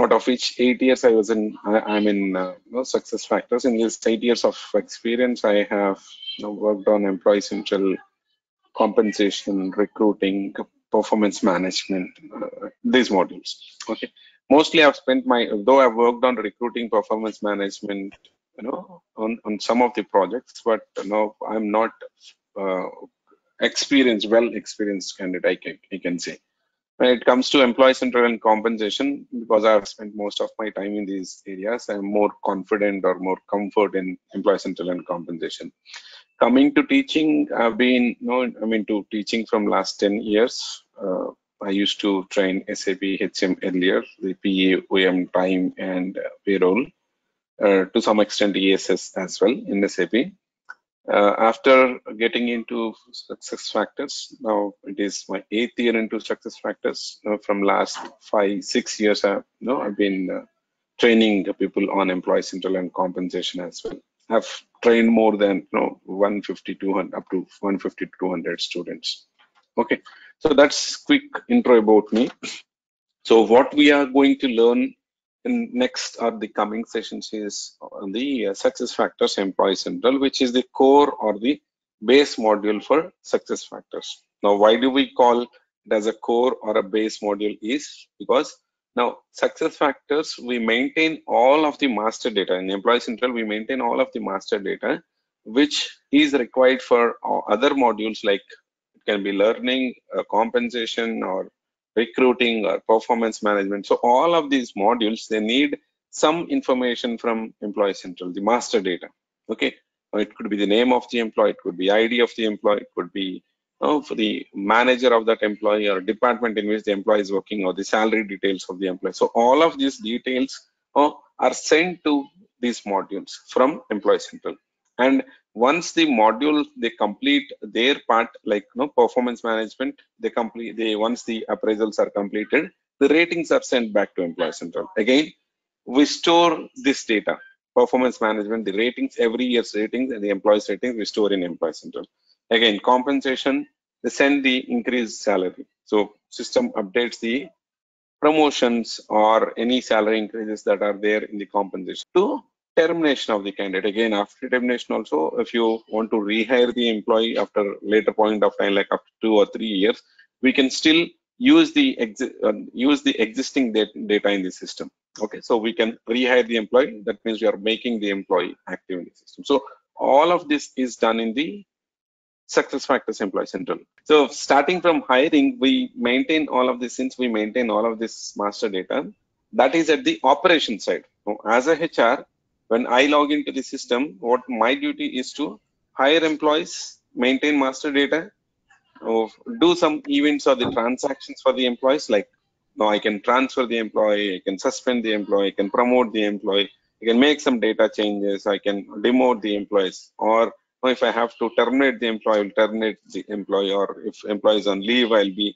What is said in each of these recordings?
out of which 8 years I was in, I'm in SuccessFactors. In these 8 years of experience, I have worked on Employee Central, compensation, recruiting, performance management, these modules. Okay, mostly I've spent my, though I've worked on recruiting, performance management, on some of the projects, but I'm not well experienced candidate, I can say. When it comes to Employee Central and compensation, because I've spent most of my time in these areas, I'm more confident or more comfort in Employee Central and compensation. Coming to teaching, I've been, to teaching from last 10 years. I used to train SAP HCM earlier, the PA, OM, time and payroll, to some extent ESS as well in SAP. After getting into SuccessFactors, now it is my 8th year into SuccessFactors. Now from last 5-6 years, I've been training the people on Employee Central and compensation as well. I've trained more than 150 to 200 students. Okay, so that's quick intro about me. So what we are going to learn in next are the coming sessions is on the SuccessFactors Employee Central, which is the core or the base module for SuccessFactors. Now, why do we call it as a core or a base module is because now SuccessFactors, we maintain all of the master data. In Employee Central, we maintain all of the master data, which is required for other modules like it can be learning, compensation or recruiting or performance management. So all of these modules, they need some information from Employee Central, the master data. Okay, it could be the name of the employee, it could be ID of the employee, it could be for the manager of that employee or department in which the employee is working or the salary details of the employee. So all of these details are sent to these modules from Employee Central. And once the module, they complete their part, like performance management, once the appraisals are completed, the ratings are sent back to Employee Central. Again, we store this data, performance management, the ratings, every year's ratings and the employees' ratings we store in Employee Central. Again, compensation, they send the increased salary. So system updates the promotions or any salary increases that are there in the compensation to termination of the candidate. Again, after termination also, if you want to rehire the employee after later point of time, like after 2 or 3 years, we can still use the existing data in the system. Okay, so we can rehire the employee. That means we are making the employee active in the system. So all of this is done in the SuccessFactors Employee Central. So starting from hiring, we maintain all of this, since we maintain all of this master data, that is at the operation side. So as a HR, when I log into the system, what my duty is to hire employees, maintain master data, or do some events or the transactions for the employees. Like now I can transfer the employee, I can suspend the employee, I can promote the employee, I can make some data changes, I can demote the employees, or if I have to terminate the employee, I will terminate the employee, or if employee is on leave, I'll be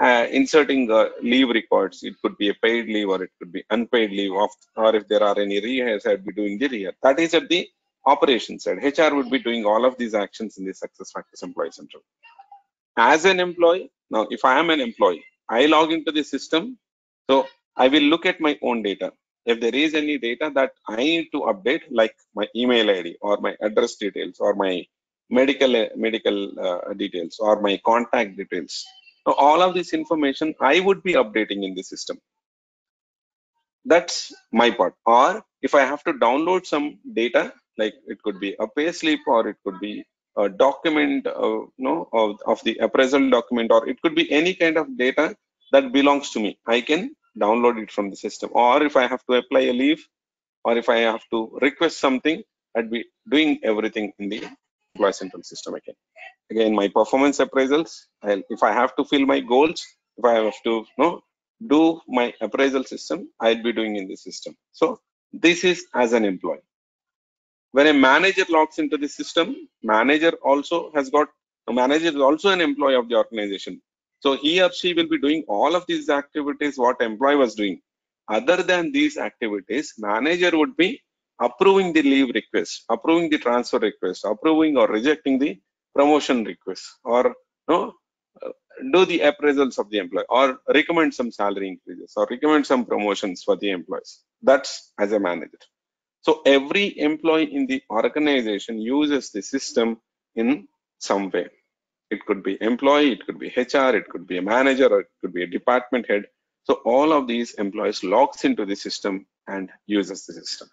inserting the leave records. It could be a paid leave or it could be unpaid leave, or if there are any rehires, I'd be doing the rehire. That is at the operations side. HR would be doing all of these actions in the SuccessFactors Employee Central. As an employee, now if I am an employee, I log into the system, so I will look at my own data. If there is any data that I need to update, like my email ID or my address details or my medical details or my contact details, so all of this information I would be updating in the system. That's my part. Or if I have to download some data, like it could be a payslip or it could be a document of the appraisal document, or it could be any kind of data that belongs to me, I can download it from the system. Or if I have to apply a leave or if I have to request something, I'd be doing everything in the Employee Central system again. Again, my performance appraisals, if I have to fill my goals, if I have to do my appraisal system, I'll be doing in the system. So this is as an employee. When a manager logs into the system, manager is also an employee of the organization. So he or she will be doing all of these activities what employee was doing. Other than these activities, manager would be approving the leave request, approving the transfer request, approving or rejecting the promotion request, or do the appraisals of the employee, or recommend some salary increases, or recommend some promotions for the employees. That's as a manager. So every employee in the organization uses the system in some way. It could be employee, it could be HR, it could be a manager, or it could be a department head. So all of these employees logs into the system and uses the system.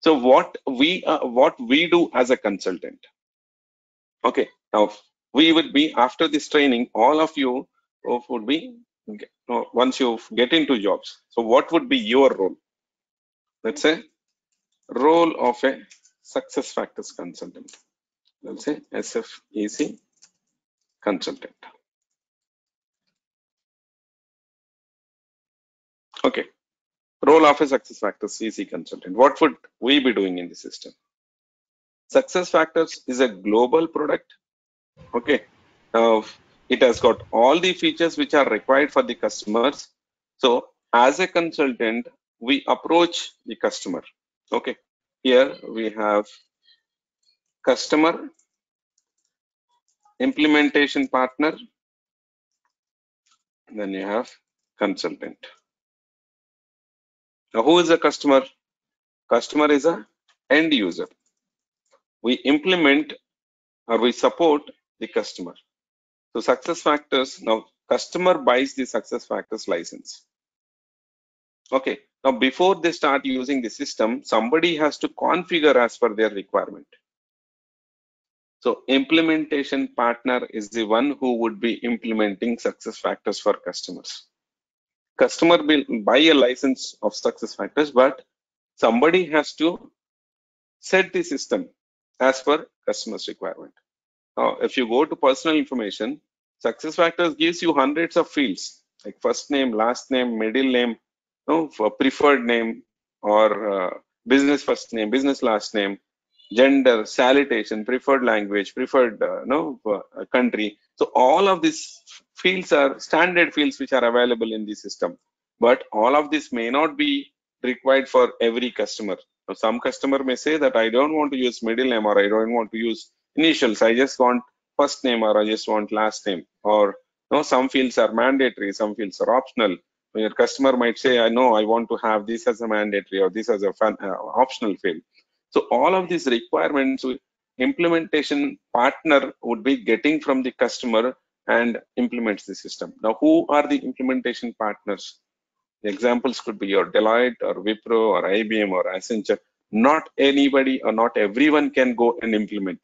So what we do as a consultant. Okay, now we would be, after this training, all of you would be, once you get into jobs, so what would be your role? Let's say role of a SuccessFactors consultant. Let's say SFEC consultant. Okay, role of a SuccessFactors EC consultant. What would we be doing in the system? SuccessFactors is a global product. Okay, now it has got all the features which are required for the customers. So as a consultant, we approach the customer. Okay, here we have customer, implementation partner, and then you have consultant. Now, who is the customer? Customer is an end user. We implement or we support the customer. So SuccessFactors, now customer buys the SuccessFactors license. Okay, now before they start using the system, somebody has to configure as per their requirement. So implementation partner is the one who would be implementing SuccessFactors for customers. Customer will buy a license of SuccessFactors, but somebody has to set the system as per customer's requirement. Now, if you go to personal information, SuccessFactors gives you hundreds of fields like first name, last name, middle name, for preferred name, or business first name, business last name, gender, salutation, preferred language, preferred country. So all of these fields are standard fields which are available in the system, but all of this may not be required for every customer. So some customer may say that I don't want to use middle name, or I don't want to use initials, I just want first name, or I just want last name, or some fields are mandatory, some fields are optional. Your customer might say, I know I want to have this as a mandatory or this as a optional field. So all of these requirements, implementation partner would be getting from the customer and implements the system. Now, who are the implementation partners? The examples could be your Deloitte or Wipro or IBM or Accenture. Not anybody or not everyone can go and implement.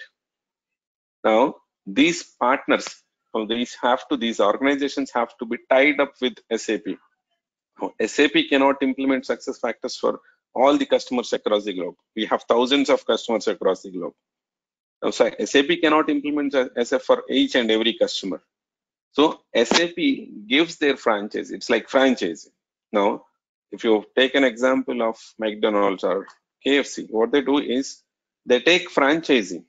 Now, these partners, so these organizations have to be tied up with SAP. Now, SAP cannot implement SuccessFactors for all the customers across the globe. We have thousands of customers across the globe. Now, SAP cannot implement SF for each and every customer. So SAP gives their franchise. It's like franchising. Now, if you take an example of McDonald's or KFC, what they do is they take franchising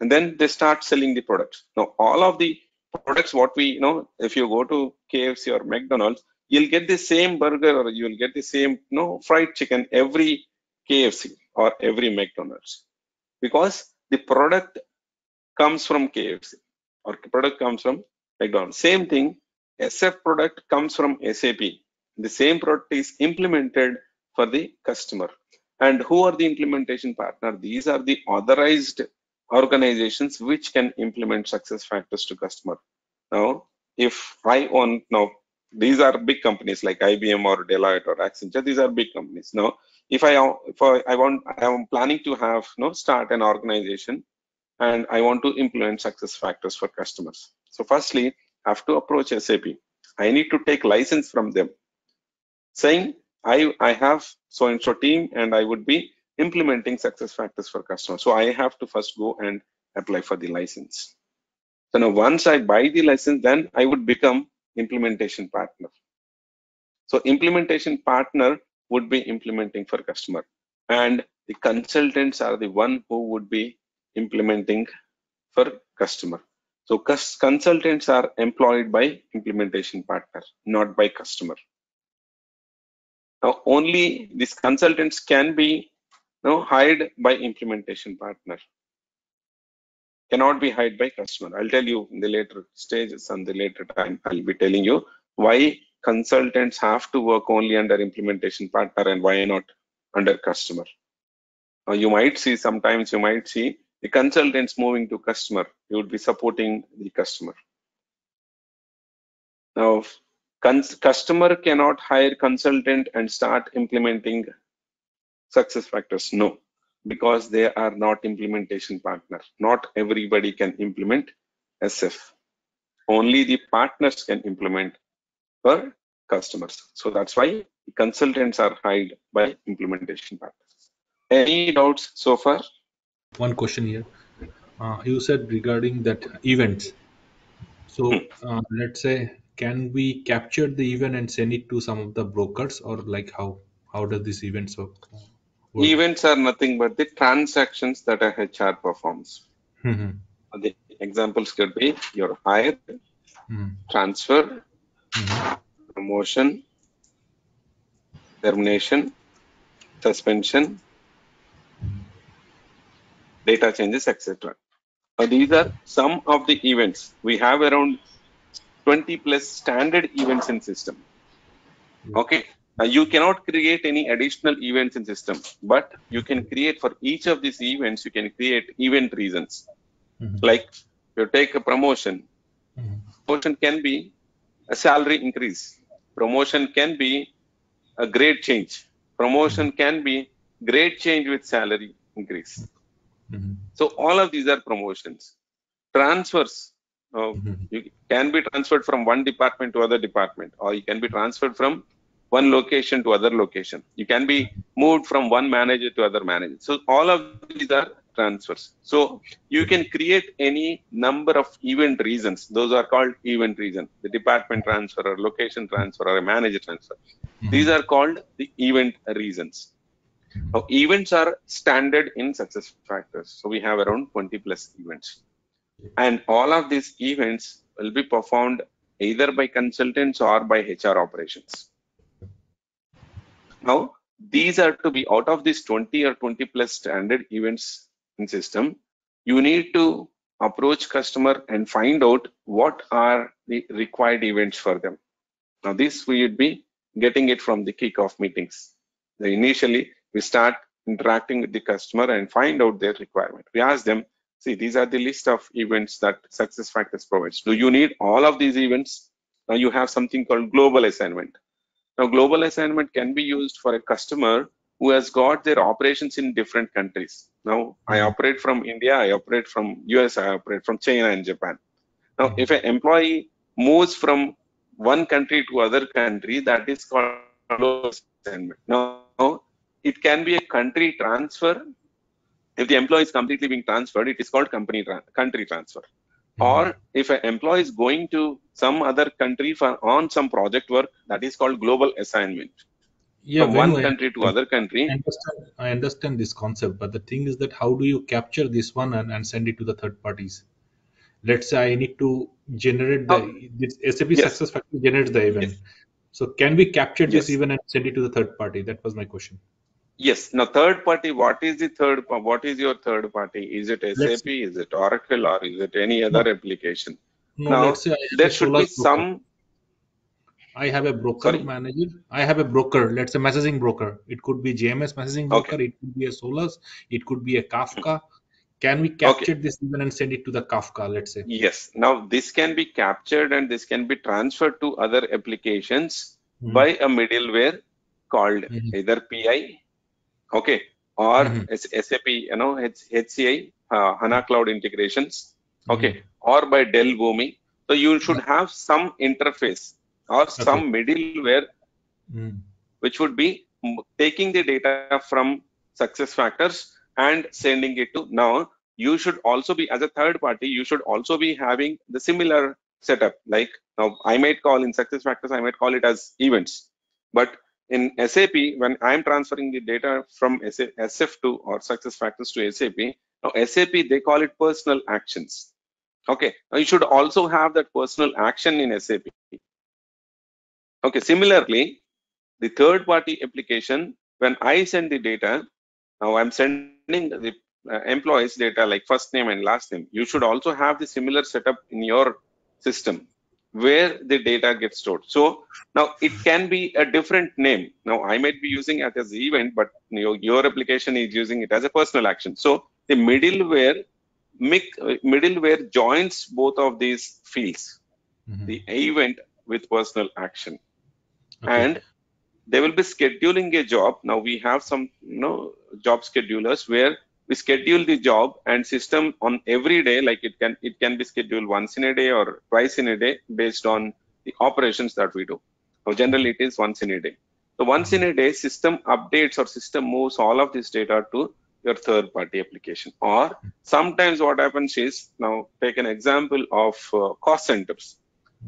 and then they start selling the products. Now, all of the products, what we if you go to KFC or McDonald's, you'll get the same burger or you'll get the same fried chicken every KFC or every McDonald's, because the product comes from KFC or the product comes from McDonald's. Same thing, SF product comes from SAP. The same product is implemented for the customer. And who are the implementation partner? These are the authorized organizations which can implement SuccessFactors to customer. Now, if I own, now these are big companies like IBM or Deloitte or Accenture. These are big companies. Now, if I am planning to have start an organization, and I want to implement SuccessFactors for customers. So, firstly, I have to approach SAP. I need to take license from them, saying I have so and so team and I would be implementing SuccessFactors for customers. So I have to first go and apply for the license. So now once I buy the license, then I would become implementation partner. So implementation partner would be implementing for customer, and the consultants are the one who would be implementing for customer. So consultants are employed by implementation partner, not by customer. Now, only these consultants can be hired by implementation partner. cannot be hid by customer. I'll tell you in the later stages and the later time, I'll be telling you why consultants have to work only under implementation partner and why not under customer. Now you might see, sometimes you might see the consultants moving to customer, you would be supporting the customer. Now, customer cannot hire consultant and start implementing SuccessFactors. No, because they are not implementation partner. Not everybody can implement SF. Only the partners can implement for customers. So that's why the consultants are hired by implementation partners. Any doubts so far? One question here. You said regarding that events. So let's say, can we capture the event and send it to some of the brokers, or like how does this event work? Events are nothing but the transactions that a HR performs. Mm-hmm. The examples could be your hire, mm-hmm. transfer, mm-hmm. promotion, termination, suspension, mm-hmm. data changes, etc. These are some of the events. We have around 20 plus standard events in system. Okay, now you cannot create any additional events in system, but you can create for each of these events, you can create event reasons. Mm-hmm. Like you take a promotion. Mm-hmm. Promotion can be a salary increase. Promotion can be a grade change. Promotion can be grade change with salary increase. Mm-hmm. So all of these are promotions. Transfers. Mm-hmm. You can be transferred from one department to other department, or you can be transferred from one location to other location. You can be moved from one manager to other manager. So all of these are transfers. So you can create any number of event reasons. Those are called event reason. The department transfer or location transfer or a manager transfer. Mm-hmm. These are called the event reasons. Now, events are standard in SuccessFactors. So we have around 20 plus events. And all of these events will be performed either by consultants or by HR operations. Now, these are to be, out of these 20 or 20 plus standard events in system, you need to approach customer and find out what are the required events for them. Now, this we would be getting it from the kickoff meetings. So initially, we start interacting with the customer and find out their requirement. We ask them, see, these are the list of events that SuccessFactors provides. Do you need all of these events? Now you have something called global assignment. Now global assignment can be used for a customer who has got their operations in different countries. Now I operate from India, I operate from US, I operate from China and Japan. Now if an employee moves from one country to other country, that is called global assignment. Now it can be a country transfer. If the employee is completely being transferred, it is called country transfer. Mm-hmm. Or if an employee is going to some other country for on some project work, that is called global assignment. Yeah, from one country to other country. I understand this concept, but the thing is that how do you capture this one and send it to the third parties? Let's say I need to generate this SAP SuccessFactors generates the event. Yes. So can we capture this event and send it to the third party? That was my question. Yes. Now, third party. What is the third? What is your third party? Is it SAP? Is it Oracle? Or is it any other application? No, now, there should be some. I have a broker manager. I have a broker. Let's say messaging broker. It could be JMS messaging broker. Okay. It could be a Solas. It could be a Kafka. Can we capture this even and send it to the Kafka? Let's say. Yes. Now this can be captured and this can be transferred to other applications by a middleware called either PI. Okay, or SAP, you know, HCI, HANA Cloud Integrations, okay, or by Dell Boomi. So you should have some interface or some middleware which would be taking the data from SuccessFactors and sending it to. Now, you should also be, as a third party, you should also be having the similar setup. Like, now I might call in SuccessFactors, I might call it as events, but in SAP, when I'm transferring the data from SF to or SuccessFactors to SAP, now SAP, they call it personal actions. Okay, now you should also have that personal action in SAP. Okay, similarly, the third party application, when I send the data, now I'm sending the employees data like first name and last name, you should also have the similar setup in your system where the data gets stored. So now it can be a different name. Now I might be using it as an event, but your application is using it as a personal action. So the middleware joins both of these fields, the event with personal action, and they will be scheduling a job. Now we have some job schedulers where we schedule the job and system on every day, like it can be scheduled once in a day or twice in a day based on the operations that we do. So generally it is once in a day. So once in a day, system updates or system moves all of this data to your third party application. Or sometimes what happens is, now take an example of cost centers.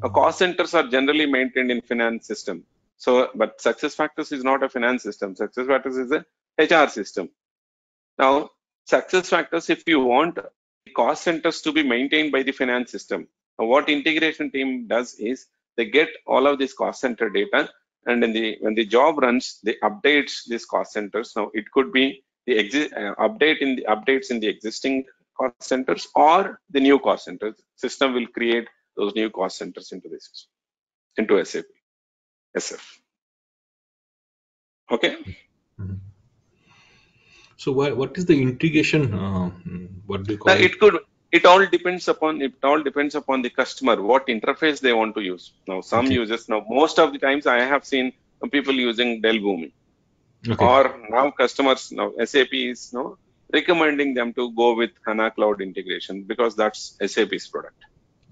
Cost centers are generally maintained in finance system. So, but SuccessFactors is not a finance system. SuccessFactors is a HR system. Now, SuccessFactors, if you want cost centers to be maintained by the finance system, what integration team does is they get all of this cost center data, and when the job runs, they updates these cost centers. Now, it could be the updates in the existing cost centers or the new cost centers. System will create those new cost centers into the system, into SAP. SF. Okay. So what is the integration? What do you call it? It all depends upon the customer, what interface they want to use. Now some users, now most of the times I have seen people using Dell Boomi, or now customers, now SAP is recommending them to go with HANA Cloud Integration because that's SAP's product.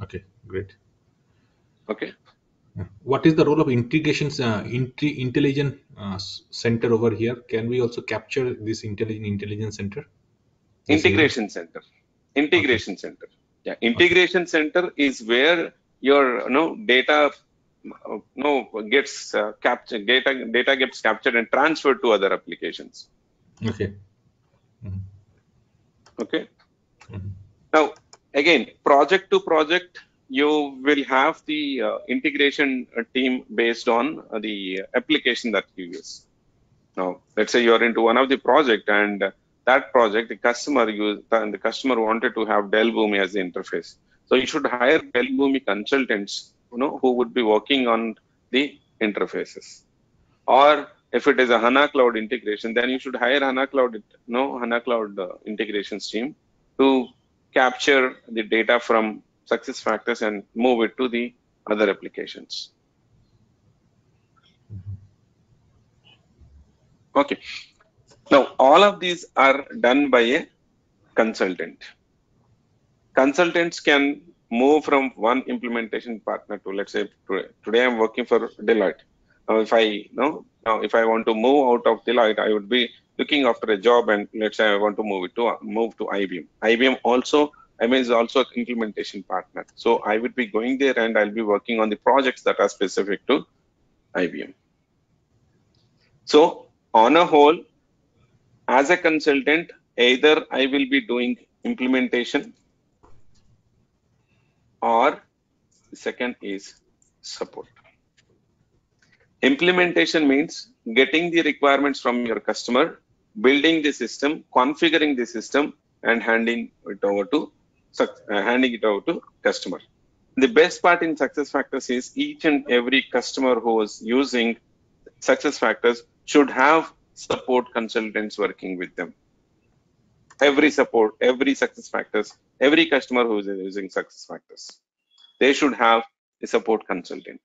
Okay, great. Okay. What is the role of integrations intelligent center over here? Can we also capture this intelligence center? Integration center. Yeah, integration center is where your data gets captured and transferred to other applications. Okay. Okay. Now again, project to project, you will have the integration team based on the application that you use. Now, let's say you're into one of the project, and that project, the customer wanted to have Dell Boomi as the interface. So you should hire Dell Boomi consultants, who would be working on the interfaces. Or if it is a HANA Cloud Integration, then you should hire HANA Cloud Integrations team to capture the data from SuccessFactors and move it to the other applications. Okay. Now, all of these are done by a consultant. Consultants can move from one implementation partner to, let's say, today I'm working for Deloitte. Now, if I want to move out of Deloitte, I would be looking after a job, and let's say I want to move to IBM. IBM also. IBM is also an implementation partner. So I would be going there and I'll be working on the projects that are specific to IBM. So on a whole, as a consultant, either I will be doing implementation or the second is support. Implementation means getting the requirements from your customer, building the system, configuring the system, and handing it over to customer. The best part in SuccessFactors is each and every customer who is using SuccessFactors should have support consultants working with them. Every SuccessFactors, every customer who is using SuccessFactors, they should have a support consultant.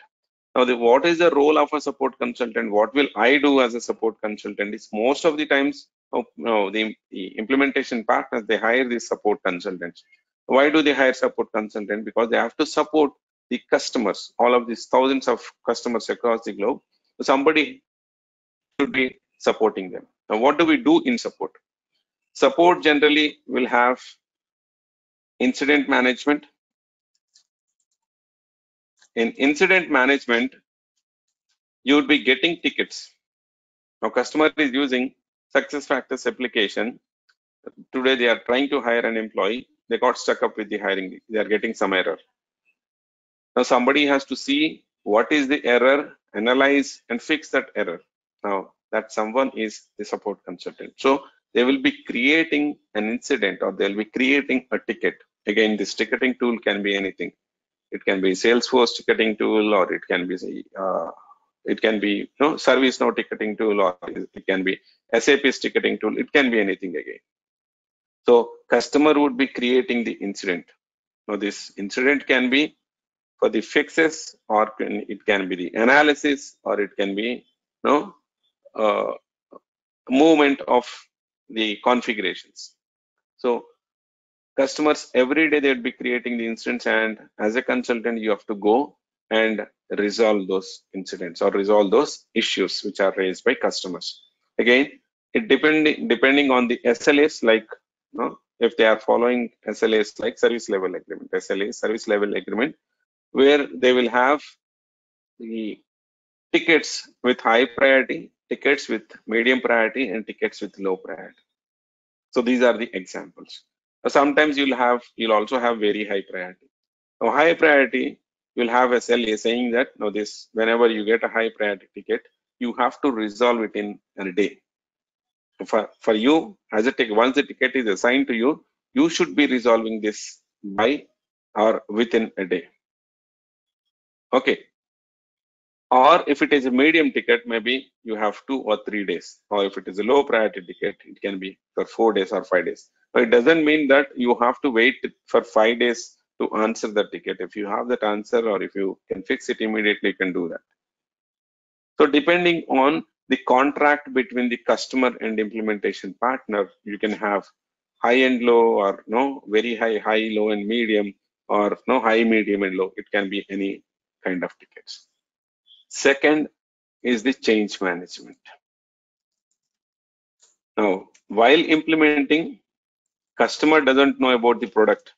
Now, what is the role of a support consultant? What will I do as a support consultant? Is most of the times, the implementation partners, they hire these support consultants. Why do they hire support consultants? Because they have to support the customers, all of these thousands of customers across the globe. So somebody should be supporting them. Now, what do we do in support? Support generally will have incident management. In incident management, you would be getting tickets. Now, customer is using SuccessFactors application. Today they are trying to hire an employee. They got stuck up with the hiring. They are getting some error. Now somebody has to see what is the error, analyze and fix that error. Now that someone is the support consultant. So they will be creating an incident or they'll be creating a ticket. Again, this ticketing tool can be anything. It can be Salesforce ticketing tool, or it can be ServiceNow ticketing tool, or it can be SAP's ticketing tool. It can be anything again. So customer would be creating the incident. Now this incident can be for the fixes, or it can be the analysis, or it can be movement of the configurations. So customers every day they'd be creating the incidents, and as a consultant you have to go and resolve those incidents or resolve those issues which are raised by customers. Again, it depending on the SLAs, like if they are following SLAs like service level agreement, SLA service level agreement, where they will have the tickets with high priority, tickets with medium priority, and tickets with low priority. So these are the examples. Sometimes you'll also have very high priority. Now high priority, you'll have SLA saying that this, whenever you get a high priority ticket, you have to resolve it in a day. For you, as a ticket, once the ticket is assigned to you, you should be resolving this by or within a day. Okay. Or if it is a medium ticket, maybe you have 2 or 3 days, or if it is a low priority ticket, it can be for 4 days or 5 days. But it doesn't mean that you have to wait for 5 days to answer the ticket. If you have that answer, or if you can fix it immediately, you can do that. So depending on the contract between the customer and implementation partner, you can have high and low, or very high, low and medium, or high, medium and low. It can be any kind of tickets. Second is the change management. Now, while implementing, customer doesn't know about the product.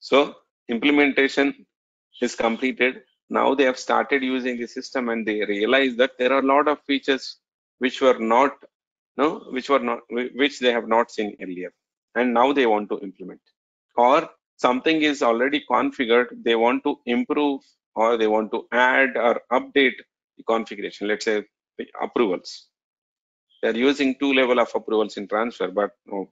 So implementation is completed. Now they have started using the system, and they realize that there are a lot of features which were not, which they have not seen earlier, and now they want to implement. Or something is already configured, they want to improve, or they want to add or update the configuration. Let's say the approvals. They're using 2 levels of approvals in transfer, but the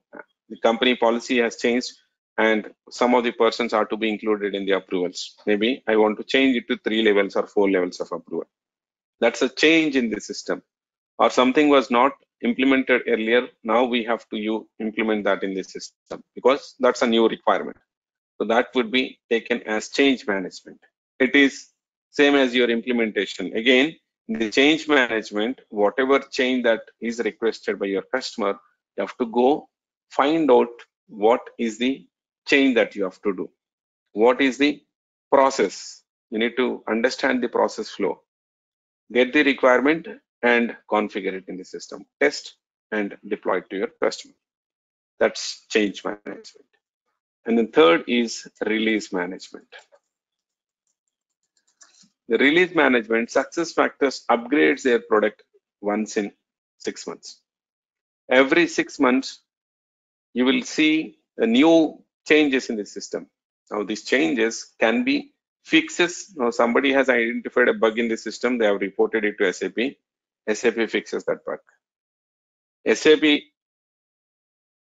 company policy has changed, and some of the persons are to be included in the approvals. Maybe I want to change it to 3 levels or 4 levels of approval. That's a change in the system. Or something was not implemented earlier, now we have to implement that in the system because that's a new requirement. So that would be taken as change management. It is same as your implementation. Again, in the change management, whatever change that is requested by your customer, you have to go find out what is the change that you have to do. What is the process? You need to understand the process flow, get the requirement and configure it in the system, test and deploy it to your customer. That's change management. And then third is release management. The release management, SuccessFactors upgrades their product once in 6 months. Every 6 months, you will see a new changes in the system. Now these changes can be fixes. Now somebody has identified a bug in the system, they have reported it to SAP. SAP fixes that bug. SAP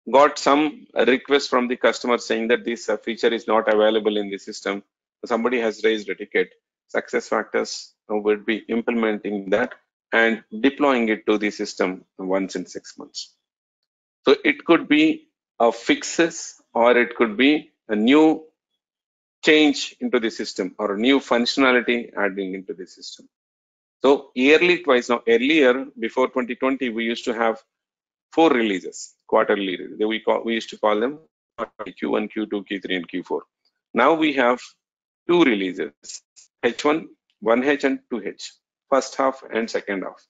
got some request from the customer saying that this feature is not available in the system. Somebody has raised a ticket. SuccessFactors would be implementing that and deploying it to the system once in 6 months. So it could be a fixes, or it could be a new change into the system, or a new functionality adding into the system. So yearly twice. Now earlier, before 2020, we used to have 4 releases, quarterly. We used to call them Q1, Q2, Q3, and Q4. Now we have 2 releases, H1, 1H and 2H, first half and second half.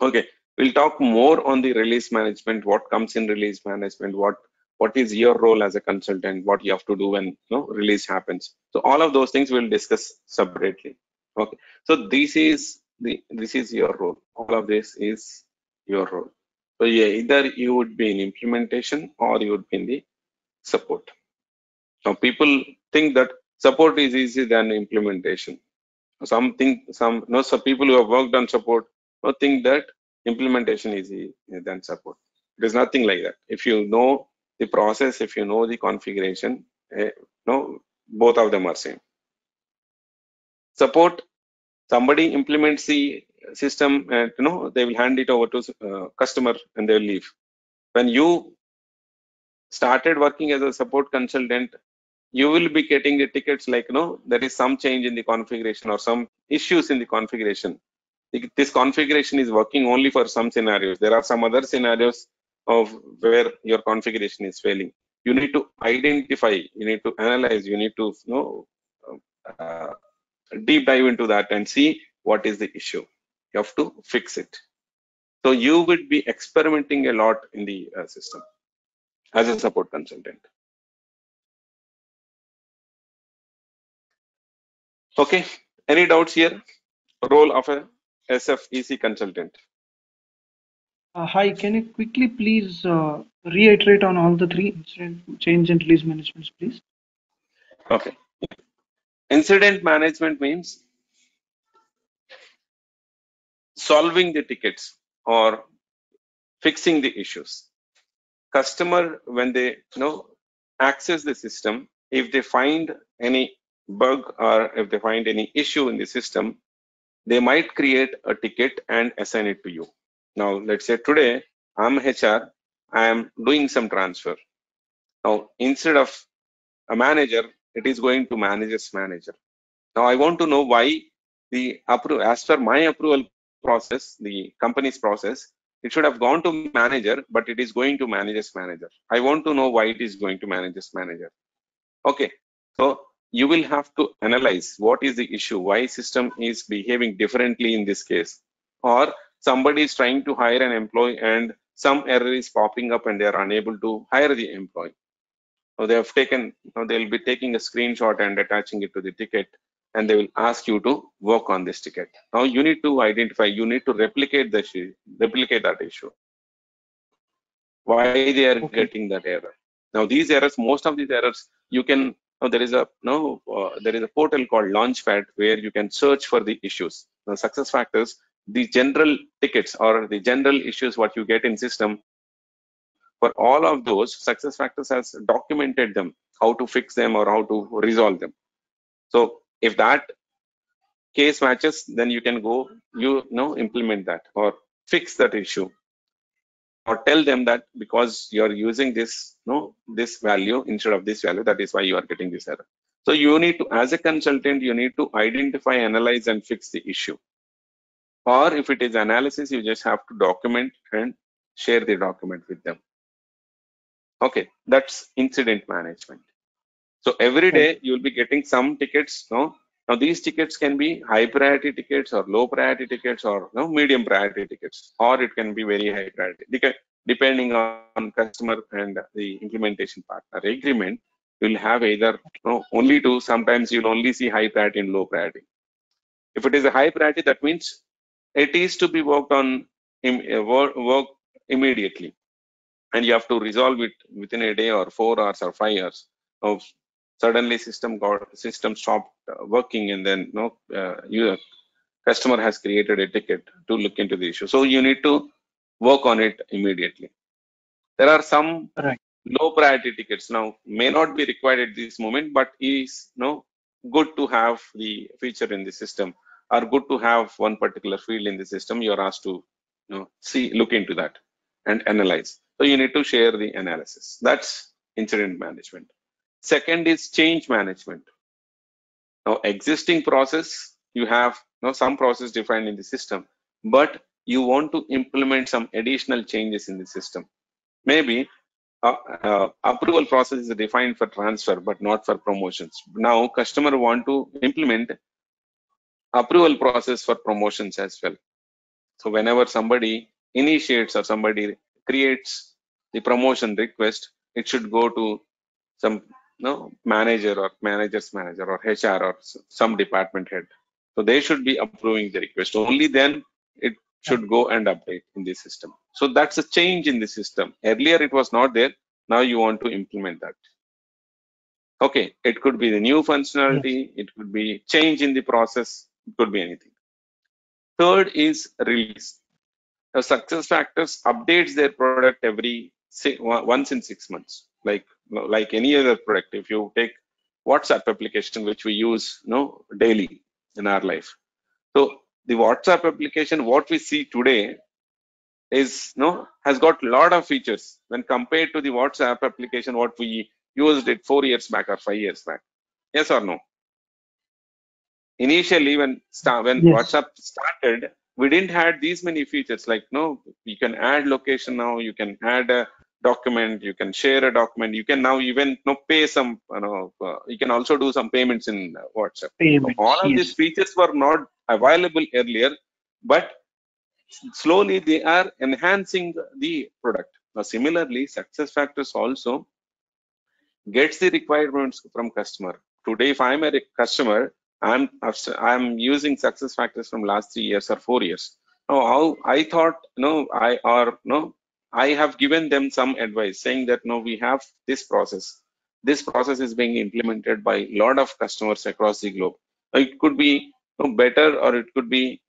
Okay, we'll talk more on the release management, what comes in release management, what is your role as a consultant, what you have to do when release happens. So all of those things we'll discuss separately. Okay, so this is your role. All of this is your role. So yeah, either you would be in implementation or you would be in the support. Now people think that support is easier than implementation. So people who have worked on support think that implementation is easier than support. There's nothing like that. If you know the process, if you know the configuration, no, both of them are same. Support, somebody implements the system and they will hand it over to customer and they'll leave. When you started working as a support consultant, you will be getting the tickets like, there is some change in the configuration or some issues in the configuration. This configuration is working only for some scenarios. There are some other scenarios of where your configuration is failing. You need to identify, you need to analyze, you need to deep dive into that and see what is the issue. You have to fix it. So you would be experimenting a lot in the system as a support consultant. Okay, any doubts here? Role of a SFEC consultant. Hi, can you quickly please reiterate on all the three change and release management, please? Okay. Incident management means solving the tickets or fixing the issues. Customer, when they access the system, if they find any bug or if they find any issue in the system, they might create a ticket and assign it to you. Now, let's say today I'm HR, I am doing some transfer. Now, instead of a manager, it is going to manager's manager. Now, I want to know why the approval, as per my approval process, the company's process, it should have gone to manager, but it is going to manager's manager. I want to know why it is going to manager's manager. Okay, so you will have to analyze what is the issue, why system is behaving differently in this case, or somebody is trying to hire an employee and some error is popping up and they are unable to hire the employee. So they have taken, they'll be taking a screenshot and attaching it to the ticket, and they will ask you to work on this ticket. Now you need to identify, you need to replicate that issue. Why they are getting that error? Now these errors, most of these errors, you can. Now there is a portal called Launchpad where you can search for the issues. Now SuccessFactors, the general tickets or the general issues what you get in system, for all of those, SuccessFactors has documented them, how to fix them or how to resolve them. So if that case matches, then you can go, implement that or fix that issue, or tell them that because you are using this this value instead of this value, that is why you are getting this error. So you need to, as a consultant, you need to identify, analyze and fix the issue. Or if it is analysis, you just have to document and share the document with them. Okay, that's incident management. So every day you will be getting some tickets. Now these tickets can be high priority tickets or low priority tickets or medium priority tickets, or it can be very high priority. Depending on customer and the implementation partner agreement, you'll have either only two. Sometimes you'll only see high priority and low priority. If it is a high priority, that means it is to be worked on immediately, and you have to resolve it within a day or 4 hours or 5 hours. Of suddenly system stopped working, and then your customer has created a ticket to look into the issue. So you need to work on it immediately. There are some low priority tickets now may not be required at this moment, but is good to have the feature in the system, or good to have one particular field in the system. You are asked to look into that and analyze. So you need to share the analysis. That's incident management. Second is change management. Now existing process, you have some process defined in the system, but you want to implement some additional changes in the system. Maybe approval process is defined for transfer but not for promotions. Now customer want to implement approval process for promotions as well. So whenever somebody initiates or somebody creates the promotion request, it should go to some manager or manager's manager or HR or some department head. So they should be approving the request. Only then it should go and update in the system. So that's a change in the system. Earlier it was not there. Now you want to implement that. Okay, it could be the new functionality. It could be change in the process. It could be anything. Third is release. Now, SuccessFactors updates their product once in 6 months, like any other product. If you take WhatsApp application, which we use daily in our life, so the WhatsApp application, what we see today, is has got a lot of features when compared to the WhatsApp application what we used it 4 years back or 5 years back. Yes or no? Initially, when yes, WhatsApp started, we didn't have these many features. Like you can add location now, you can add a document, you can share a document, you can now even pay some, you can also do some payments in WhatsApp. Payment, so all of these features were not available earlier, but slowly they are enhancing the product. Now, similarly, SuccessFactors also gets the requirements from customer. Today, if I'm a customer, I'm using SuccessFactors from last 3 years or 4 years. Now, how I thought, I have given them some advice saying that we have this process. This process is being implemented by a lot of customers across the globe. It could be better, or it could be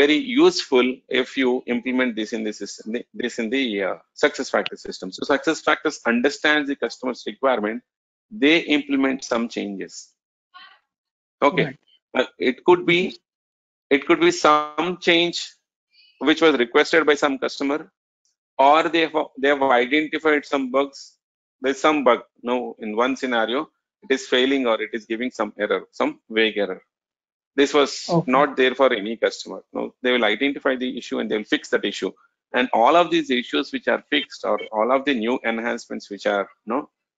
very useful if you implement this in the system, this in the SuccessFactors system. So SuccessFactors understands the customer's requirement. They implement some changes. Okay, right. It could be some change which was requested by some customer, or they have identified some bugs. There's some bug. No, in one scenario, it is failing or it is giving some error, some vague error. This was not there for any customer. No, they will identify the issue and they will fix that issue. And all of these issues which are fixed, or all of the new enhancements which are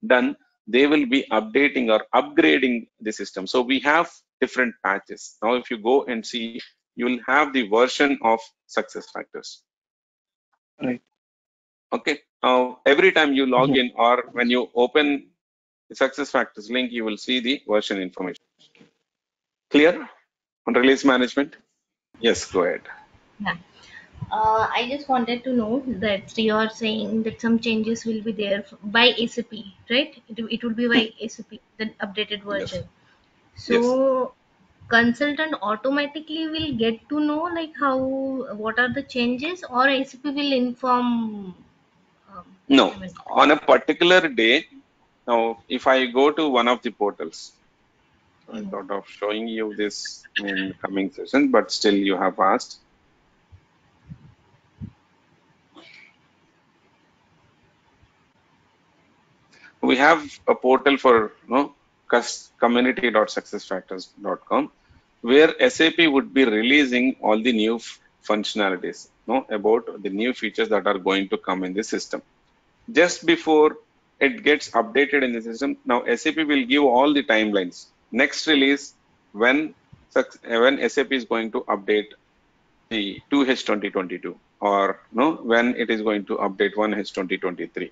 done, they will be updating or upgrading the system. So we have different patches. Now, if you go and see, you will have the version of SuccessFactors. Right. Okay. Now, every time you log in or when you open the SuccessFactors link, you will see the version information. Clear? On release management? Yes, go ahead. Yeah. I just wanted to know that you are saying that some changes will be there by ACP, right? It will be by ACP, the updated version. Yes. So, yes, consultant automatically will get to know what are the changes, or ACP will inform? No, on a particular day. Now, if I go to one of the portals, I thought of showing you this in the coming session, but still you have asked. We have a portal for community.successfactors.com, where SAP would be releasing all the new functionalities, about the new features that are going to come in the system. Just before it gets updated in the system, now SAP will give all the timelines. Next release, when SAP is going to update the 2H 2022, or when it is going to update 1H 2023.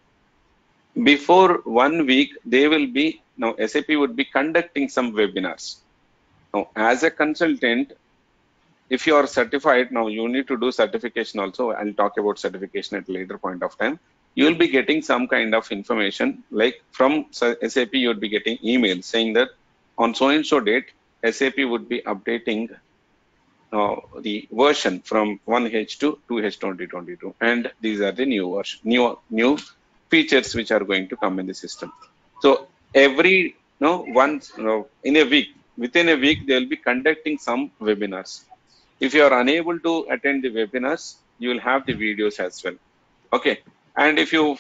Before 1 week, they will be, now SAP would be conducting some webinars. Now, as a consultant, if you are certified, now you need to do certification also. I'll talk about certification at a later point of time. You will be getting some kind of information, like from SAP, you would be getting email saying that on so and so date, SAP would be updating the version from 1H to 2H 2022, and these are the new version, new features which are going to come in the system. So every within a week, they will be conducting some webinars. If you are unable to attend the webinars, you will have the videos as well. Okay, and if you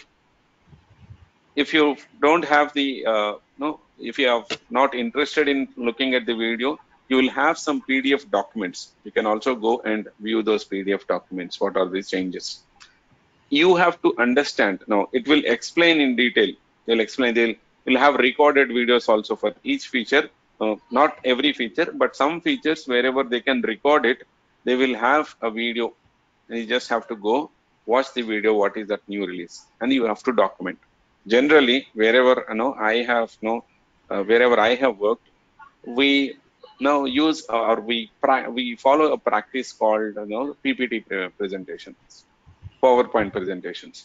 don't have the if you are not interested in looking at the video, you will have some PDF documents. You can also go and view those PDF documents. What are these changes? You have to understand. Now, it will explain in detail. They'll explain. They'll have recorded videos also for each feature. Not every feature, but some features, wherever they can record it, they will have a video. And you just have to go watch the video. What is that new release? And you have to document. Generally, wherever wherever I have worked, we now use or we follow a practice called PPT presentations, PowerPoint presentations.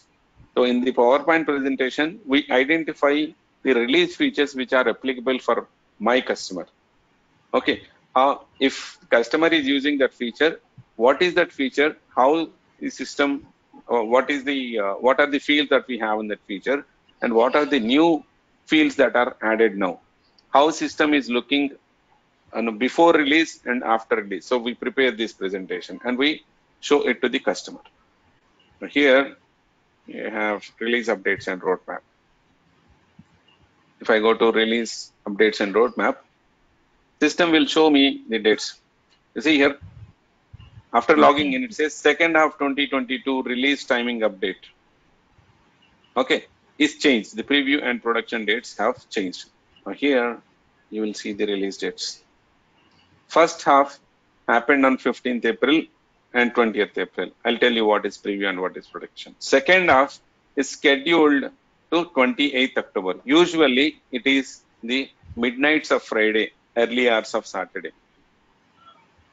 So in the PowerPoint presentation, we identify the release features which are applicable for my customer. Okay, if customer is using that feature, what is that feature? How the system, what are the fields that we have in that feature, and what are the new fields that are added now, how system is looking before release and after release. So we prepare this presentation and we show it to the customer. Here you have release updates and roadmap. If I go to release updates and roadmap, system will show me the dates. You see here, after logging in, it says second half 2022 release timing update. Okay, it's changed. The preview and production dates have changed. Now here you will see the release dates. First half happened on 15th April and 20th April. I'll tell you what is preview and what is production. Second half is scheduled to 28th October. Usually it is the midnights of Friday, early hours of Saturday.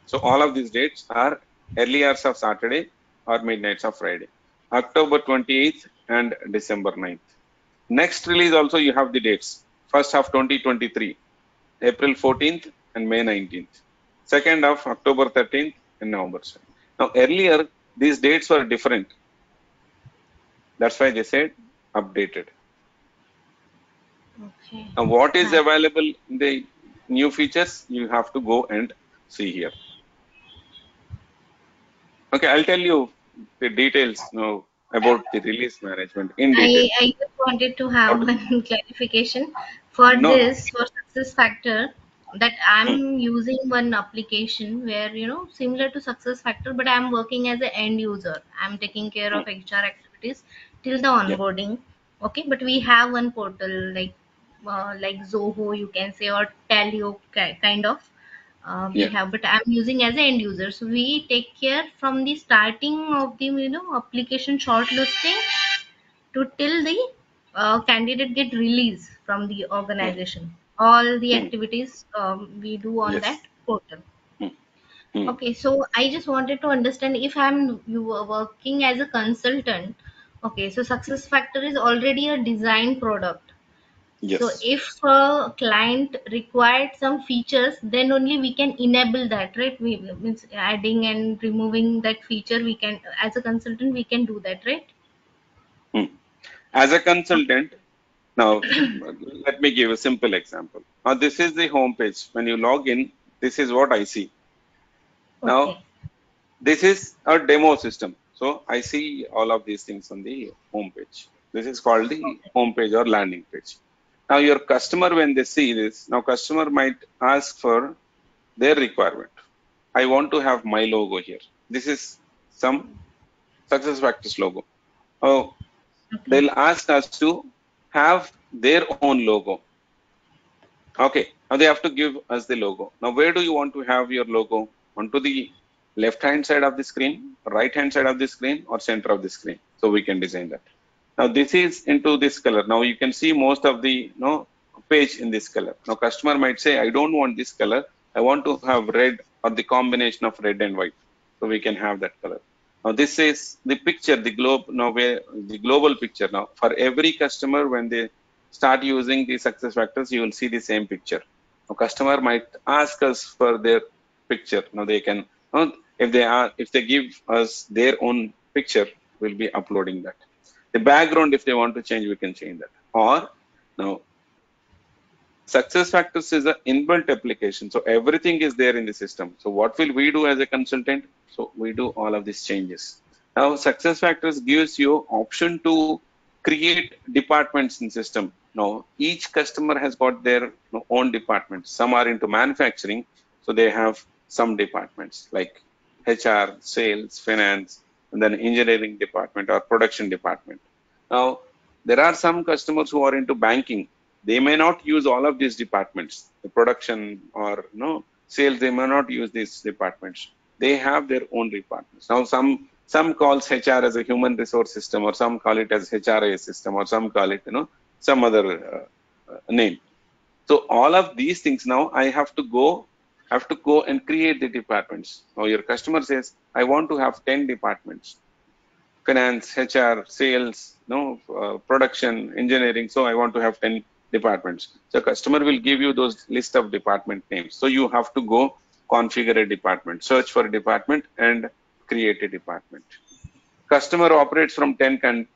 So all of these dates are early hours of Saturday or midnights of Friday. October 28th and December 9th. Next release also you have the dates. First half 2023, April 14th and May 19th. Second half October 13th and November 7th. Now earlier these dates were different. That's why they said updated. Okay. Now what is available in the new features, you have to go and see here. Okay, I'll tell you the details now about the release management in detail. I just wanted to have one clarification. For this, for SuccessFactors, that I'm using one application where, you know, similar to SuccessFactors, but I'm working as an end user. I'm taking care of HR activities till the onboarding. Yeah. Okay, but we have one portal like Zoho, you can say, or Talio kind of. We have, but I'm using as an end user. So we take care from the starting of the, you know, application shortlisting to till the candidate get released from the organization. All the activities we do on that portal. Okay, so I just wanted to understand if you are working as a consultant. Okay, so SuccessFactors is already a design product. Yes. So if a client required some features, then only we can enable that, right? We means adding and removing that feature, we can, as a consultant, we can do that, right? As a consultant, now let me give a simple example. Now this is the home page. When you log in, this is what I see. Now this is a demo system. So I see all of these things on the home page. This is called the home page or landing page. Now your customer, when they see this, now customer might ask for their requirement. I want to have my logo here. This is some SuccessFactors logo. Oh, they'll ask us to have their own logo. Okay, now they have to give us the logo. Now where do you want to have your logo? Onto the left hand side of the screen, right hand side of the screen, or center of the screen? So we can design that. Now this is into this color. Now you can see most of the page in this color. Now customer might say, I don't want this color. I want to have red or the combination of red and white. So we can have that color. Now this is the picture, the globe. Now where the global picture. Now for every customer, when they start using the SuccessFactors, you will see the same picture. Now customer might ask us for their picture. Now they can, if they give us their own picture, we'll be uploading that. The background, if they want to change, we can change that. Or now, SuccessFactors is an inbuilt application, so everything is there in the system. So what will we do as a consultant? So we do all of these changes. Now, SuccessFactors gives you option to create departments in system. Now, each customer has got their own department. Some are into manufacturing, so they have some departments like HR, sales, finance, and then engineering department or production department. Now, there are some customers who are into banking. They may not use all of these departments. The production or sales, they may not use these departments. They have their own departments. Now, some calls HR as a human resource system, or some call it as HRIS system, or some call it, some other name. So all of these things now I have to go and create the departments. Now your customer says, I want to have 10 departments, finance, HR, sales, production, engineering. So I want to have 10 departments. So customer will give you those list of department names. So you have to go configure a department, search for a department and create a department. customer operates from 10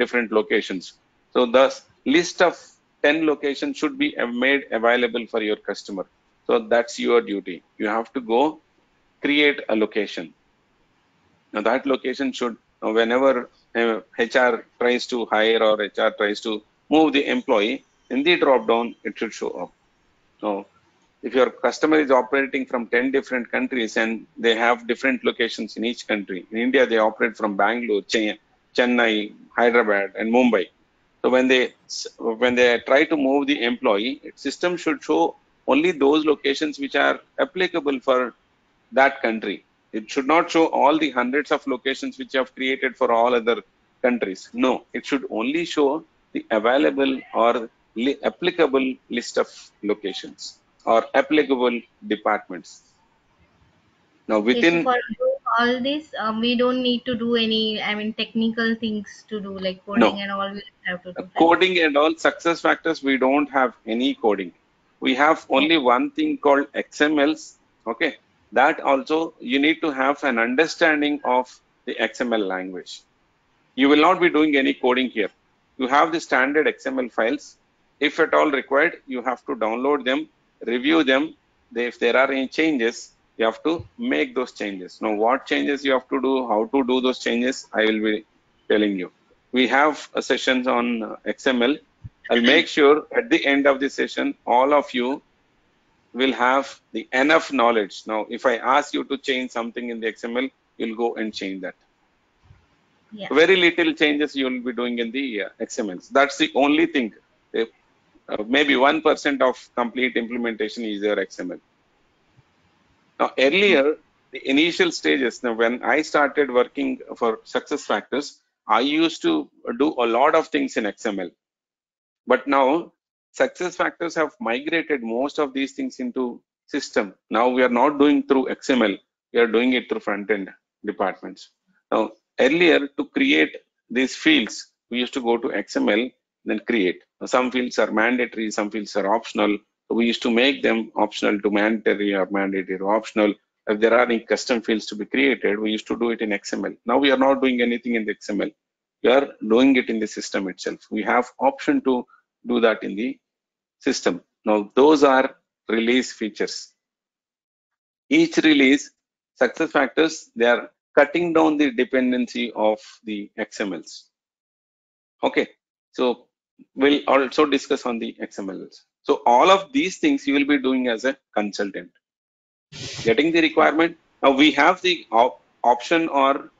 different locations. So the list of 10 locations should be made available for your customer. So that's your duty. You have to go create a location. Now that location should, whenever HR tries to hire or HR tries to move the employee, in the drop down, it should show up. So if your customer is operating from 10 different countries and they have different locations in each country, in India, they operate from Bangalore, Chennai, Hyderabad, and Mumbai. So when they try to move the employee, system should show only those locations which are applicable for that country. It should not show all the hundreds of locations which you have created for all other countries. No, it should only show the available or applicable list of locations or applicable departments. Now within all this, we don't need to do any, technical things to do like coding and all. We have to do coding and all. SuccessFactors, we don't have any coding. We have only one thing called XMLs. Okay, that also you need to have an understanding of the XML language. You will not be doing any coding here. You have the standard XML files. If at all required, you have to download them, review them. If there are any changes, you have to make those changes. Now, what changes you have to do, how to do those changes, I will be telling you. We have a session on XML. I'll make sure at the end of the session, all of you will have the enough knowledge. Now, if I ask you to change something in the XML, you'll go and change that. Yeah. Very little changes you will be doing in the XMLs. That's the only thing. Maybe 1% of complete implementation is your XML. Now, earlier, the initial stages, now when I started working for SuccessFactors, I used to do a lot of things in XML. But now, SuccessFactors have migrated most of these things into system. Now, we are not doing through XML. We are doing it through front-end departments. Now, earlier, to create these fields, we used to go to XML, then create. Some fields are mandatory, some fields are optional. We used to make them optional to mandatory or mandatory to optional. If there are any custom fields to be created, we used to do it in XML. Now we are not doing anything in the XML. We are doing it in the system itself. We have option to do that in the system. Now those are release features. Each release, SuccessFactors, they are cutting down the dependency of the XMLs. Okay, so we'll also discuss on the XMLs. So all of these things you will be doing as a consultant. Getting the requirement. Now we have the option, or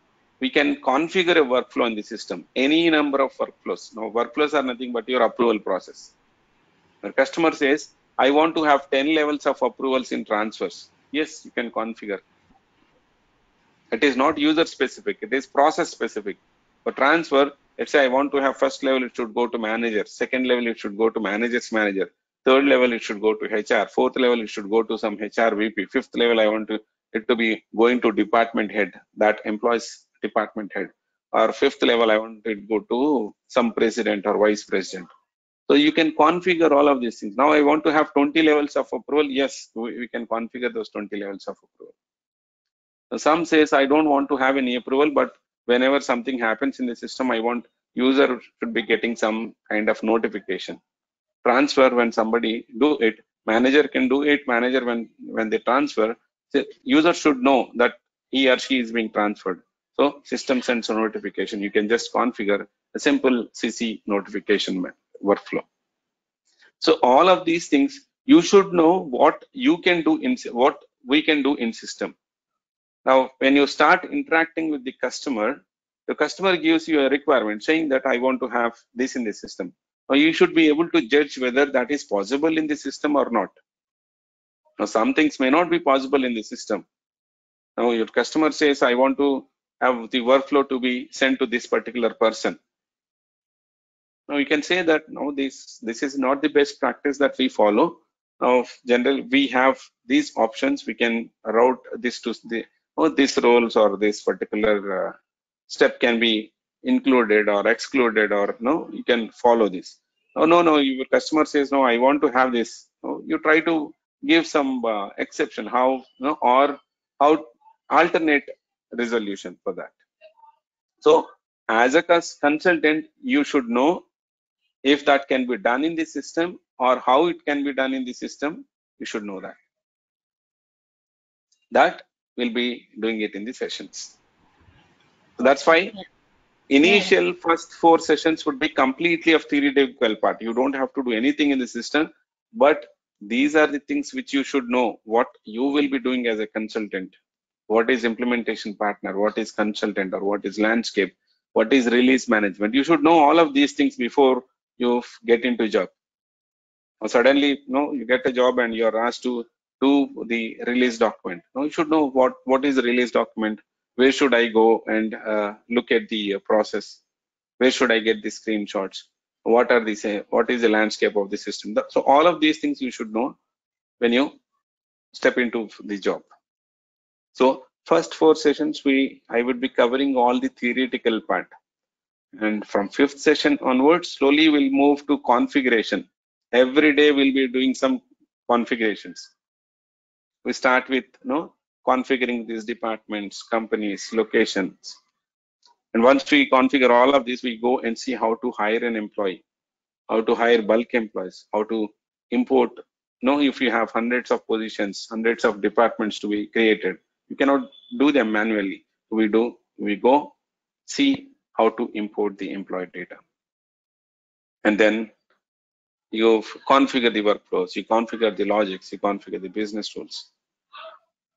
we can configure a workflow in the system. Any number of workflows. Now workflows are nothing but your approval process. The customer says, I want to have 10 levels of approvals in transfers. Yes, you can configure. It is not user specific. It is process specific. For transfer, let's say I want to have first level, it should go to manager. Second level, it should go to manager's manager. Third level, it should go to HR. Fourth level, it should go to some HR VP. Fifth level, I want it to be going to department head, that employees department head. Or fifth level, I want it to go to some president or vice president. So you can configure all of these things. Now I want to have 20 levels of approval. Yes, we can configure those 20 levels of approval. So some says I don't want to have any approval, but whenever something happens in the system, I want user should be getting some kind of notification. Transfer, when somebody do it, manager can do it. Manager, when they transfer, user should know that he or she is being transferred. So system sends a notification. You can just configure a simple CC notification workflow. So all of these things, you should know what you can do in, what we can do in system. Now, when you start interacting with the customer gives you a requirement saying that I want to have this in the system. Now, you should be able to judge whether that is possible in the system or not. Now, some things may not be possible in the system. Now, your customer says, I want to have the workflow to be sent to this particular person. Now, you can say that, no, this is not the best practice that we follow. Now, generally, we have these options. We can route this to the, these roles or this particular step can be included or excluded, or no, you can follow this. Oh, no, your customer says, no, I want to have this. Oh, you try to give some exception, how, or how alternate resolution for that. So as a consultant, you should know if that can be done in the system or how it can be done in the system. You should know that. That will be doing it in the sessions. So that's why initial first 4 sessions would be completely of theoretical part. You don't have to do anything in the system, but these are the things which you should know, what you will be doing as a consultant. What is implementation partner? What is consultant or what is landscape? What is release management? You should know all of these things before you get into job. Or suddenly, no, you get a job and you're asked to do the release document. No, you should know what is the release document, where should I go and look at the process, where should I get the screenshots, what are these, what is the landscape of the system. So all of these things you should know when you step into the job. So first 4 sessions I would be covering all the theoretical part, and from 5th session onwards slowly we'll move to configuration. Every day we'll be doing some configurations. We start with configuring these departments, companies, locations, and once we configure all of this, we go and see how to hire an employee, how to hire bulk employees, how to import. If you have hundreds of positions, hundreds of departments to be created, you cannot do them manually. We go see how to import the employee data, and then you configure the workflows, you configure the logics, you configure the business rules,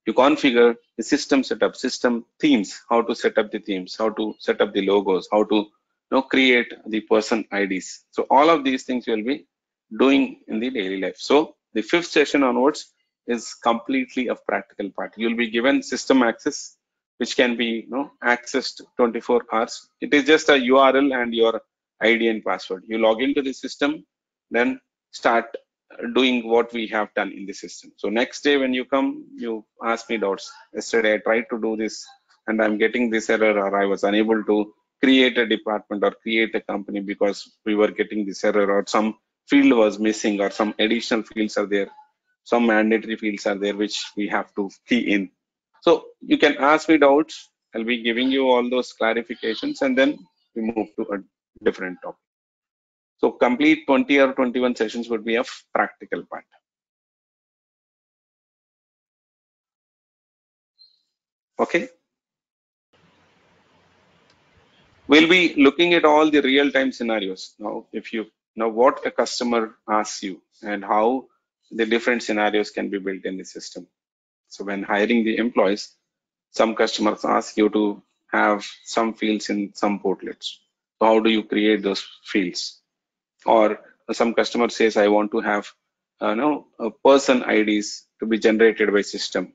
you configure the system setup, system themes, how to set up the themes, how to set up the logos, how to create the person IDs. So all of these things you will be doing in the daily life. So the 5th session onwards is completely a practical part. You will be given system access, which can be accessed 24 hours. It is just a URL and your ID and password. You log into the system, then start doing what we have done in the system. So next day when you come, you ask me doubts. Yesterday I tried to do this and I'm getting this error, or I was unable to create a department or create a company because we were getting this error, or some field was missing, or some additional fields are there, some mandatory fields are there which we have to key in. So you can ask me doubts. I'll be giving you all those clarifications, and then we move to a different topic. So complete 20 or 21 sessions would be a practical part. Okay. We'll be looking at all the real-time scenarios. Now, if you know what a customer asks you and how the different scenarios can be built in the system. So when hiring the employees, some customers ask you to have some fields in some portlets. So how do you create those fields? Or some customer says, I want to have a person IDs to be generated by system,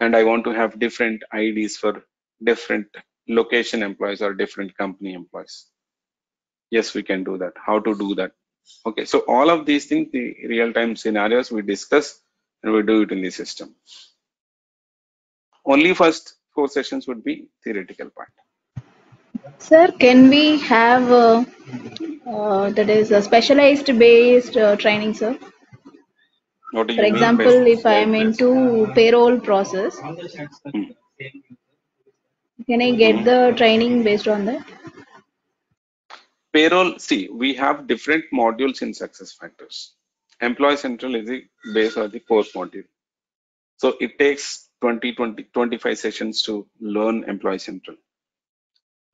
and I want to have different IDs for different location employees or different company employees. Yes, we can do that. How to do that? Okay, so all of these things, the real-time scenarios we discuss, and we do it in the system. Only first 4 sessions would be theoretical part. Sir, can we have that is a specialized based training, sir? What do you mean? For example, if I am into payroll process, can I get the training based on that? Payroll, see, we have different modules in SuccessFactors. Employee Central is the base or the core module. So it takes 20, 25 sessions to learn Employee Central.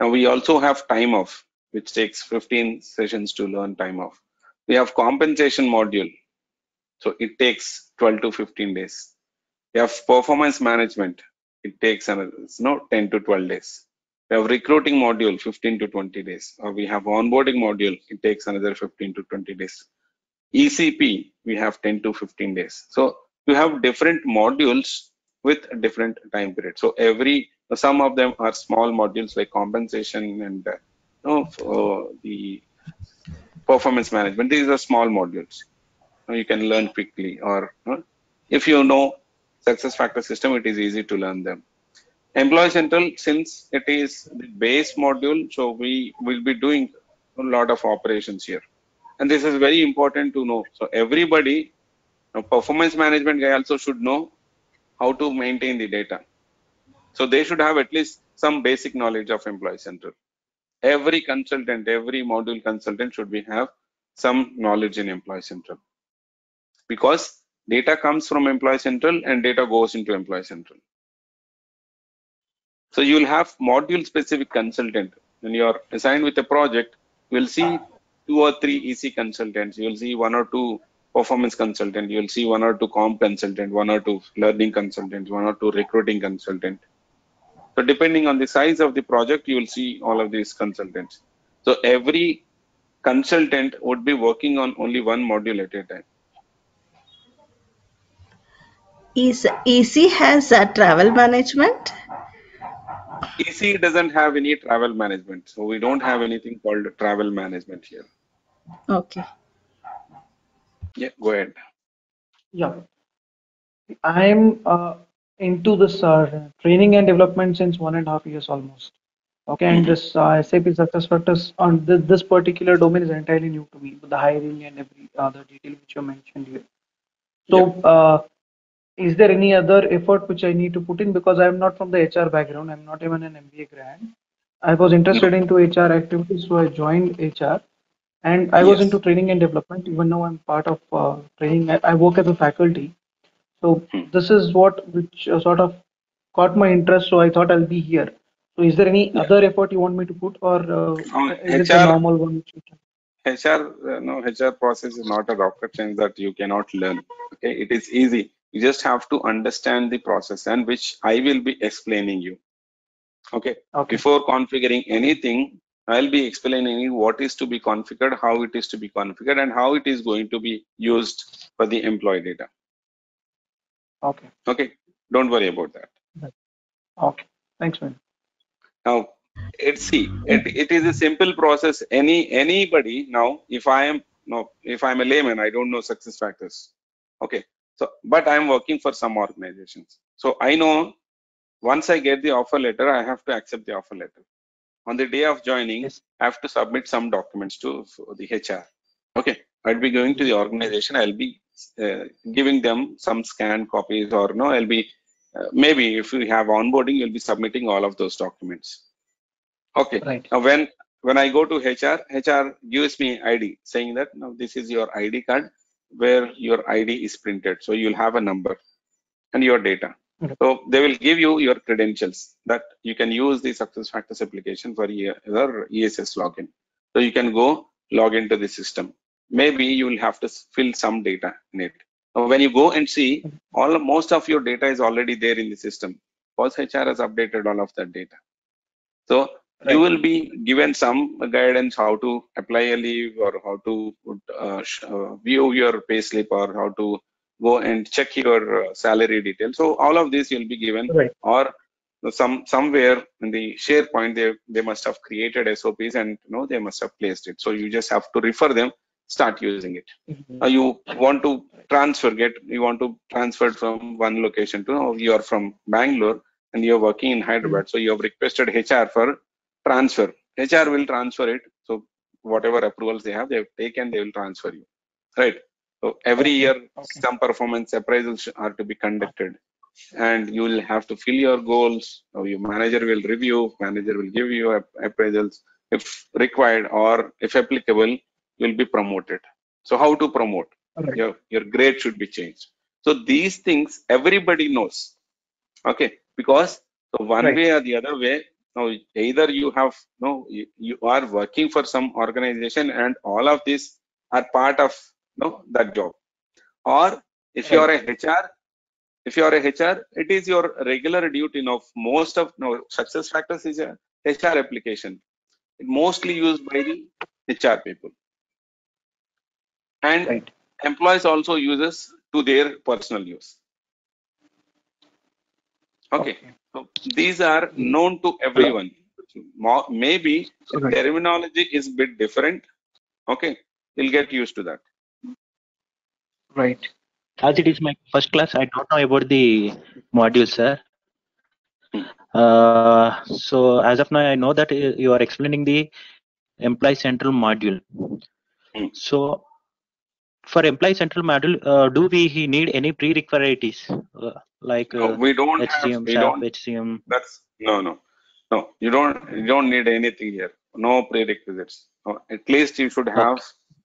Now we also have time off, which takes 15 sessions to learn time off. We have compensation module, so it takes 12 to 15 days. We have performance management, it takes another 10 to 12 days. We have recruiting module, 15 to 20 days. Or we have onboarding module, it takes another 15 to 20 days. ECP, we have 10 to 15 days. So you have different modules with different time period. So some of them are small modules like compensation and the performance management. These are small modules. You can learn quickly, or if you know SuccessFactor system, it is easy to learn them. Employee Central, since it is the base module, so we will be doing a lot of operations here. And this is very important to know. So everybody, performance management guy also should know how to maintain the data. So they should have at least some basic knowledge of Employee Central. every consultant, every module consultant should be have some knowledge in Employee Central, because data comes from Employee Central and data goes into Employee Central. So you will have module specific consultant. When you are assigned with a project, you will see 2 or 3 EC consultants, you will see 1 or 2 performance consultant, you will see 1 or 2 comp consultant, 1 or 2 learning consultants, 1 or 2 recruiting consultant. So depending on the size of the project, you will see all of these consultants. So every consultant would be working on only one module at a time. Is EC has a travel management? EC doesn't have any travel management, so we don't have anything called travel management here. Okay. Yeah, go ahead. Yeah, I'm into this training and development since 1.5 years almost. Okay, and this SAP SuccessFactors on this particular domain is entirely new to me, with the hiring and every other detail which you mentioned here. So, yeah. Is there any other effort which I need to put in, because I am not from the HR background, I'm not even an MBA grad. I was interested into HR activities, so I joined HR, and I was into training and development. Even now I'm part of training. I work as a faculty, so this is what which sort of caught my interest, so I thought I'll be here. So is there any other effort you want me to put, or is it a normal one which you can? HR, no, HR process is not a rocket science that you cannot learn. Okay, it is easy. You just have to understand the process, and which I will be explaining you. Okay. Before configuring anything, I'll be explaining you what is to be configured, how it is to be configured, and how it is going to be used for the employee data. Okay. Okay. Don't worry about that. Right. Okay. Thanks, man. Now, it is a simple process. Anybody now, if I'm a layman, I don't know SuccessFactors. Okay. So, but I am working for some organizations. So I know once I get the offer letter, I have to accept the offer letter. On the day of joining, I have to submit some documents to the HR. Okay, I'll be going to the organization. I'll be giving them some scanned copies, or no, I'll be maybe if we have onboarding, you'll be submitting all of those documents. Okay. Right. Now, when I go to HR, HR gives me ID saying that now this is your ID card, where your ID is printed, so you'll have a number and your data. So they will give you your credentials that you can use the SuccessFactors application for your ESS login. So you can go log into the system. Maybe you will have to fill some data in it. Now, when you go and see, most of your data is already there in the system, because HR has updated all of that data. So you will be given some guidance how to apply a leave, or how to view your payslip, or how to go and check your salary details. So all of this you'll be given, or somewhere in the SharePoint they must have created SOPs, and they must have placed it. So you just have to refer them, start using it. You want to transfer, you want to transfer from one location to, you are from Bangalore and you're working in Hyderabad, so you have requested HR for transfer. HR will transfer it. So whatever approvals they have taken, they will transfer you. Right. So every year some performance appraisals are to be conducted, and you will have to fill your goals. Or your manager will review. Manager will give you appraisals if required, or if applicable, you'll be promoted. So how to promote? Your grade should be changed. So these things everybody knows. Okay. Because so one way or the other way. Now, either you have you are working for some organization, and all of these are part of that job. Or if you are a HR, it is your regular duty. Now, most of SuccessFactors is a HR application, mostly used by the HR people, and employees also uses to their personal use. Okay. So these are known to everyone. Maybe terminology is a bit different. Okay, you'll get used to that. Right. As it is my first class, I don't know about the modules, sir. So as of now, I know that you are explaining the Employee Central module. So for Employee Central module, do we need any prerequisites? Like we don't HCM, have, we don't, HCM. That's no. You don't need anything here. no prerequisites. At least you should have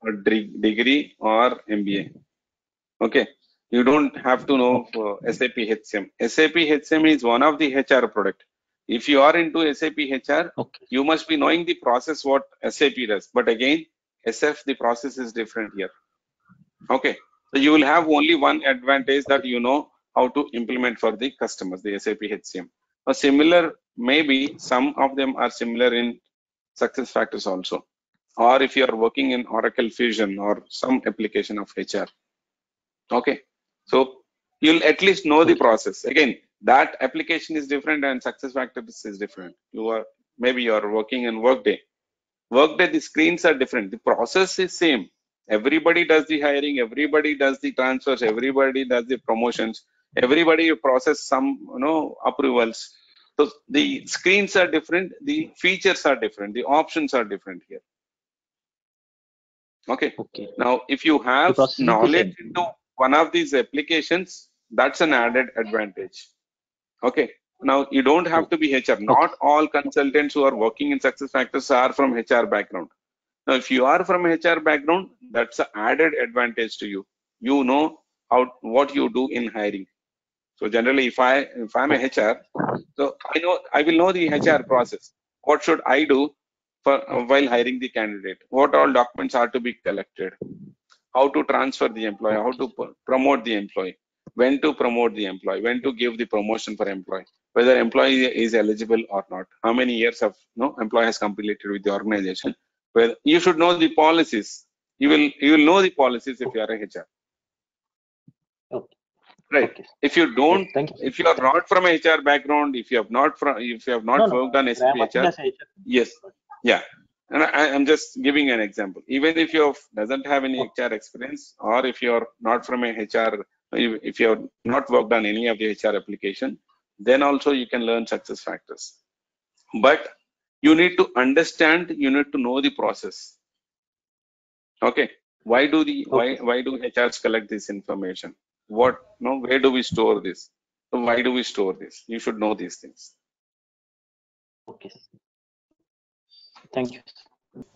a degree or MBA. Okay, you don't have to know SAP HCM. SAP HCM is one of the HR product. If you are into SAP HR, you must be knowing the process what SAP does. But again, SF, the process is different here. Okay, so you will have only one advantage, that you know how to implement for the customers, the SAP HCM. A similar, maybe some of them are similar in SuccessFactors also, or if you are working in Oracle Fusion or some application of HR. Okay, so you'll at least know the process. Again, that application is different and SuccessFactors is different. You are, maybe you are working in Workday. Workday, the screens are different. The process is same. Everybody does the hiring, everybody does the transfers, everybody does the promotions, everybody process some, you know, approvals. So the screens are different, the features are different, the options are different here. Okay. Now, if you have knowledge into one of these applications, that's an added advantage. Okay. Now, you don't have to be HR. Not all consultants who are working in SuccessFactors are from HR background. Now, if you are from HR background, that's an added advantage to you. You know how, what you do in hiring. So generally, if I'm a HR, so I will know the HR process. What should I do for while hiring the candidate? What all documents are to be collected? How to transfer the employee? How to promote the employee? When to promote the employee? When to give the promotion for employee? Whether employee is eligible or not? How many years of employee has completed with the organization? Well, you should know the policies. You will know the policies if you are a HR. Right. If you don't, if you are not from a HR background, if you have not worked on SAP HR, and I'm just giving an example. Even if you doesn't have any HR experience, or if you are not from a HR, if you have not worked on any of the HR application, then also you can learn SuccessFactors. But you need to understand, you need to know the process. Okay, why do HRs collect this information? Where do we store this? Why do we store this? You should know these things. Okay, thank you.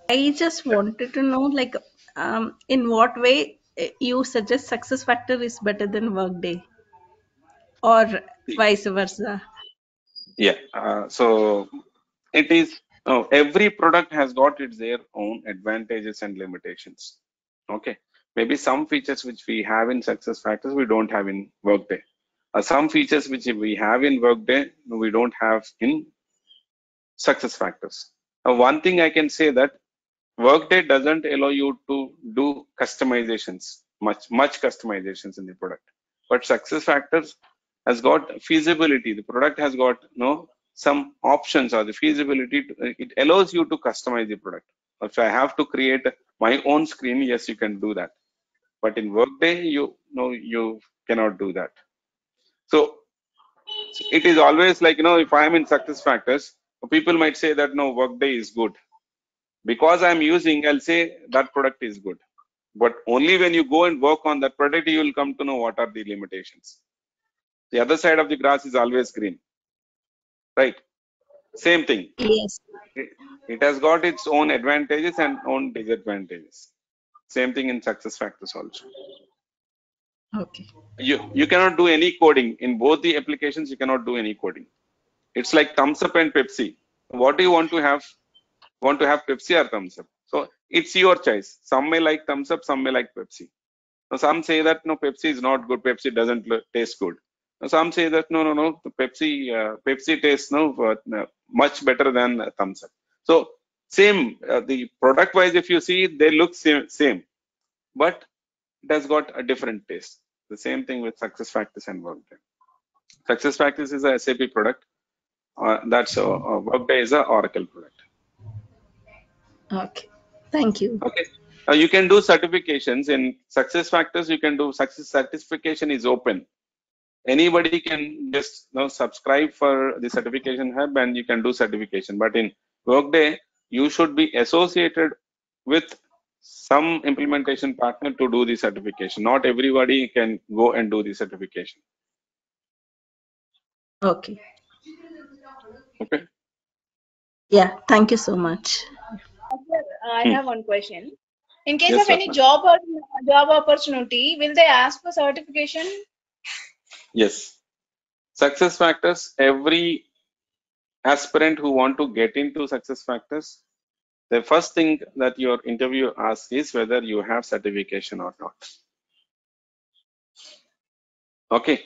I just wanted to know, like, in what way you suggest SuccessFactors is better than Workday, or vice versa? Yeah, so it is. Every product has got their own advantages and limitations. Okay. Maybe some features which we have in SuccessFactors, we don't have in Workday. Some features which we have in Workday, we don't have in SuccessFactors. One thing I can say that Workday doesn't allow you to do customizations, much customizations in the product. But SuccessFactors has got feasibility. The product has got some options, or the feasibility. It allows you to customize the product. If I have to create my own screen, yes, you can do that. But in Workday, you cannot do that. So it is always like, if I am in SuccessFactors, people might say that no, Workday is good. Because I'm using, I'll say that product is good. But only when you go and work on that product, you will come to know what are the limitations. The other side of the grass is always green, right? Same thing. Yes. It has got its own advantages and own disadvantages. Same thing in SuccessFactors also. Okay. You cannot do any coding in both the applications. You cannot do any coding. It's like Thumbs Up and Pepsi. What do you want to have? Want to have Pepsi or Thumbs Up? So it's your choice. Some may like Thumbs Up, some may like Pepsi. Now some say that no, Pepsi is not good. Pepsi doesn't taste good. Now some say that no, Pepsi tastes much better than Thumbs Up. So same, the product wise, if you see, they look same, but it has got a different taste. The same thing with SuccessFactors and Workday. SuccessFactors is a SAP product. Workday is an Oracle product. Okay, thank you. Okay, you can do certifications in SuccessFactors. You can do certification is open. Anybody can just subscribe for the certification hub and you can do certification. But in Workday, you should be associated with some implementation partner to do the certification. Not everybody can go and do the certification. Okay. Okay. Yeah, thank you so much. I have one question. In case of any job opportunity, will they ask for certification? Yes. SuccessFactors, every aspirant who want to get into SuccessFactors, the first thing that your interview asks is whether you have certification or not. Okay.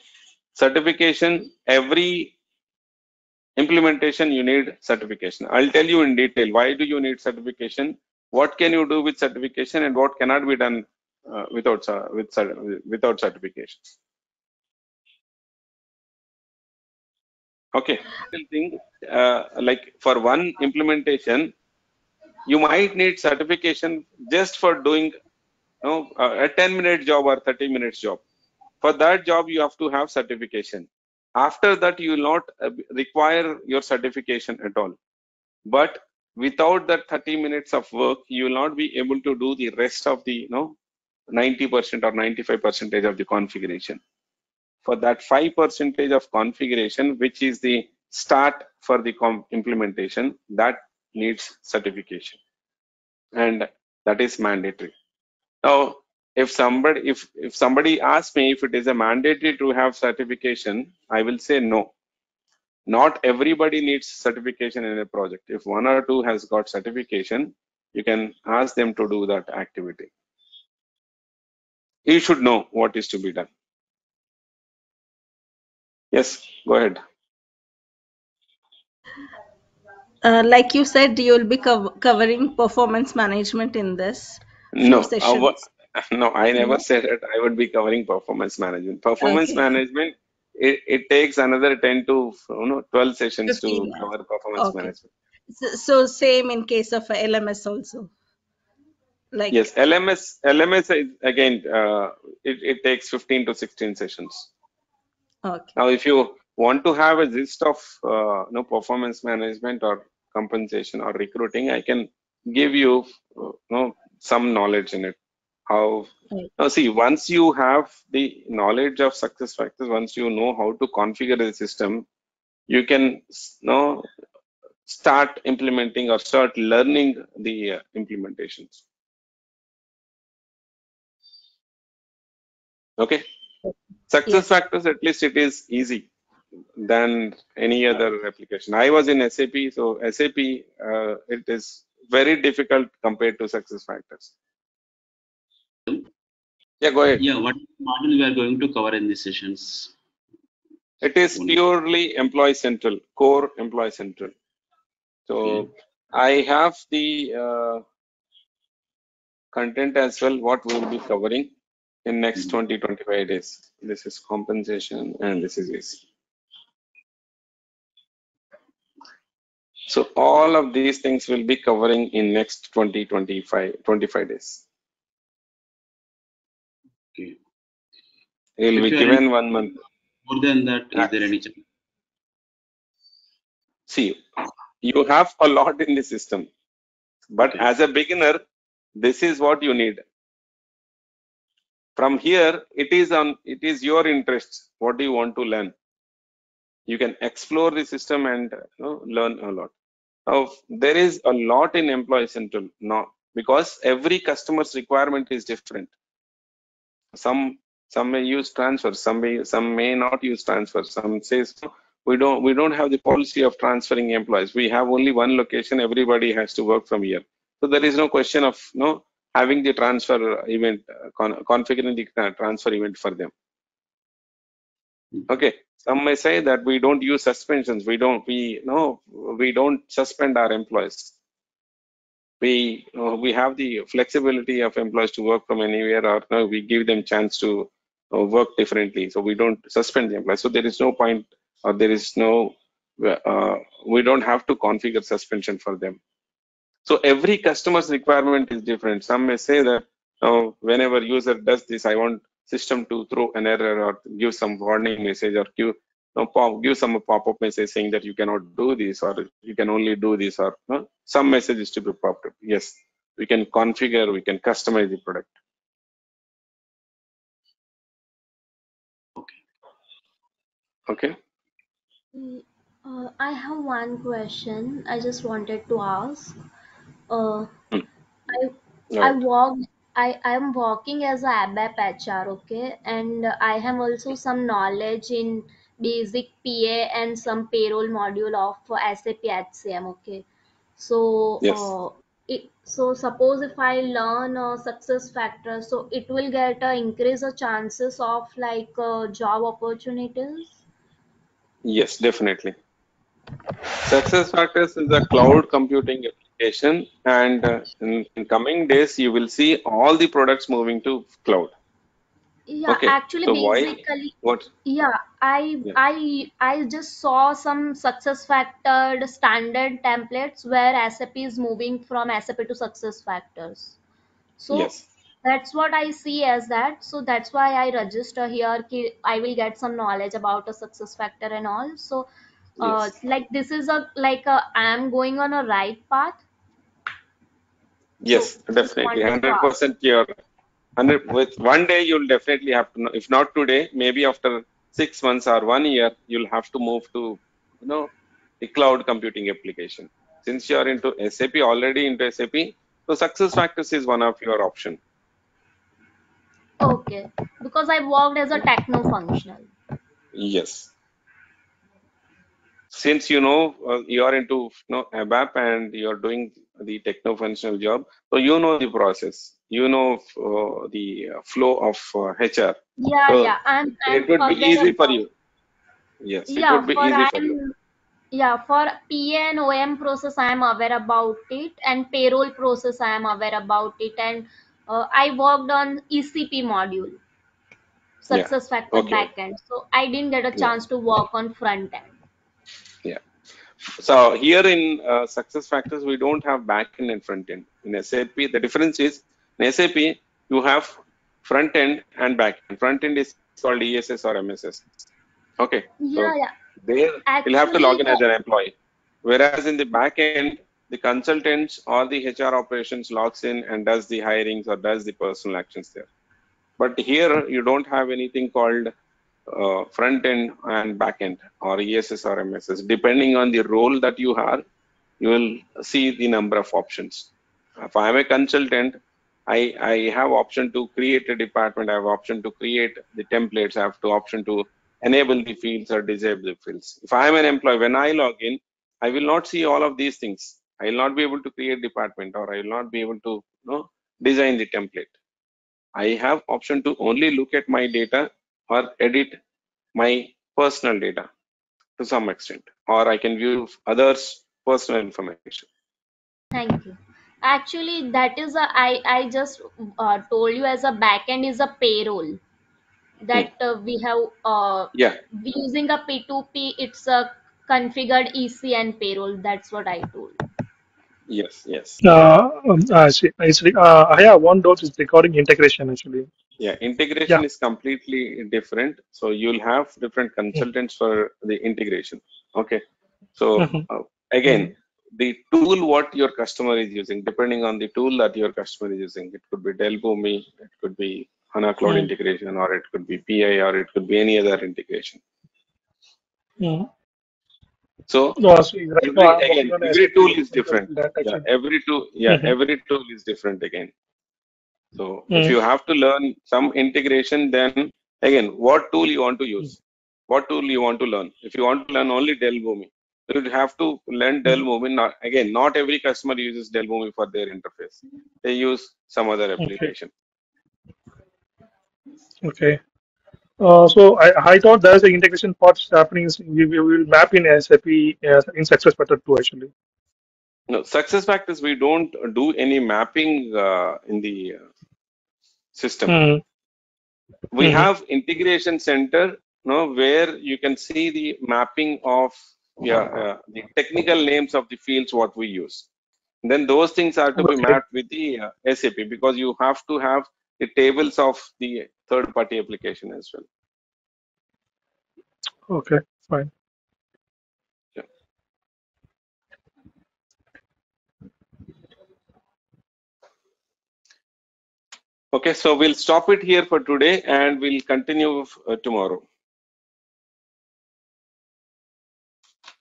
Certification, every implementation you need certification. I'll tell you in detail why do you need certification, what can you do with certification, and what cannot be done without certification. Okay, like for one implementation, you might need certification just for doing a 10-minute job or 30-minute job. For that job, you have to have certification. After that, you will not require your certification at all. But without that 30 minutes of work, you will not be able to do the rest of the 90% or 95% of the configuration. For that 5% of configuration, which is the start for the implementation, that needs certification, and that is mandatory. Now, if somebody asks me if it is a mandatory to have certification, I will say no. Not everybody needs certification in a project. If one or two has got certification, you can ask them to do that activity. You should know what is to be done. Yes, go ahead. Like you said, you will be covering performance management in this. No. No, I never said that I would be covering performance management. Performance management, it takes another 10 to 12 sessions to cover performance management. So same in case of LMS also. Like yes, LMS again, it takes 15 to 16 sessions. Okay. Now, if you want to have a gist of performance management or compensation or recruiting, I can give you, some knowledge in it. Now see, once you have the knowledge of SuccessFactors, once you know how to configure the system, you can start implementing or start learning the implementations. Okay, SuccessFactors, at least it is easy than any other application. I was in SAP, so SAP it is very difficult compared to SuccessFactors. Yeah, go ahead. Yeah, what model we are going to cover in these sessions? It is purely Employee Central, core Employee Central. So I have the content as well, what we will be covering in next 20-25 days. This is compensation and this is AC. So all of these things will be covering in next 20-25 days. Okay. It will be given 1 month. More than that, is there any challenge? See, you have a lot in the system, but as a beginner, this is what you need. From here, it is your interest. What do you want to learn? You can explore the system and learn a lot. Now, there is a lot in Employee Central now because every customer's requirement is different. Some may use transfer, some may not use transfer. Some says we don't have the policy of transferring employees. We have only one location. Everybody has to work from here. So there is no question of having the transfer event, configuring the transfer event for them. Okay. Some may say that we don't use suspensions. We don't suspend our employees. We have the flexibility of employees to work from anywhere, or we give them chance to work differently. So we don't suspend the employees. So there is no point, or there is no, we don't have to configure suspension for them. So every customer's requirement is different. Some may say that whenever user does this, I want system to throw an error or give some warning message or give some pop-up message saying that you cannot do this, or you can only do this, or some messages to be popped up. Yes, we can configure, we can customize the product. Okay. I have one question I just wanted to ask. I I Right. work I am working as a ABAP HR, okay, and I have also some knowledge in basic PA and some payroll module of SAP HCM, okay. So Yes. So suppose if I learn SuccessFactors, so it will get increase the chances of like job opportunities. Yes, definitely. SuccessFactors is a cloud computing application, and in coming days you will see all the products moving to cloud. Yeah, okay. Actually, so basically, I just saw some SuccessFactors standard templates where SAP is moving from SAP to SuccessFactors. So yes, that's what I see as that. So that's why I register here. I will get some knowledge about a SuccessFactor and all. So yes, like this is a I am going on a right path. Yes, so definitely, 100% here. And with one day you'll definitely have to know, if not today, maybe after 6 months or 1 year, you'll have to move to, you know, the cloud computing application. Since you are into SAP, already into SAP, so SuccessFactors is one of your option. Okay, because I worked as a techno-functional. Yes. Since you know you are into ABAP and you are doing the techno-functional job, so you know the process. You know the flow of HR. Yeah, so yeah, and it would be easy for you. Yes, yeah, it would be easy for you. Yeah, for PA and OM process, I am aware about it, and payroll process, I am aware about it, and I worked on ECP module, SuccessFactors backend. So I didn't get a chance to work on front end. Yeah. So here in SuccessFactors, we don't have backend and front end. In SAP, the difference is, in SAP, you have front end and back end. Front end is called ESS or MSS. Okay. Yeah, so yeah. There you'll have to log in as an employee. Whereas in the back end, the consultants or the HR operations logs in and does the hirings or does the personal actions there. But here you don't have anything called front end and back end or ESS or MSS. Depending on the role that you are, you will see the number of options. If I am a consultant, I have option to create a department, I have option to create the templates, I have to option to enable the fields or disable the fields. If I am an employee, when I log in, I will not see all of these things. I will not be able to create department, or I will not be able to design the template. I have option to only look at my data or edit my personal data to some extent, or I can view others' personal information. Thank you. Actually, that is a I just told you as a backend is a payroll that we have using a P2P. It's a configured EC and payroll. That's what I told. Yes, yes. Yeah, one dot is recording integration actually. Yeah, integration is completely different. So you'll have different consultants for the integration. Okay, so again, the tool what your customer is using, depending on the tool that your customer is using, it could be Dell Boomi, it could be HANA Cloud Integration, or it could be PI, or it could be any other integration. So every tool is different. Yeah, every tool is different again. So if you have to learn some integration, then again, what tool you want to use, what tool you want to learn. If you want to learn only Dell Boomi, you would have to learn Dell Boomi. Again, not every customer uses Dell Boomi for their interface. They use some other application. Okay. So I thought there's the integration part happening. We will map in SAP in SuccessFactors too, actually. No, SuccessFactors, we don't do any mapping in the system. We have integration center, where you can see the mapping of the technical names of the fields what we use. And then those things are to be mapped with the SAP, because you have to have the tables of the third party application as well. Okay, fine. Yeah. Okay, so we'll stop it here for today, and we'll continue tomorrow.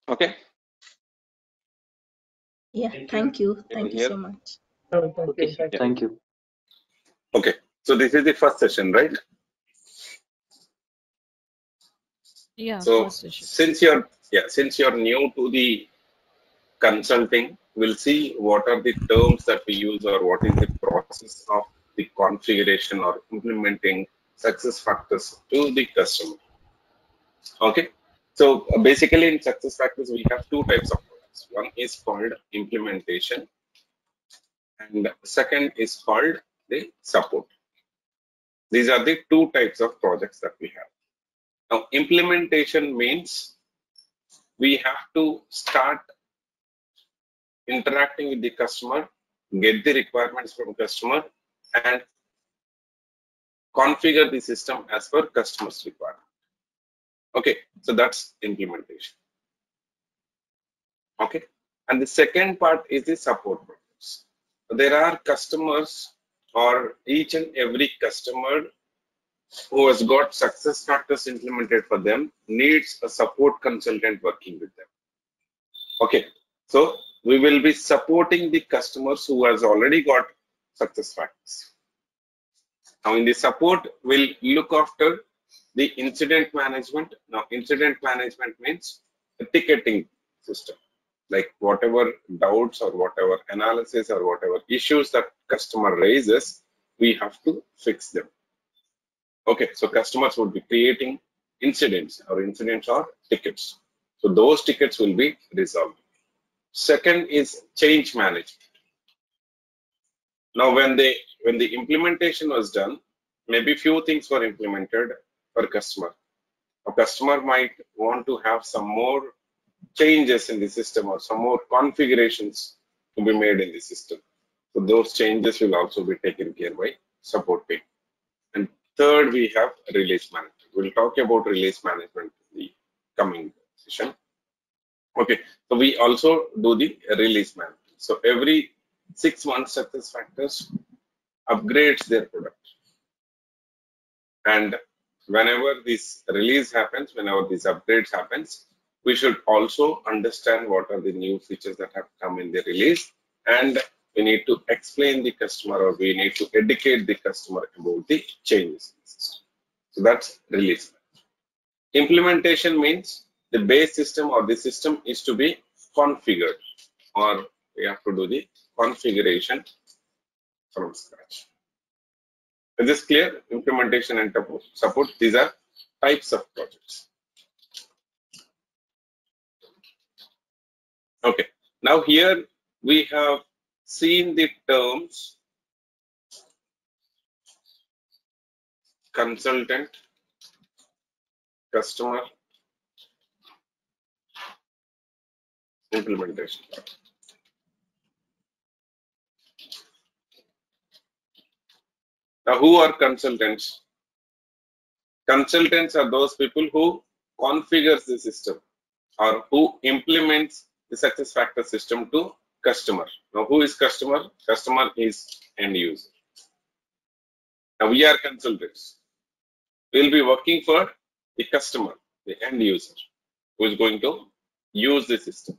Okay. Yeah, thank you. Thank you so much. Oh, thank okay. you. Yeah. Thank you. Okay. So this is the first session, right? Yeah. So since you're new to the consulting, we'll see what are the terms that we use or what is the process of the configuration or implementing SuccessFactors to the customer. Okay. So basically in SuccessFactors, we have two types of products. One is called implementation and second is called the support. These are the two types of projects that we have. Now, implementation means we have to start interacting with the customer, get the requirements from customer, and configure the system as per customer's requirement. Okay, so that's implementation. Okay, and the second part is the support programs. There are customers, or each and every customer who has got SuccessFactors implemented for them needs a support consultant working with them. Okay, so we will be supporting the customers who has already got SuccessFactors. Now, in the support, we'll look after the incident management. Now, incident management means a ticketing system, like whatever doubts or whatever analysis or whatever issues that customer raises, we have to fix them. Okay, so customers would be creating incidents or tickets. So those tickets will be resolved. Second is change management. Now, when the implementation was done, maybe few things were implemented per customer. A customer might want to have some more changes in the system or some more configurations to be made in the system. So those changes will also be taken care by support team. And third, we have release management. We'll talk about release management in the coming session. Okay, so we also do the release management. So every 6 months, SuccessFactors upgrades their product, and whenever this release happens, whenever these upgrades happens, we should also understand what are the new features that have come in the release, and we need to explain the customer, or we need to educate the customer about the changes in the system. So that's release. Implementation means the base system or the system is to be configured, or we have to do the configuration from scratch. Is this clear? Implementation and support, these are types of projects. Okay, now here we have seen the terms consultant, customer, implementation. Now, who are consultants? Consultants are those people who configures the system or who implements the SuccessFactors system to customer. Now, who is customer? Customer is end user. Now, we are consultants. We'll be working for the customer, the end user, who is going to use the system.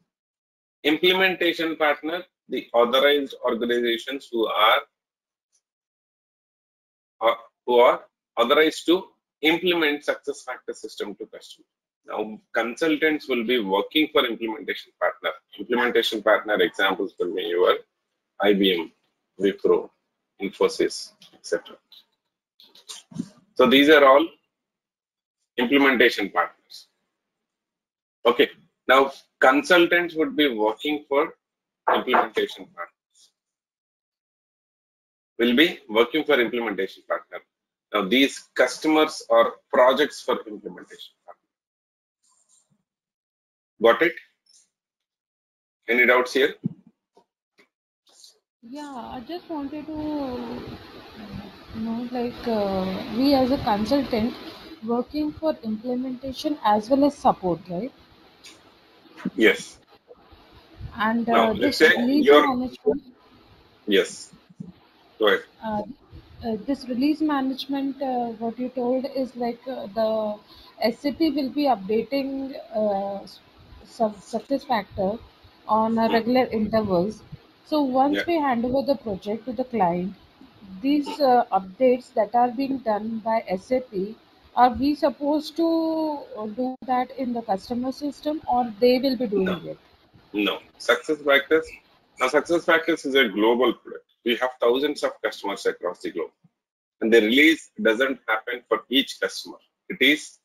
Implementation partner, the authorized organizations who are authorized to implement SuccessFactors system to customer. Now, consultants will be working for implementation partner. Implementation partner examples will be your IBM, Wipro, Infosys, etc. So these are all implementation partners. Okay. Now, consultants would be working for implementation partners. Will be working for implementation partner. Now, these customers are projects for implementation partner. Got it? Any doubts here? Yeah, I just wanted to know, like, we as a consultant working for implementation as well as support, right? Yes. And now, let's say your yes. This release management, what you told is like the SAP will be updating SuccessFactors on regular intervals. So once we hand over the project to the client, these updates that are being done by SAP, are we supposed to do that in the customer system, or they will be doing it? No. SuccessFactors. Now, SuccessFactors is a global product. We have thousands of customers across the globe, and the release doesn't happen for each customer. It is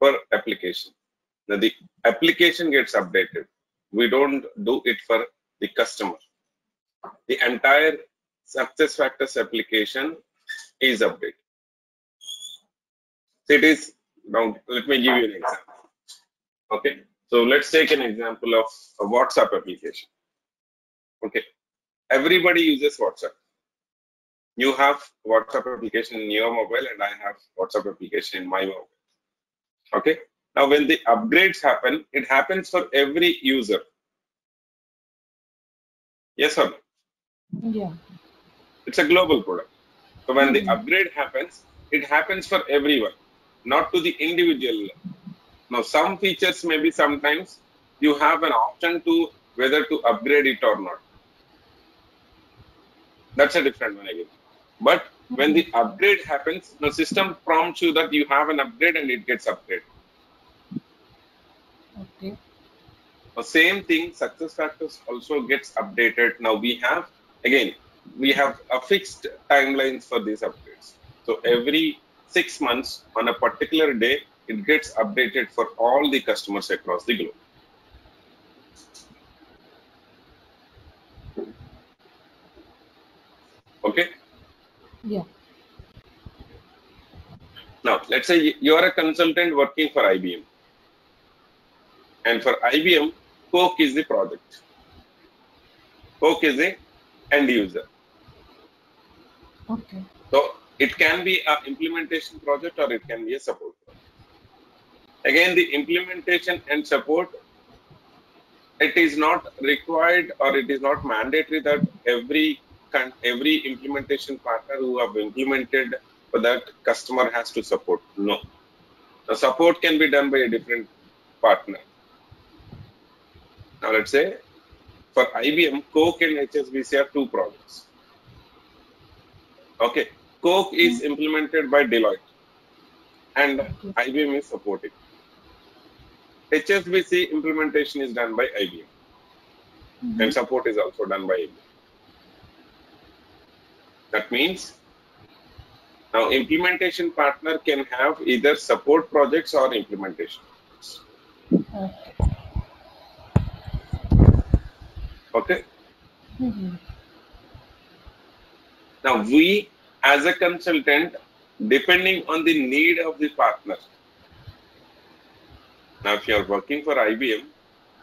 per application. Now, the application gets updated. We don't do it for the customer. The entire SuccessFactors application is updated. So it is now. Let me give you an example. Okay. So let's take an example of a WhatsApp application. Okay. Everybody uses WhatsApp. You have WhatsApp application in your mobile, and I have WhatsApp application in my mobile. Okay. Now, when the upgrades happen, it happens for every user. Yes or no? Yeah. It's a global product. So when the upgrade happens, it happens for everyone, not to the individual. Now, some features maybe sometimes you have an option to whether to upgrade it or not. That's a different one again. But when the upgrade happens, the system prompts you that you have an upgrade and it gets upgraded. Okay. The same thing, SuccessFactors also gets updated. Now we have, again, we have a fixed timelines for these upgrades. So every 6 months on a particular day, it gets updated for all the customers across the globe. Okay? Yeah. Now, let's say you are a consultant working for IBM. And for IBM, Coke is the product. Coke is the end user. Okay. So it can be an implementation project or it can be a support project. Again, the implementation and support, it is not required or it is not mandatory that every implementation partner who have implemented for that customer has to support. No. The support can be done by a different partner. Now, let's say for IBM, Coke and HSBC are two products. Okay. Coke is implemented by Deloitte and IBM is supporting. HSBC implementation is done by IBM and support is also done by IBM. That means now implementation partner can have either support projects or implementation projects. Okay. Now we as a consultant, depending on the need of the partner. Now if you are working for IBM,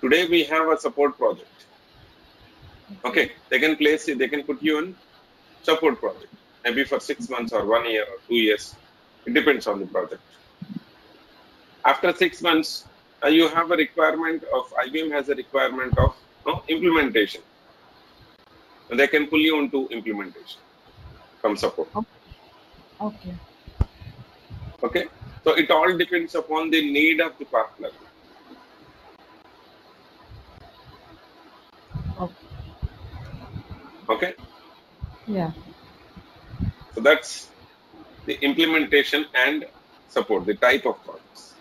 today we have a support project. Okay, they can put you in support project, maybe for 6 months or 1 year or 2 years. It depends on the project. After 6 months, you have a requirement of, IBM has a requirement of implementation. And they can pull you into implementation from support. Okay. Okay. So it all depends upon the need of the partner. Okay. Okay. Yeah. So that's the implementation and support, the type of products.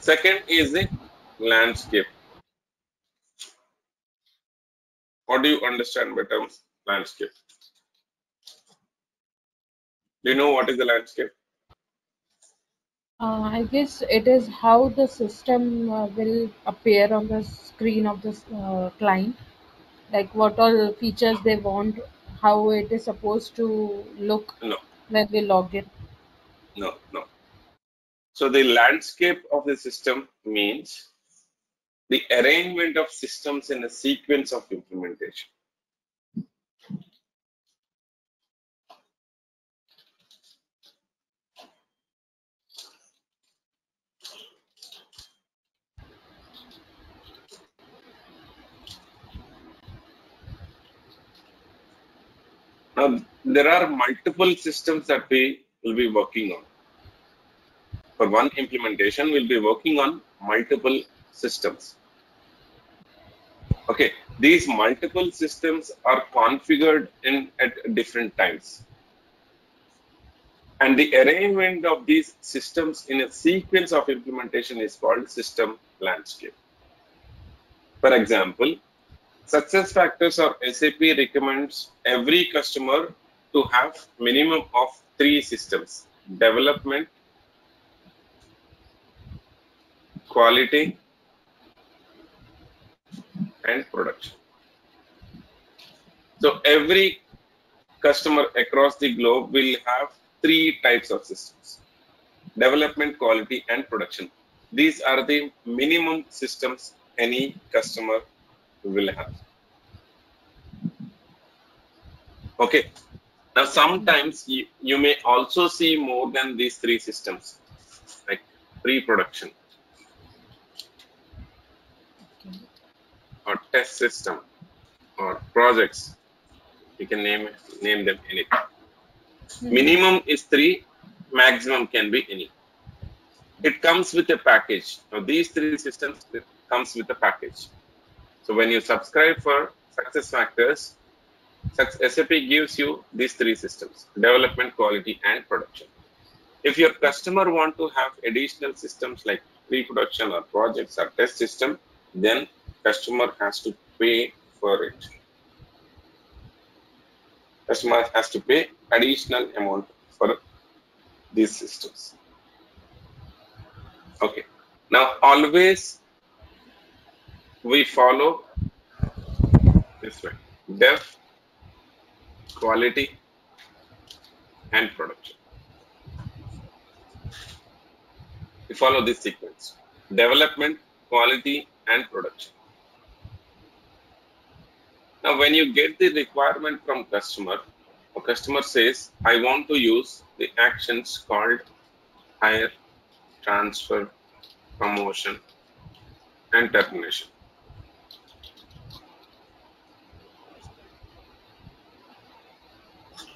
Second is the landscape. What do you understand by terms landscape? Do you know what is the landscape? I guess it is how the system will appear on the screen of the client. Like what all features they want, how it is supposed to look when they log in. So the landscape of the system means the arrangement of systems in a sequence of implementation. Now, there are multiple systems that we will be working on. For one implementation, we'll be working on multiple systems. Okay, these multiple systems are configured in at different times. And the arrangement of these systems in a sequence of implementation is called system landscape. For example, SuccessFactors or SAP recommends every customer to have minimum of 3 systems: development, quality, and production. So every customer across the globe will have 3 types of systems: development, quality, and production. These are the minimum systems any customer will have. Okay, now sometimes you may also see more than these 3 systems, like pre-production or test system or projects. You can name them anything. Minimum is 3, maximum can be any. It comes with a package. Now these 3 systems comes with a package. So when you subscribe for SuccessFactors, SAP gives you these 3 systems: development, quality, and production. If your customer want to have additional systems like pre-production or projects or test system, then customer has to pay for it. Customer has to pay additional amount for these systems. Okay, now always we follow this way: dev, quality, and production. We follow this sequence: development, quality, and production. Now when you get the requirement from customer, a customer says, I want to use the actions called hire, transfer, promotion, and termination.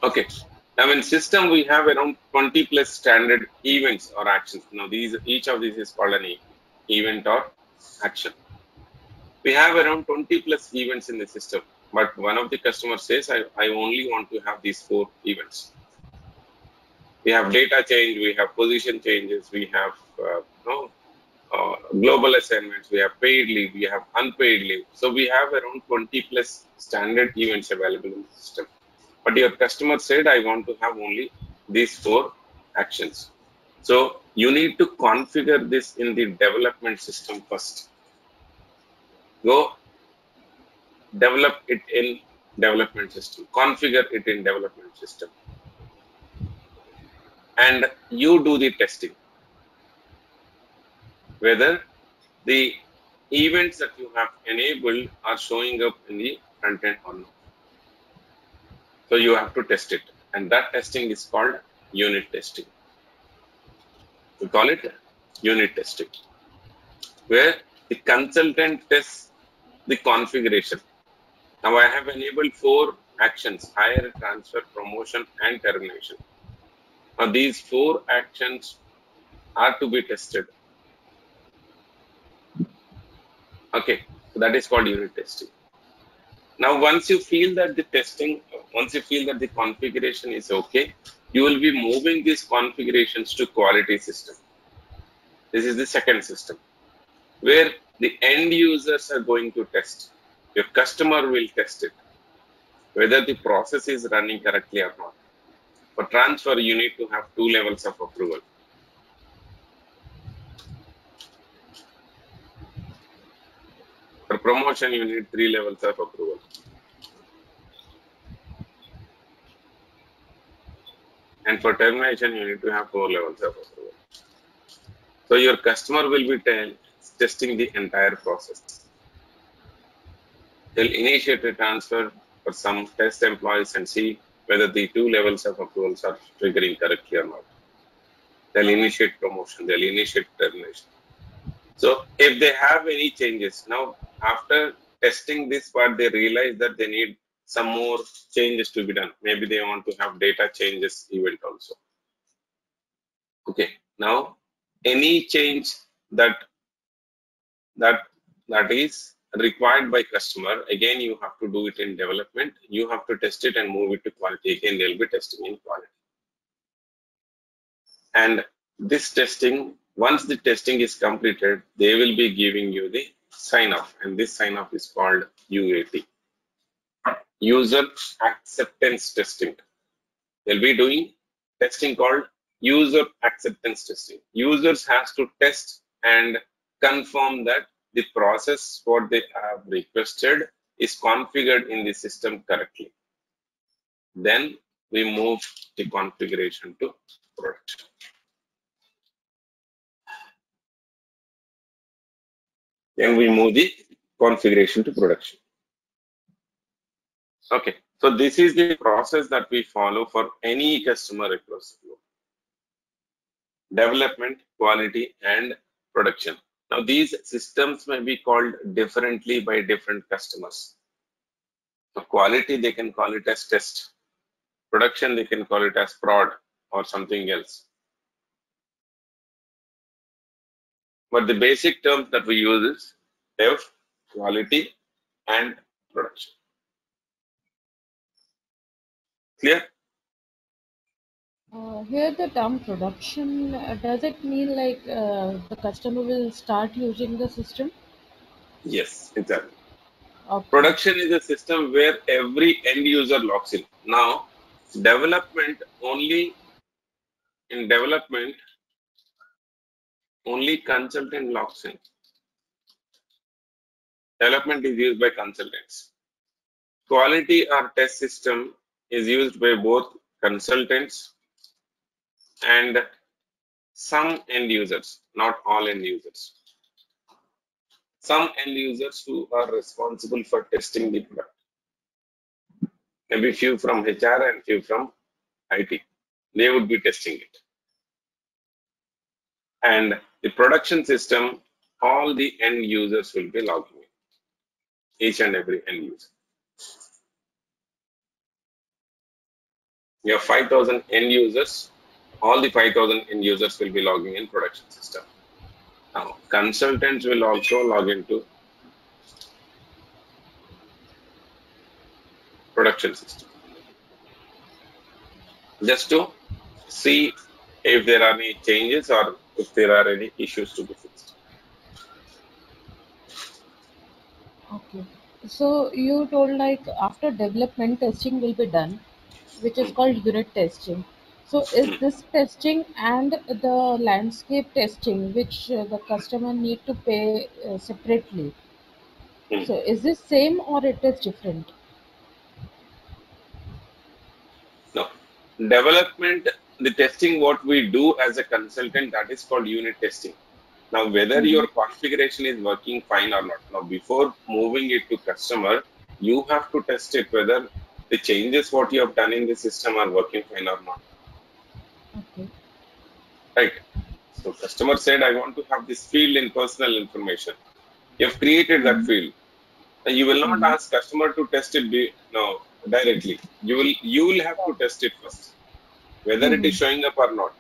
Okay, now in system we have around 20+ standard events or actions. Now these, each of these is called an event or action. We have around 20+ events in the system, but one of the customers says, I only want to have these 4 events. We have data change, we have position changes, we have global assignments, we have paid leave, we have unpaid leave. So we have around 20+ standard events available in the system. But your customer said, I want to have only these 4 actions. So you need to configure this in the development system first. Go develop it in development system, configure it in development system, and you do the testing whether the events that you have enabled are showing up in the front end or not. So you have to test it, and that testing is called unit testing. We call it unit testing, where the consultant tests the configuration. Now I have enabled 4 actions: hire, transfer, promotion, and termination. Now these 4 actions are to be tested. Okay, so that is called unit testing. Now once you feel that the testing, once you feel that the configuration is okay, you will be moving these configurations to quality system. This is the second system, where the end users are going to test. Your customer will test it, whether the process is running correctly or not. For transfer, you need to have 2 levels of approval. For promotion, you need 3 levels of approval. And for termination, you need to have 4 levels of approval. So your customer will be testing the entire process. They'll initiate a transfer for some test employees and see whether the 2 levels of approvals are triggering correctly or not. They'll initiate promotion, they'll initiate termination. So if they have any changes, now after testing this part, they realize that they need some more changes to be done. Maybe they want to have data changes event also. Okay, now any change that is required by customer, again, you have to do it in development. You have to test it and move it to quality. Again, they'll be testing in quality. And this testing, once the testing is completed, they will be giving you the sign-off, and this sign-off is called UAT, User Acceptance Testing. They'll be doing testing called User Acceptance Testing. Users has to test and confirm that the process what they have requested is configured in the system correctly. Then we move the configuration to production. Then we move the configuration to production. Okay, so this is the process that we follow for any customer request: development, quality, and production. Now, these systems may be called differently by different customers. For quality, they can call it as test. Production, they can call it as prod or something else. But the basic terms that we use is dev, quality, and production. Clear? Here the term production, does it mean like the customer will start using the system? Yes, exactly. Okay. Production is a system where every end user logs in. Now, in development, only consultant logs in. Development is used by consultants. Quality or test system is used by both consultants and some end users, not all end users. Some end users who are responsible for testing the product. Maybe few from HR and few from IT. They would be testing it. And the production system, all the end users will be logging in. Each and every end user. You have 5,000 end users. All the 5,000 end users will be logging in production system. Now, consultants will also log into production system just to see if there are any changes or if there are any issues to be fixed. Okay. So you told like after development testing will be done, which is called unit testing. So is this testing and the landscape testing, which the customer need to pay separately? So is this same or it is different? No. Development, the testing what we do as a consultant, that is called unit testing. Now, whether your configuration is working fine or not. Now, before moving it to customer, you have to test it whether the changes what you have done in the system are working fine or not. Okay. Right. So customer said, I want to have this field in personal information. You have created that field. And you will not ask customer to test it directly. You will have to test it first, whether it is showing up or not.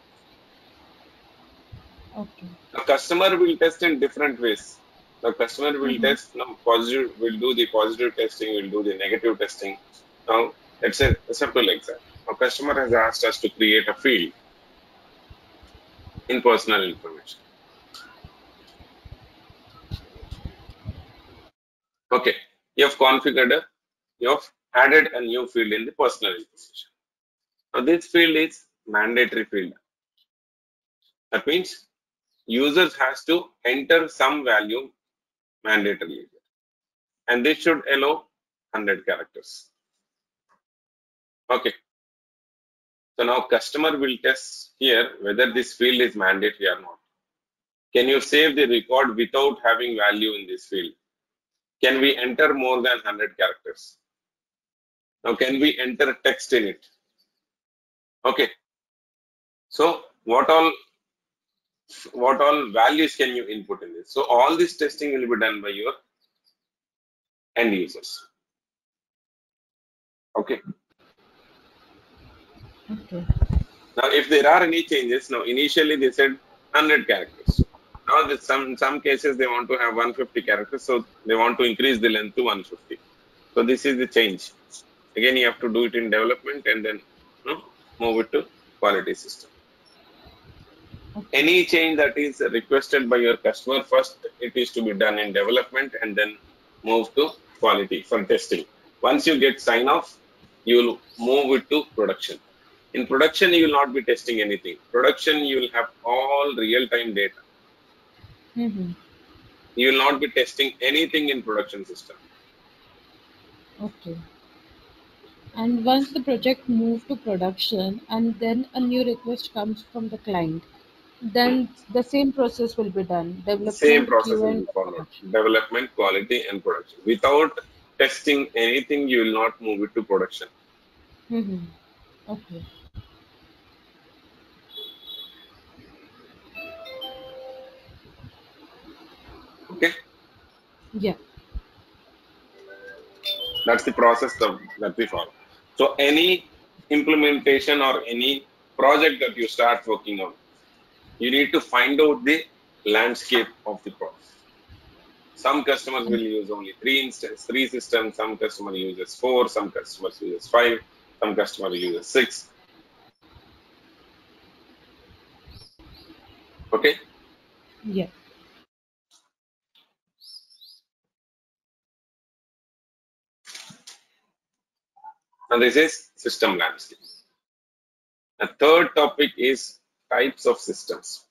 Okay. The customer will test in different ways. The customer will test positive, will do the positive testing, will do the negative testing. Now, let's say a simple example. A customer has asked us to create a field in personal information. Okay, you have configured a, you have added a new field in the personal information. Now this field is mandatory field. That means users has to enter some value mandatorily, and this should allow 100 characters. Okay. So now customer will test here whether this field is mandatory or not. Can you save the record without having value in this field? Can we enter more than 100 characters? Now, can we enter text in it? Okay. So what all values can you input in this? So all this testing will be done by your end users. Okay. Okay. Now, if there are any changes, now initially they said 100 characters. Now, in some cases, they want to have 150 characters, so they want to increase the length to 150. So this is the change. Again, you have to do it in development and then move it to quality system. Okay. Any change that is requested by your customer, first it is to be done in development and then move to quality for testing. Once you get sign off, you will move it to production. In production, you will not be testing anything. Production, you will have all real-time data. Mm-hmm. You will not be testing anything in production system. Okay. And once the project moves to production and then a new request comes from the client, then the same process will be done. Development, same process will be followed. Development, quality and production. Without testing anything, you will not move it to production. Mm-hmm. Okay. Okay. Yeah. That's the process that we follow. So any implementation or any project that you start working on, you need to find out the landscape of the process. Some customers will use only three systems, some customer uses 4, some customers uses 5, some customer uses 6. Okay? Yeah. Now this is system landscape. The third topic is types of systems.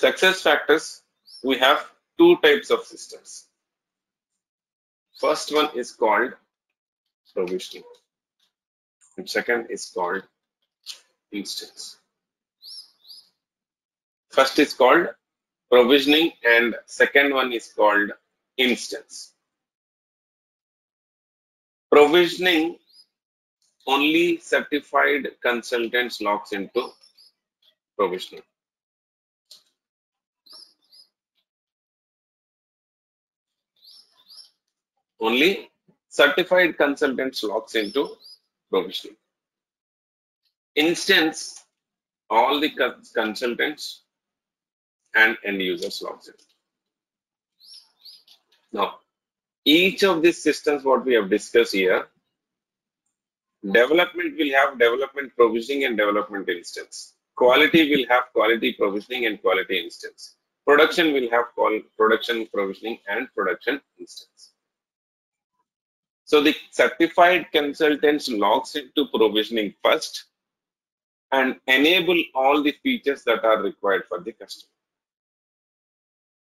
SuccessFactors, we have 2 types of systems. First one is called provisioning, and second is called instance. First is called provisioning and second one is called instance. Provisioning, only certified consultants logs into provisioning. Only certified consultants logs into provisioning. Instance, all the consultants and end users logs in. Now, each of these systems what we have discussed here, development will have development provisioning and development instance. Quality will have quality provisioning and quality instance. Production will have production provisioning and production instance. So the certified consultants logs into provisioning first and enable all the features that are required for the customer.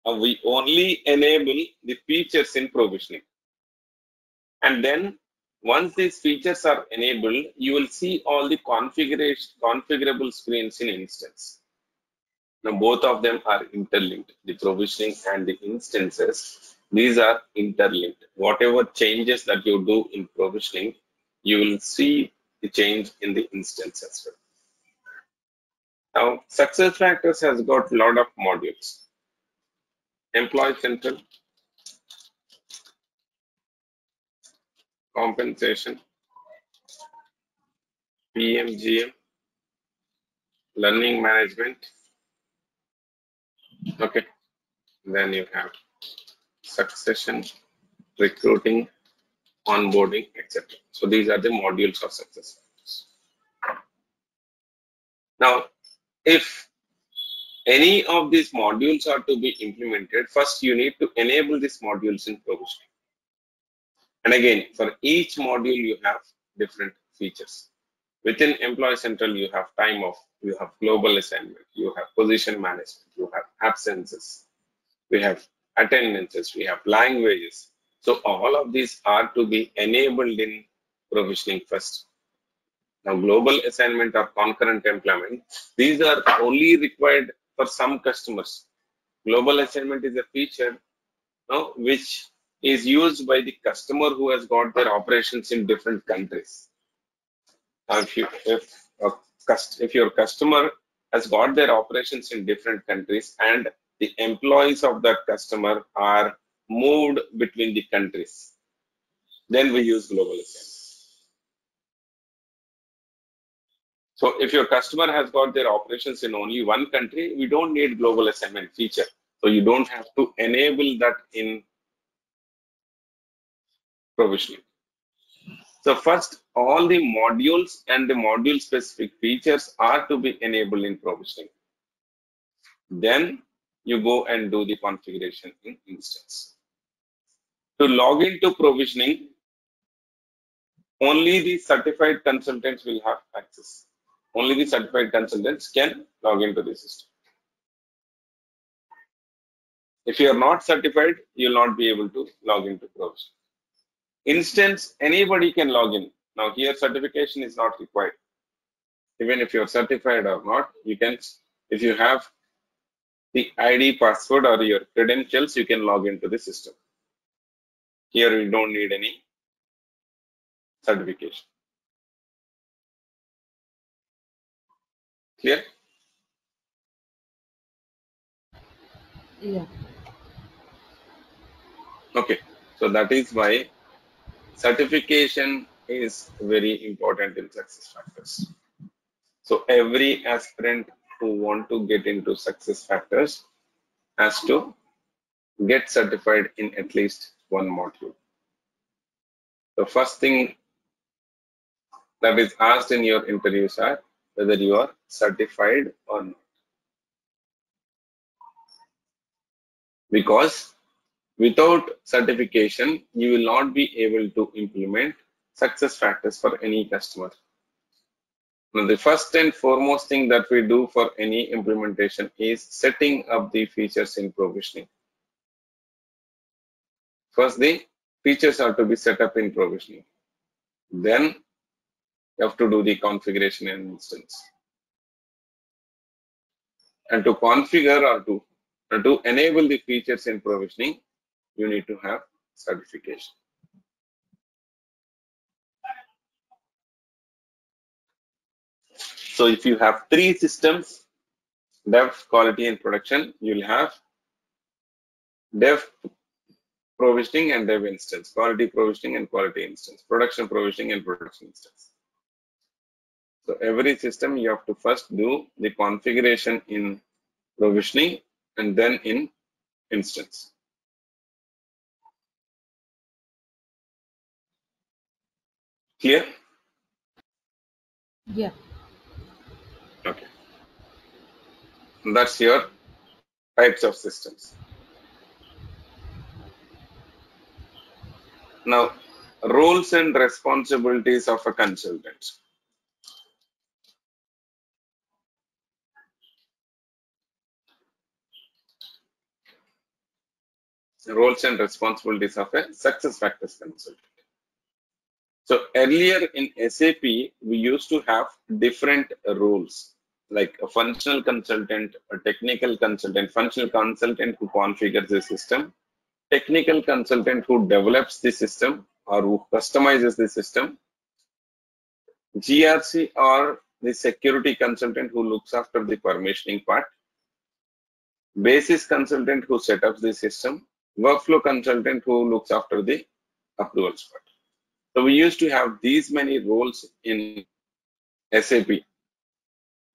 We only enable the features in provisioning, and then once these features are enabled, you will see all the configurable screens in instance. Now both of them are interlinked, the provisioning and the instances. These are interlinked. Whatever changes that you do in provisioning, you will see the change in the instance as well. Now SuccessFactors has got a lot of modules. Employee Central, compensation, PMGM, learning management. Okay, then you have succession, recruiting, onboarding, etc. So these are the modules of SuccessFactors. Now, if any of these modules are to be implemented, first you need to enable these modules in provisioning. And again, for each module you have different features. Within Employee Central, you have time off, you have global assignment, you have position management, you have absences, we have attendances, we have languages. So all of these are to be enabled in provisioning first. Now global assignment or concurrent employment, these are only required for some customers. Global assignment is a feature which is used by the customer who has got their operations in different countries. Now, if your customer has got their operations in different countries and the employees of that customer are moved between the countries, then we use global assignment. So if your customer has got their operations in only one country, we don't need global SMN feature. So you don't have to enable that in provisioning. So first, all the modules and the module specific features are to be enabled in provisioning. Then you go and do the configuration in instance. To log into provisioning, only the certified consultants will have access. Only the certified consultants can log into the system. If you are not certified, you will not be able to log into provisioning. Instance, anybody can log in. Now here certification is not required. Even if you are certified or not, you can, if you have the ID, password or your credentials, you can log into the system. Here you don't need any certification. Clear? Yeah. Okay, so that is why certification is very important in SuccessFactors. So every aspirant who want to get into SuccessFactors has to get certified in at least one module. The first thing that is asked in your interviews are whether you are certified or not. Because without certification, you will not be able to implement SuccessFactors for any customer. Now, the first and foremost thing that we do for any implementation is setting up the features in provisioning. First, the features are to be set up in provisioning. Then you have to do the configuration in instance. And to configure or to enable the features in provisioning, you need to have certification. So if you have three systems, dev, quality and production, you'll have dev provisioning and dev instance, quality provisioning and quality instance, production provisioning and production instance. So every system you have to first do the configuration in provisioning and then in instance. Clear? Yeah. Okay. And that's your types of systems. Now, roles and responsibilities of a consultant. Roles and responsibilities of a SuccessFactors consultant. So earlier in SAP, we used to have different roles, like a functional consultant, a technical consultant, functional consultant who configures the system, technical consultant who develops the system or who customizes the system, GRC or the security consultant who looks after the permissioning part, basis consultant who sets up the system, workflow consultant who looks after the approvals part. So we used to have these many roles in SAP,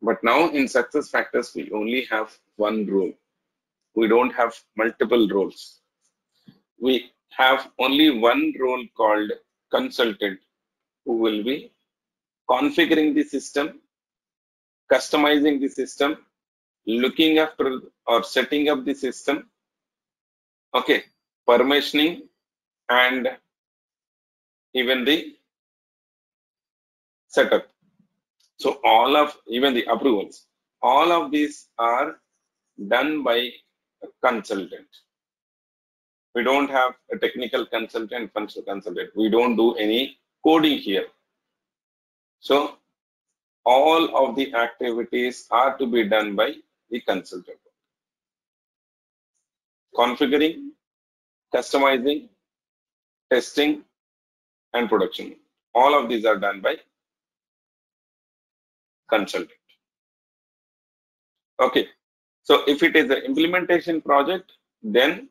but now in SuccessFactors we only have one role. We don't have multiple roles. We have only one role called consultant, who will be configuring the system, customizing the system, looking after or setting up the system, okay, permissioning and even the setup. So all of, even the approvals, all of these are done by a consultant. We don't have a technical consultant, functional consultant. We don't do any coding here. So all of the activities are to be done by the consultant. Configuring, customizing, testing, and production. All of these are done by consultant. Okay. So if it is an implementation project, then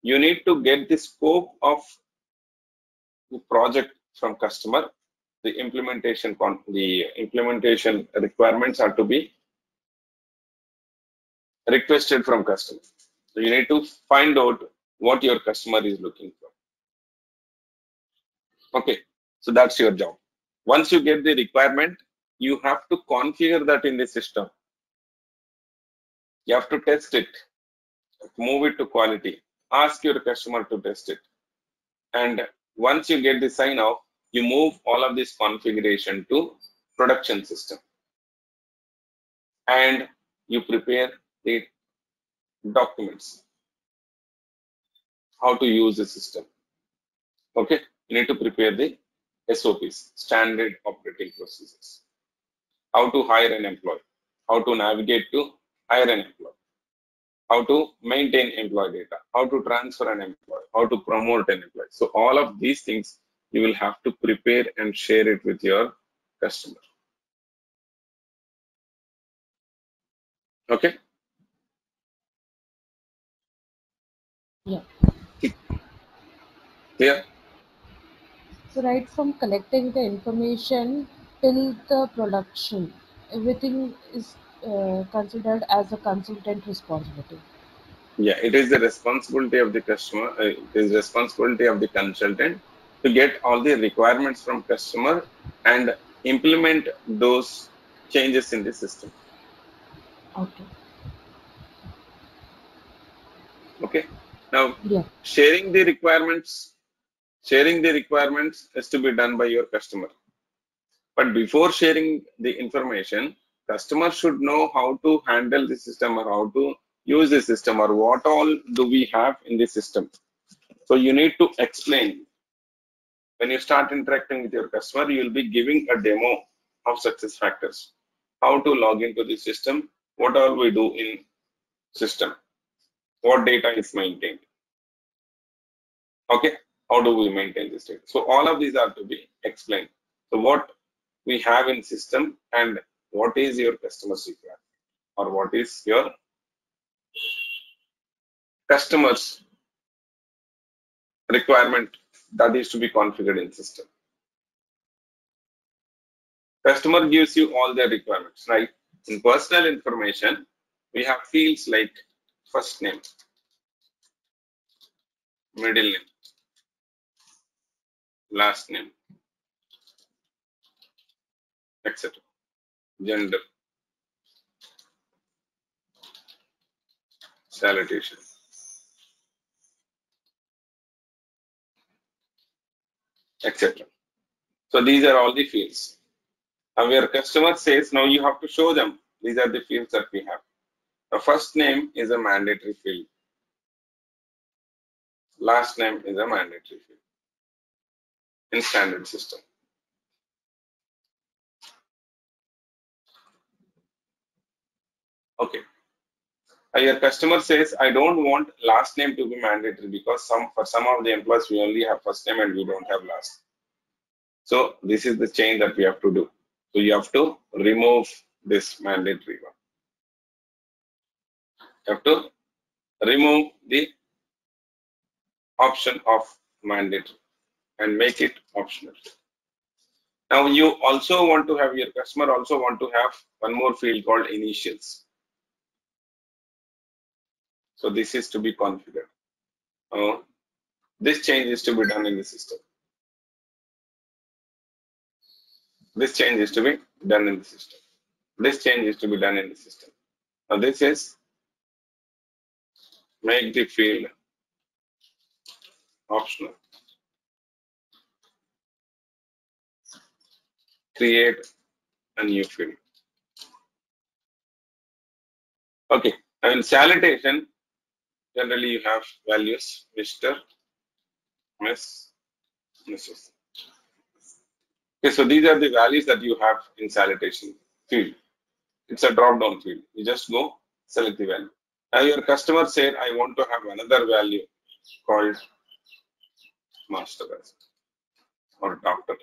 you need to get the scope of the project from customer the implementation requirements are to be requested from customer. So you need to find out what your customer is looking for. Okay, so that's your job. Once you get the requirement, you have to configure that in the system. You have to test it, move it to quality, ask your customer to test it. And once you get the sign off, you move all of this configuration to production system. And you prepare the documents, how to use the system. Okay, you need to prepare the SOPs, standard operating procedures, how to hire an employee, how to navigate to hire an employee, how to maintain employee data, how to transfer an employee, how to promote an employee. So all of these things you will have to prepare and share it with your customer. Okay? Yeah. Yeah. So right from collecting the information till the production, everything is considered as a consultant responsibility. Yeah, it is the responsibility of the customer, it is responsibility of the consultant to get all the requirements from customer and implement those changes in the system. Okay. Okay. Now, yeah. Sharing the requirements is to be done by your customer. But before sharing the information, customer should know how to handle the system or how to use the system or what all do we have in the system. So you need to explain. When you start interacting with your customer, you will be giving a demo of SuccessFactors, how to log into the system, what all we do in system, what data is maintained. Okay, how do we maintain this data? So all of these are to be explained. So what we have in system and what is your customer's requirement or what is your customer's requirement that is to be configured in system. Customer gives you all their requirements, right? In personal information, we have fields like first name, middle name, last name, etc. Gender, salutation, etc. So these are all the fields. And where customer says, now you have to show them, these are the fields that we have. The first name is a mandatory field. Last name is a mandatory field in standard system. Okay. Your customer says, I don't want last name to be mandatory because for some of the employees we only have first name and we don't have last. So this is the change that we have to do. So you have to remove this mandatory one. You have to remove the option of mandatory and make it optional. Now you also want to have, your customer also want to have one more field called initials. So this is to be configured. This change is to be done in the system. This change is to be done in the system. This change is to be done in the system. Now this is make the field optional. Create a new field. Okay. Now in salutation, generally you have values, Mr., Miss, Mrs. Okay, so these are the values that you have in salutation field. It's a drop-down field. You just go select the value. Now your customer said, I want to have another value called master or doctor.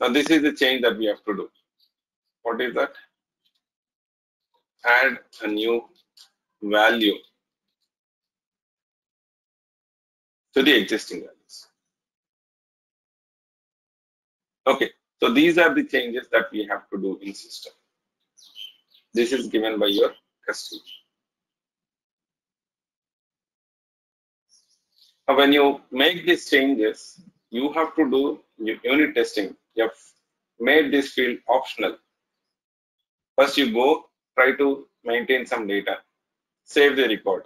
Now this is the change that we have to do. What is that? Add a new value to the existing values. Okay, so these are the changes that we have to do in system. This is given by your customer. Now, when you make these changes, you have to do your unit testing. You have made this field optional. First, you go try to maintain some data, save the record.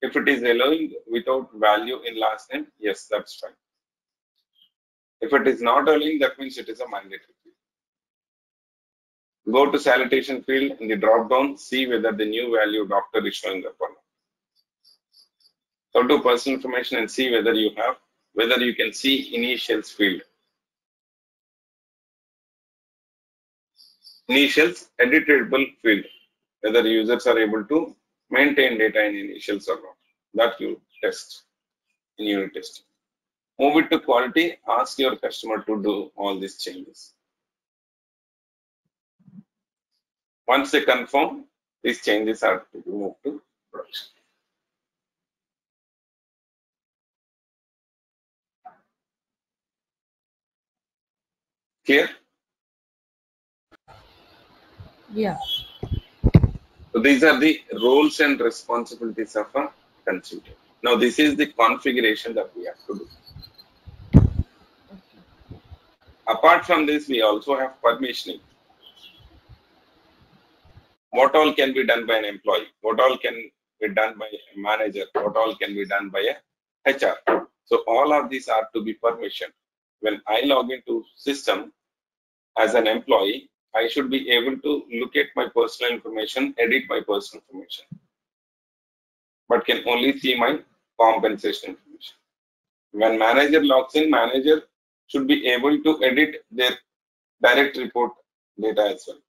If it is allowing without value in last name, yes, that's fine. If it is not allowing, that means it is a mandatory field. Go to salutation field in the drop down, see whether the new value doctor is showing up or not. Go to personal information and see whether you have, whether you can see initials field. Initials editable field, whether users are able to maintain data in initials or not. That you test in unit testing. Move it to quality, ask your customer to do all these changes. Once they confirm, these changes are to be moved to production. Clear? Yeah. So these are the roles and responsibilities of a consultant. Now this is the configuration that we have to do. Okay. Apart from this, we also have permissioning. What all can be done by an employee? What all can be done by a manager? What all can be done by a HR? So all of these are to be permissioned. When I log into system as an employee, I should be able to look at my personal information, edit my personal information, but can only see my compensation information. When manager logs in, manager should be able to edit their direct report data as well.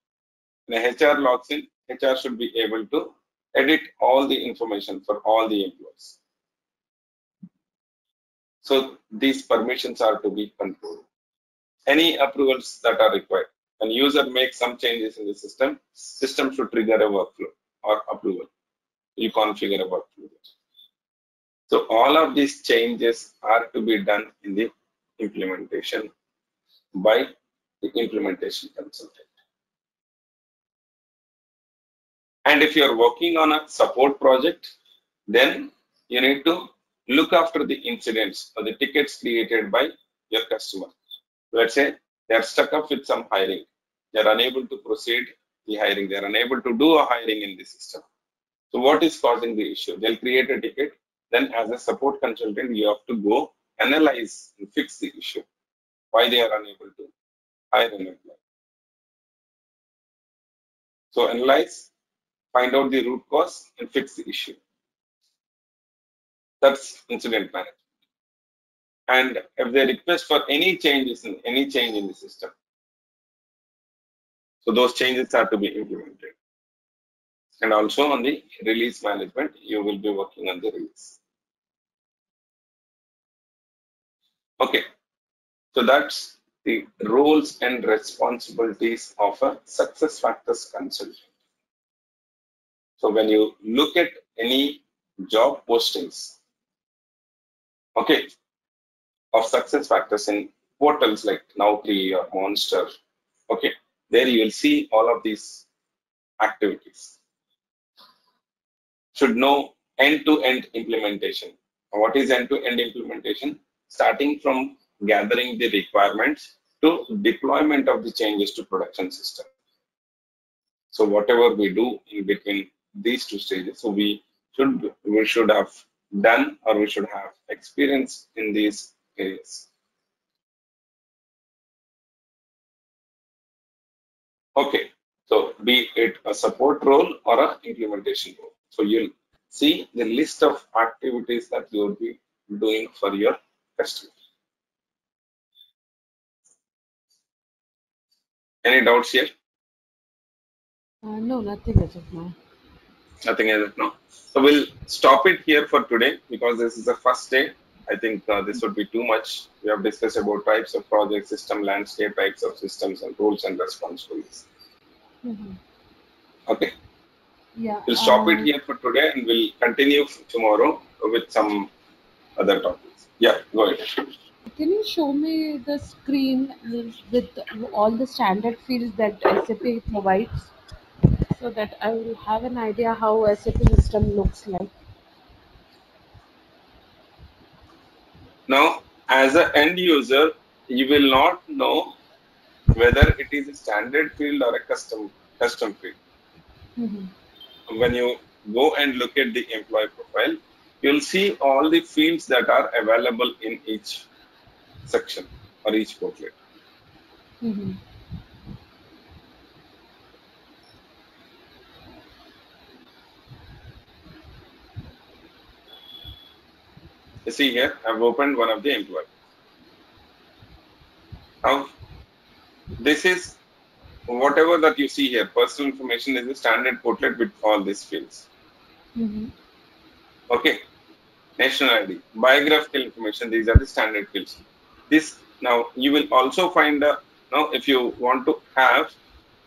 When HR logs in, HR should be able to edit all the information for all the employees. So these permissions are to be controlled. Any approvals that are required. When user makes some changes in the system, system should trigger a workflow or approval. You configure a workflow. So all of these changes are to be done in the implementation by the implementation consultant. And if you are working on a support project, then you need to look after the incidents or the tickets created by your customer. Let's say they are stuck up with some hiring. They are unable to proceed the hiring. They are unable to do a hiring in the system. So what is causing the issue? They'll create a ticket. Then as a support consultant, you have to go analyze and fix the issue. Why they are unable to hire an employee. So analyze, find out the root cause and fix the issue. That's incident management. And if they request for any changes in any change in the system, so those changes are to be implemented. And also on the release management, you will be working on the release. Okay, so that's the roles and responsibilities of a SuccessFactors consultant. So when you look at any job postings, okay, of SuccessFactors in portals like Naukri or Monster, okay, there you will see all of these activities. Should know end-to-end implementation. What is end-to-end implementation? Starting from gathering the requirements to deployment of the changes to production system. So whatever we do in between these two stages, so we should have done or we should have experience in these areas. Okay, so be it a support role or an implementation role. So you'll see the list of activities that you will be doing for your customer. Any doubts here? No, nothing as of now. Nothing as of now. So we'll stop it here for today because this is the first day. I think this would be too much. We have discussed about types of project, system landscape, types of systems, and roles and responsibilities. Mm-hmm. Okay. Yeah. We'll stop it here for today, and we'll continue tomorrow with some other topics. Yeah, go ahead. Can you show me the screen with all the standard fields that SAP provides, so that I will have an idea how SAP system looks like? Now, as an end user, you will not know whether it is a standard field or a custom field. Mm-hmm. When you go and look at the employee profile, you'll see all the fields that are available in each section or each portlet. Mm-hmm. You see here, I've opened one of the employees. Now, this is whatever that you see here. Personal information is the standard portlet with all these fields. Mm-hmm. Okay. Nationality, biographical information, these are the standard fields. This, now you will also find a, now if you want to have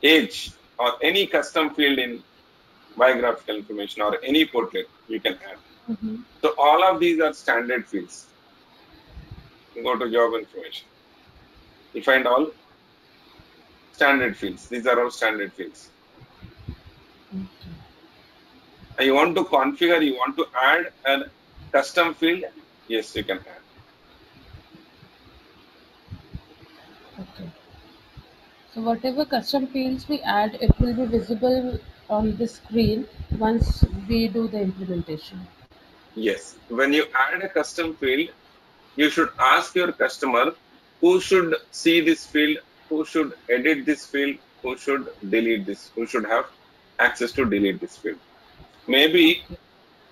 age or any custom field in biographical information or any portrait, you can have. Mm-hmm. So all of these are standard fields. Go to job information. You find all standard fields. These are all standard fields. Okay. You want to configure, you want to add an custom field? Yes, you can add. Okay. So whatever custom fields we add, it will be visible on the screen once we do the implementation. Yes. When you add a custom field, you should ask your customer who should see this field, who should edit this field, who should delete this, who should have access to delete this field. Maybe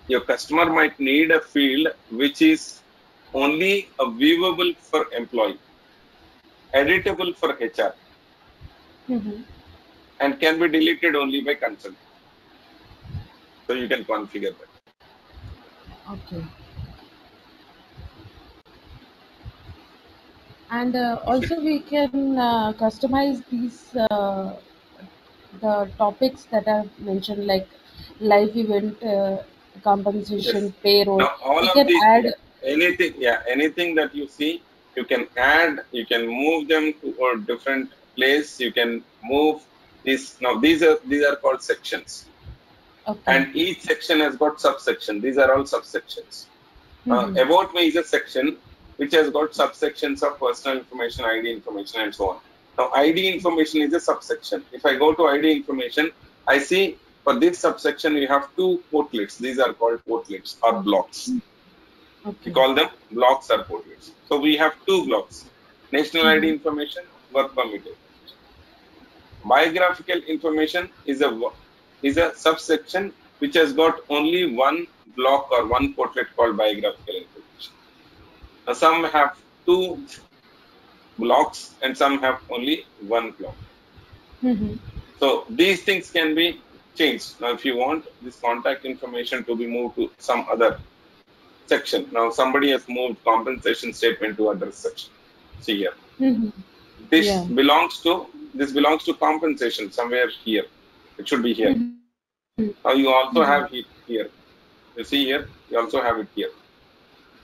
your customer might need a field which is only viewable for employee, editable for HR, mm-hmm, and can be deleted only by consent. So you can configure that. Okay. And also we can customize these the topics that I mentioned, like live event, compensation, yes, payroll. Now, all we can add anything, yeah, anything that you see, you can add, you can move them to a different place, you can move this. Now these are called sections. Okay. And each section has got subsection. These are all subsections. Mm-hmm. About me is a section which has got subsections of personal information, ID information, and so on. Now ID information is a subsection. If I go to ID information, I see for this subsection, we have two portlets. These are called portlets or blocks. Okay. We call them blocks or portlets. So we have two blocks. National ID information, work permit information. Biographical information is a subsection which has got only one block or one portlet called biographical information. Now some have two blocks and some have only one block. Mm-hmm. So these things can be changed. Now, if you want this contact information to be moved to some other section, now somebody has moved compensation statement to other section. See here, mm-hmm, this, yeah, belongs to compensation somewhere here. It should be here. Mm-hmm. Now you also, mm-hmm, have it here. You see here, you also have it here,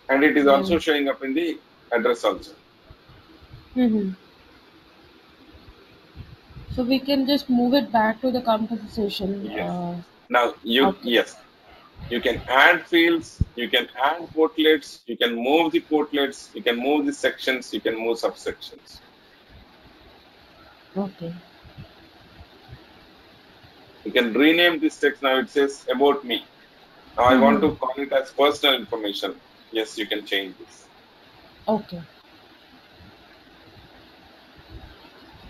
and it is, mm-hmm, also showing up in the address also. Mm-hmm. So we can just move it back to the compensation. Yes. Now you, okay, yes, you can add fields, you can add portlets, you can move the portlets, you can move the sections, you can move subsections. Okay. You can rename this text. Now it says about me. Now, mm-hmm, I want to call it as personal information. Yes, you can change this. Okay.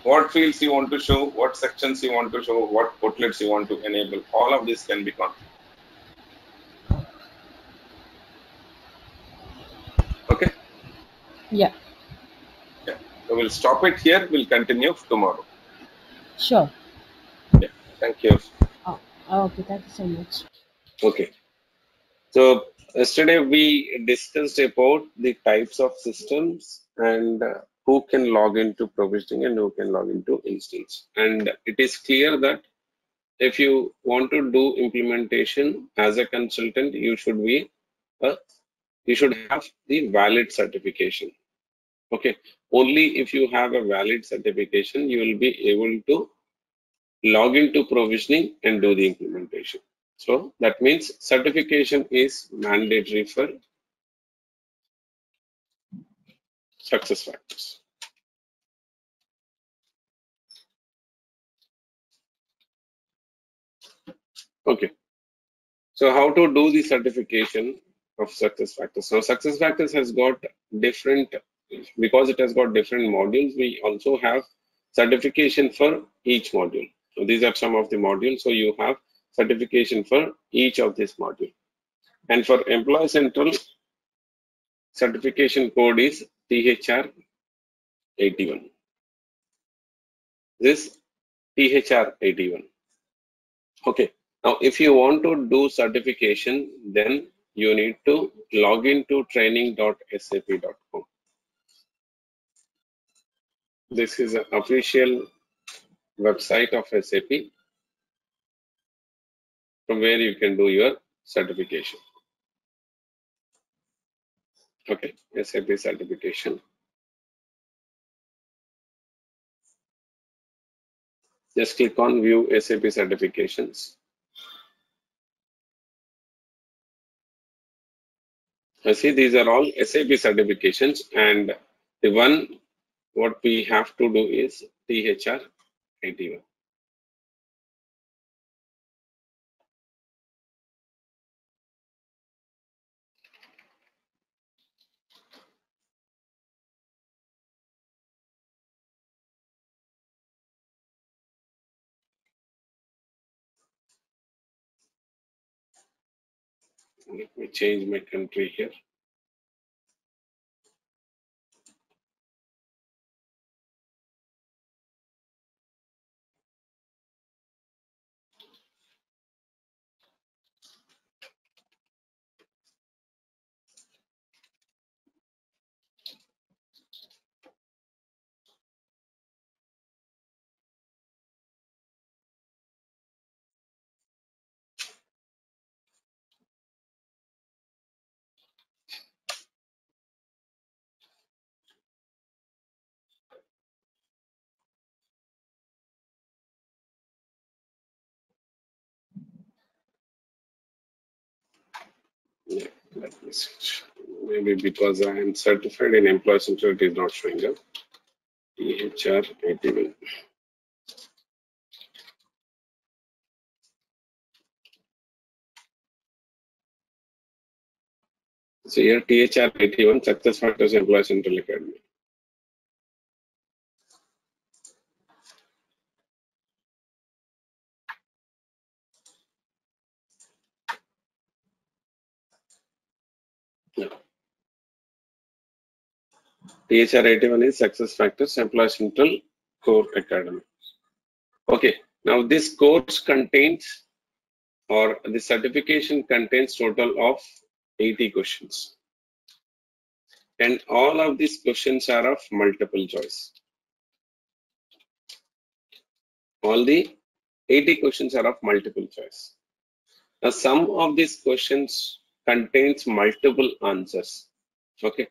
What fields you want to show, what sections you want to show, what portlets you want to enable, all of this can be configured. Okay? Yeah. Yeah. So we'll stop it here. We'll continue tomorrow. Sure. Yeah. Thank you. Oh, okay. Thank you so much. Okay. So yesterday we discussed about the types of systems and who can log into provisioning and who can log into instance. And it is clear that if you want to do implementation as a consultant, you should have the valid certification. Okay, only if you have a valid certification, you will be able to log into provisioning and do the implementation. So that means certification is mandatory for SuccessFactors. Okay, so how to do the certification of SuccessFactors? So SuccessFactors has got different, because it has got different modules, we also have certification for each module. So these are some of the modules. So you have certification for each of this module. And for Employee Central, certification code is THR81. This THR81. Okay. Now, if you want to do certification, then you need to log into training.sap.com. This is an official website of SAP from where you can do your certification. Okay, SAP certification. Just click on View SAP Certifications. You see, these are all SAP certifications, and the one what we have to do is THR81. Let me change my country here. Yeah, let me switch. Maybe because I am certified in Employee Central, it is not showing up. THR81. So here THR81 SuccessFactors Employee Central Academy. THR81 is SuccessFactors Employee Central Core Academy. Okay, now this course contains, or the certification contains, total of 80 questions. And all of these questions are of multiple choice. All the 80 questions are of multiple choice. Now, some of these questions contains multiple answers. Okay.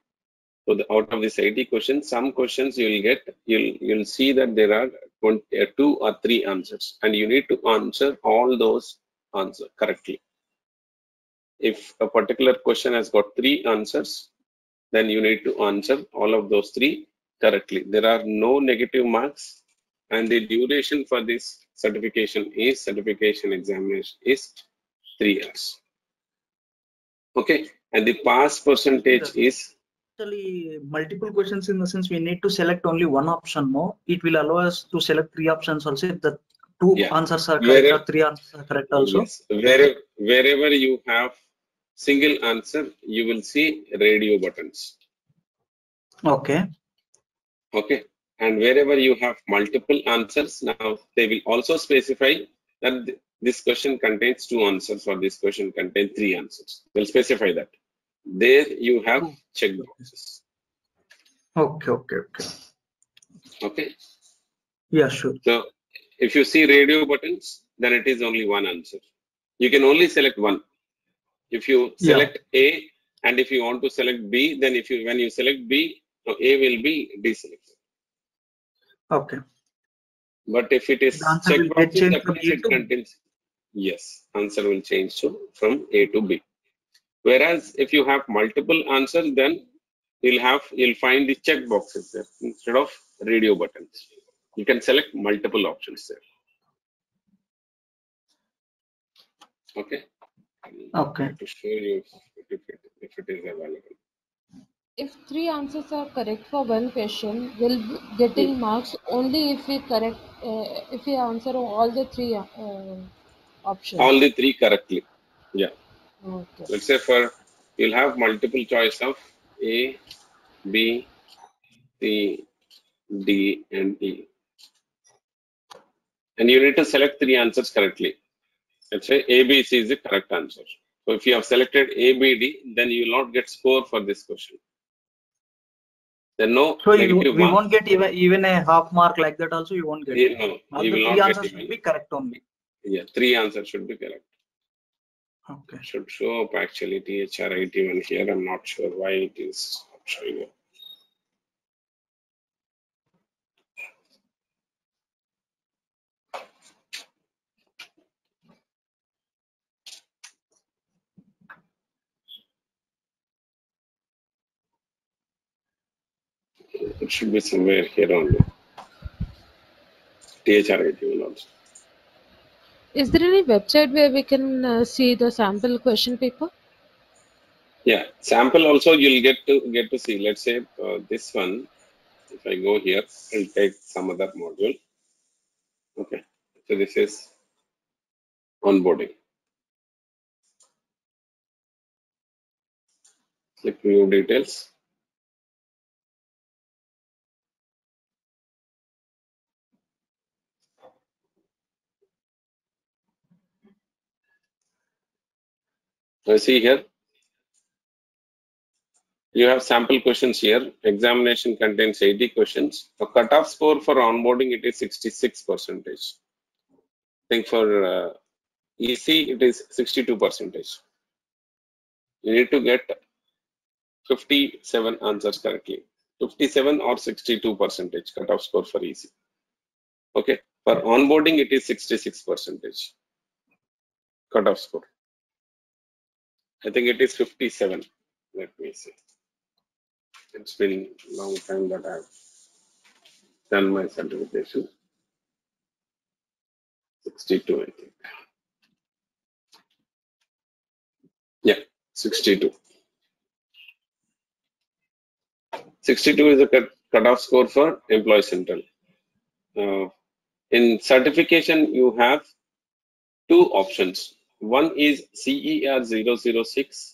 So the, out of these 80 questions, some questions you will get, you'll see that there are 2 or 3 answers, and you need to answer all those answers correctly. If a particular question has got 3 answers, then you need to answer all of those 3 correctly. There are no negative marks, and the duration for this certification examination is 3 hours. Okay, and the pass percentage is multiple questions, in the sense we need to select only one option. More, it will allow us to select 3 options also, if the 2 answers are correct, or 3 answers are correct also. Yes. Wherever you have single answer, you will see radio buttons. Okay. Okay. And wherever you have multiple answers, now they will also specify that this question contains 2 answers, or this question contains 3 answers. They'll specify that. There you have checkboxes. Okay. Yeah, sure. So if you see radio buttons, then it is only 1 answer. You can only select 1. If you select A, and if you want to select B, then if you, when you select B, So A will be deselected. Okay. But if it is checkbox, that means it contains. Yes, answer will change to from A to B. Whereas if you have multiple answers, then you'll find the checkboxes there instead of radio buttons. You can select multiple options there. Okay. Okay. To show you if it is available. If three answers are correct for one question, we'll be getting marks only if we correct if we answer all the three options. All the three correctly. Yeah. Okay. Let's say for you'll have multiple choice of A, B, C, D, and E, and you need to select three answers correctly. Let's say A, B, C is the correct answer. So if you have selected A, B, D, then you will not get score for this question. Then no. So we won't get even a half mark like that. Also, you won't get. No, you will not get. Should be correct only. Yeah, three answers should be correct. Okay. Should show up actually THR81 here. I'm not sure why it is not showing up. It should be somewhere here only. THR81 also. Is there any website where we can see the sample question paper? Yeah, sample also you'll get to see. Let's say this one. If I go here, I'll take some other module. Okay, so this is onboarding. Click view details. I see here you have sample questions here. Examination contains 80 questions. The cutoff score for onboarding it is 66%. I think for EC it is 62%. You need to get 57 answers correctly. 57 or 62% cutoff score for EC. Okay, for onboarding it is 66% cutoff score. I think it is 57. Let me see. It's been a long time that I've done my certification. 62, I think. Yeah, 62. 62 is the cutoff score for Employee Central. In certification, you have two options. One is CER006,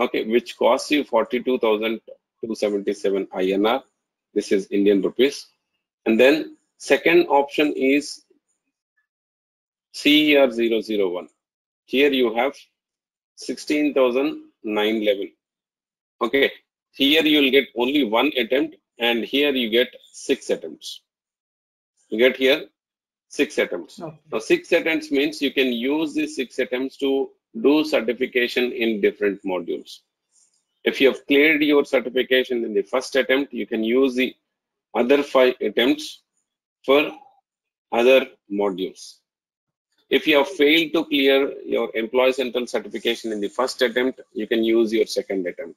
okay, which costs you 42,277 INR. This is Indian rupees. And then second option is CER001. Here you have 16,911. Okay, here you will get only one attempt, and here you get 6 attempts. You get here 6 attempts. Okay. Now 6 attempts means you can use these 6 attempts to do certification in different modules. If you have cleared your certification in the first attempt, you can use the other 5 attempts for other modules. If you have failed to clear your Employee Central certification in the first attempt, you can use your second attempt.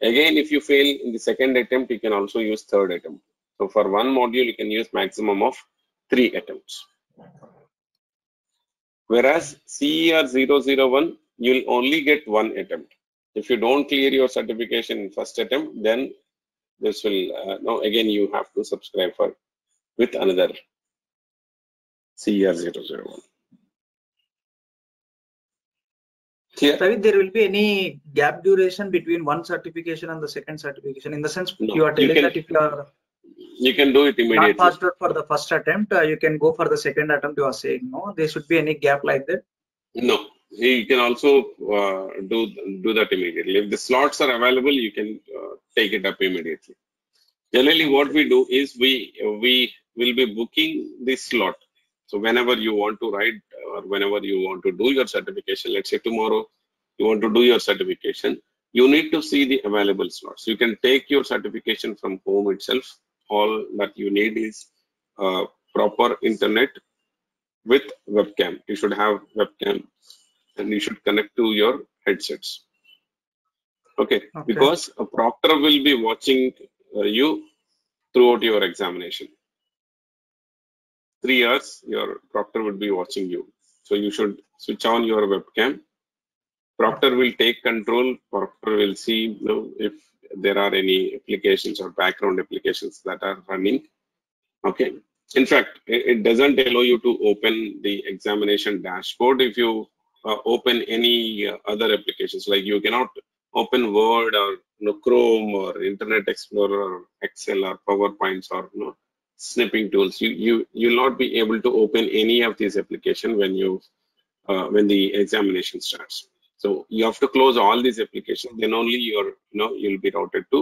Again, if you fail in the second attempt, you can also use third attempt. So for one module, you can use maximum of 3 attempts. Whereas CER001, you'll only get 1 attempt. If you don't clear your certification in first attempt, then this will now again you have to subscribe for with another CER001. Clear? There will be any gap duration between one certification and the second certification, in the sense no, you are telling that if you are do it immediately. Not faster for the first attempt, you can go for the second attempt. You are saying no, there should be any gap like that. No, you can also do that immediately. If the slots are available, you can take it up immediately. Generally, what we do is we will be booking this slot. So whenever you want to write or whenever you want to do your certification, let's say tomorrow you want to do your certification, you need to see the available slots. You can take your certification from home itself. All that you need is proper internet with webcam. You should have webcam and you should connect to your headsets. Okay. Because a proctor will be watching you throughout your examination. 3 hours, your proctor would be watching you. So you should switch on your webcam. Proctor will take control. Proctor will see, you know, if there are any applications or background applications that are running. Okay. In fact, it doesn't allow you to open the examination dashboard if you open any other applications. Like you cannot open Word or Chrome or Internet Explorer or Excel or PowerPoints or snipping tools. You'll not be able to open any of these applications when you when the examination starts. So you have to close all these applications. Then only you're you'll be routed to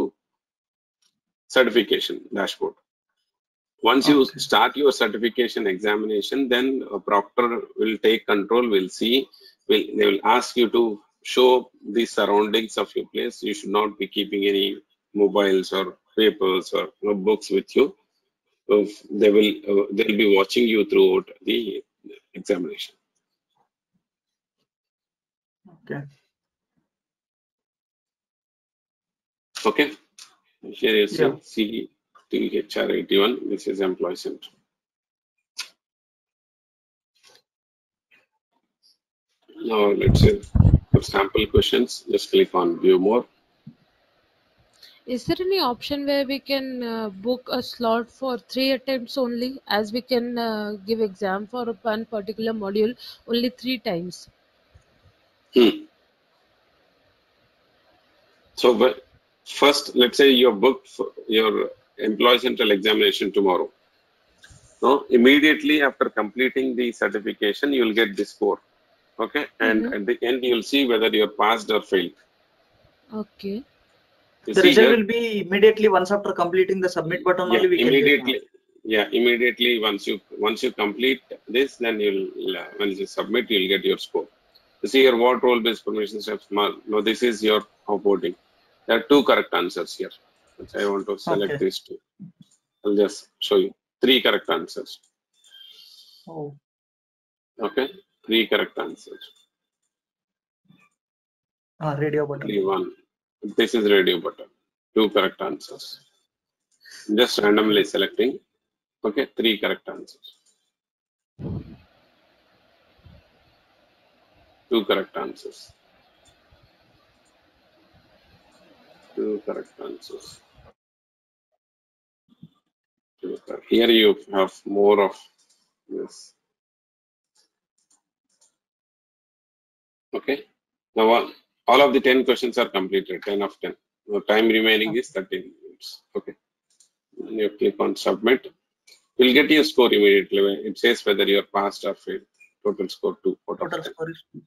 certification dashboard. Once you start your certification examination, then a proctor will take control. Will see. They will ask you to show the surroundings of your place. You should not be keeping any mobiles or papers or books with you. So they will they'll be watching you throughout the examination. Okay. Here is CER001. This is Employee Central. Now let's see for sample questions. Just click on View More. Is there any option where we can book a slot for 3 attempts only, as we can give exam for one particular module only 3 times? So first, let's say you booked for your Employee Central examination tomorrow. So immediately after completing the certification, you will get the score. Okay, and at the end, you will see whether you are passed or failed. Okay. The result will be immediately once after completing the submit button. Only we immediately. Immediately once you complete this, then you'll once you submit, you'll get your score. You see your what role-based permission steps. No, this is your onboarding. There are 2 correct answers here. Which I want to select these 2. I'll just show you 3 correct answers. Okay, 3 correct answers. Radio button. Only 1. This is radio button. 2 correct answers. I'm just randomly selecting. Okay, 3 correct answers. 2 correct answers. 2 correct answers. 2 correct. Here you have more of this. Okay. Now all of the 10 questions are completed, 10 of 10. The time remaining is 13 minutes. Okay. And you click on submit. You'll get your score immediately. It says whether you are passed or failed. Total score 2. Total score is 2.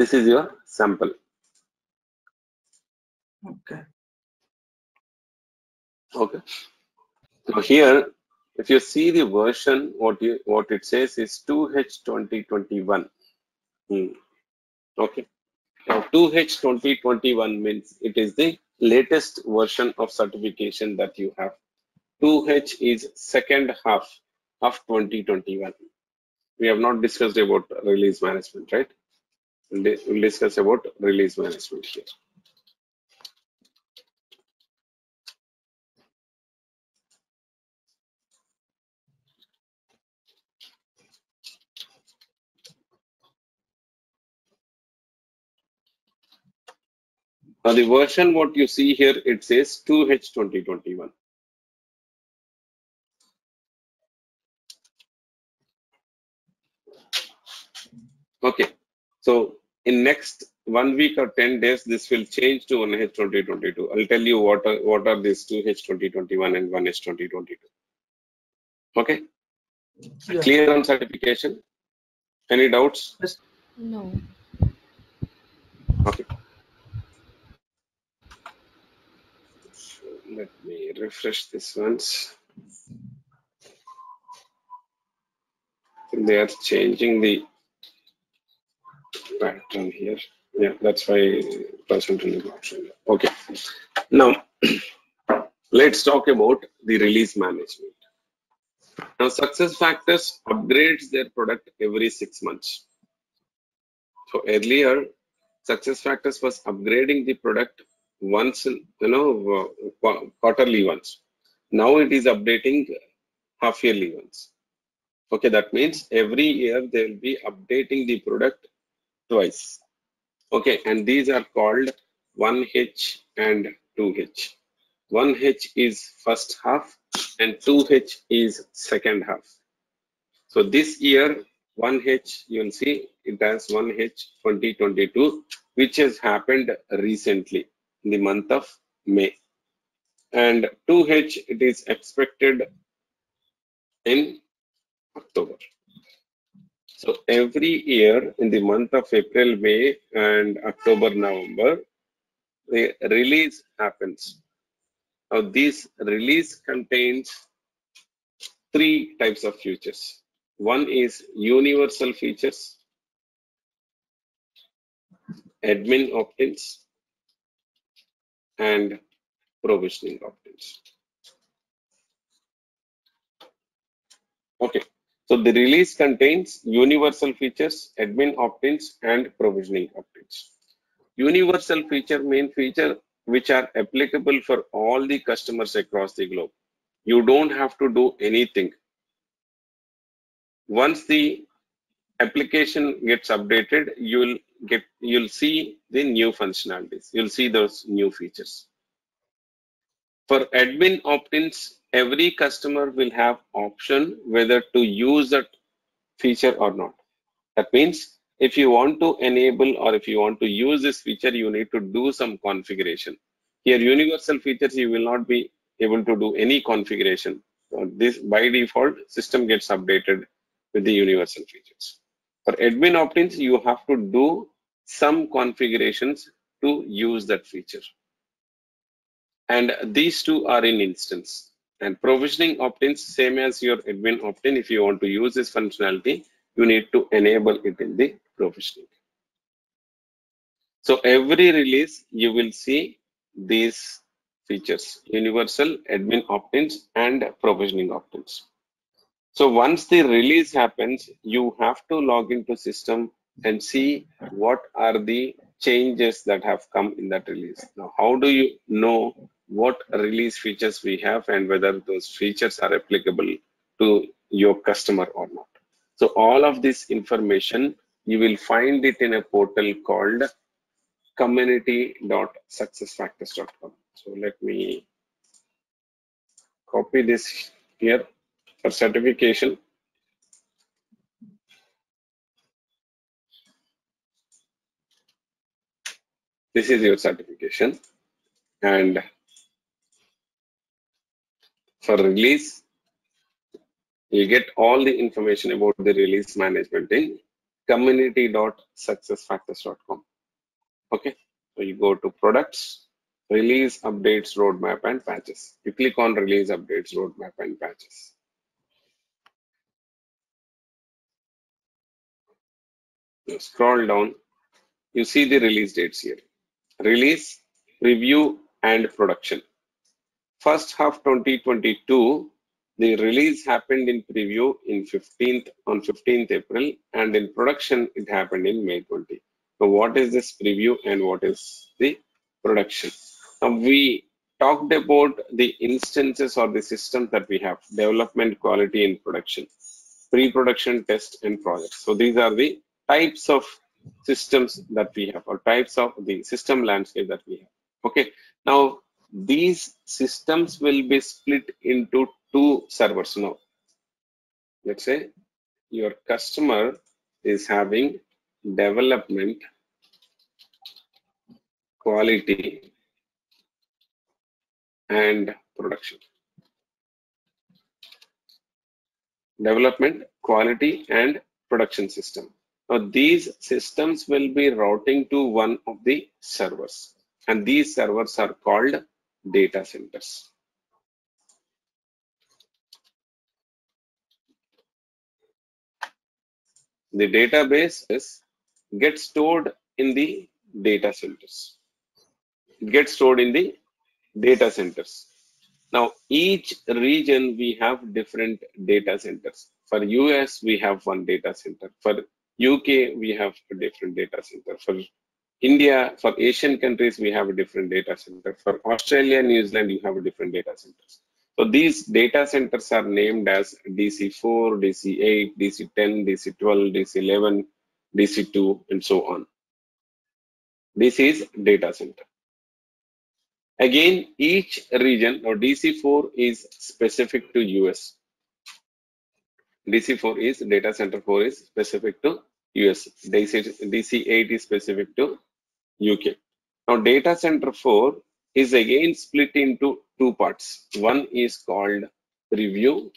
This is your sample. Okay. So here, if you see the version, what it says is 2H2021. Okay. Now 2H2021 means it is the latest version of certification that you have. 2H is second half of 2021. We have not discussed about release management, right? We'll discuss about release management here. Now the version what you see here, it says 2H2021. Okay, so in next 1 week or 10 days, this will change to 1H2022. I'll tell you what are these 2H2021 and 1H2022. Okay, clear on certification? Any doubts? No. Okay. Let me refresh this once. they are changing the pattern here. Yeah, that's why percentage is okay. Now let's talk about the release management. Now SuccessFactors upgrades their product every 6 months. So earlier SuccessFactors was upgrading the product once, quarterly once. Now it is updating half yearly once. Okay, that means every year they will be updating the product twice. Okay, and these are called 1H and 2H. 1H is first half and 2H is second half. So this year 1H, you will see it has 1H 2022, which has happened recently in the month of May, and 2H it is expected in October. So every year in the month of April, May and October, November, the release happens. Now this release contains three types of features. One is universal features, admin opt-ins, and provisioning opt-ins. Okay, so the release contains universal features, admin opt-ins, and provisioning opt-ins. Universal feature means feature which are applicable for all the customers across the globe. You don't have to do anything. Once the application gets updated, you'll see the new functionalities. You'll see those new features. For admin opt-ins, every customer will have option whether to use that feature or not. That means if you want to enable or if you want to use this feature, you need to do some configuration. Here universal features, you will not be able to do any configuration. So this by default system gets updated with the universal features. For admin opt-ins, you have to do some configurations to use that feature. And these two are in instance. And provisioning opt-ins, same as your admin opt-in, if you want to use this functionality, you need to enable it in the provisioning. So every release, you will see these features, universal, admin opt-ins, and provisioning opt-ins. So once the release happens, you have to log into system and see what are the changes that have come in that release. Now, how do you know what release features we have and whether those features are applicable to your customer or not? So all of this information, you will find it in a portal called community.successfactors.com. So let me copy this here. For certification, this is your certification, and for release, you get all the information about the release management in community.successfactors.com. Okay, so you go to products, release updates, roadmap, and patches. You click on release updates, roadmap, and patches. You scroll down, you see the release dates here. Release, review, and production. First half 2022, the release happened in preview in 15th April, and in production it happened in May 20. So what is this preview and what is the production? Now we talked about the instances or the systems that we have: development, quality, and production, pre-production, test, and projects. So these are the types of systems that we have, or types of the system landscape that we have. Okay, now these systems will be split into two servers. Now let's say your customer is having development, quality, and production. Development, quality, and production system. Now these systems will be routing to one of the servers, and these servers are called data centers. The database gets stored in the data centers. It gets stored in the data centers. Now, each region we have different data centers. For US, we have one data center. For UK, we have a different data center. For India, for Asian countries, we have a different data center. For Australia, New Zealand, you have a different data centers. So these data centers are named as DC4, DC8, DC10, DC12, DC11, DC2, and so on. This is data center. Again, each region, or DC4 is specific to US. DC4 is data center 4 is specific to US. DC8 is specific to UK. Now, data center 4 is again split into two parts. One is called review,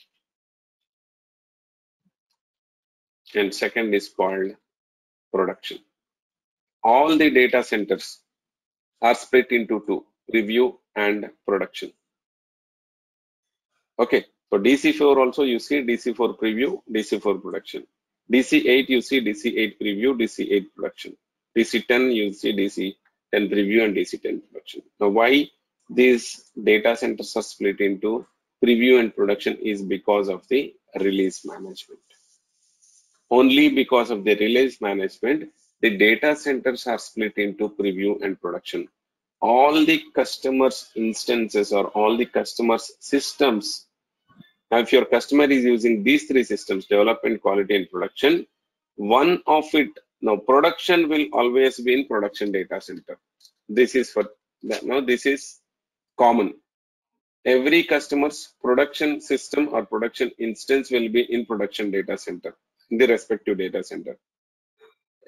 and second is called production. All the data centers are split into two, review and production. Okay, so DC4 also you see DC4 preview, DC4 production. DC8 you see DC8 preview, DC8 production. DC10 you see DC10 preview and DC10 production. Now, why these data centers are split into preview and production is because of the release management. Only because of the release management, the data centers are split into preview and production. All the customers' instances or all the customers' systems. Now, if your customer is using these three systems, development, quality, and production, one of it, now production will always be in production data center. This is for that. Now, this is common. Every customer's production system or production instance will be in production data center, in the respective data center.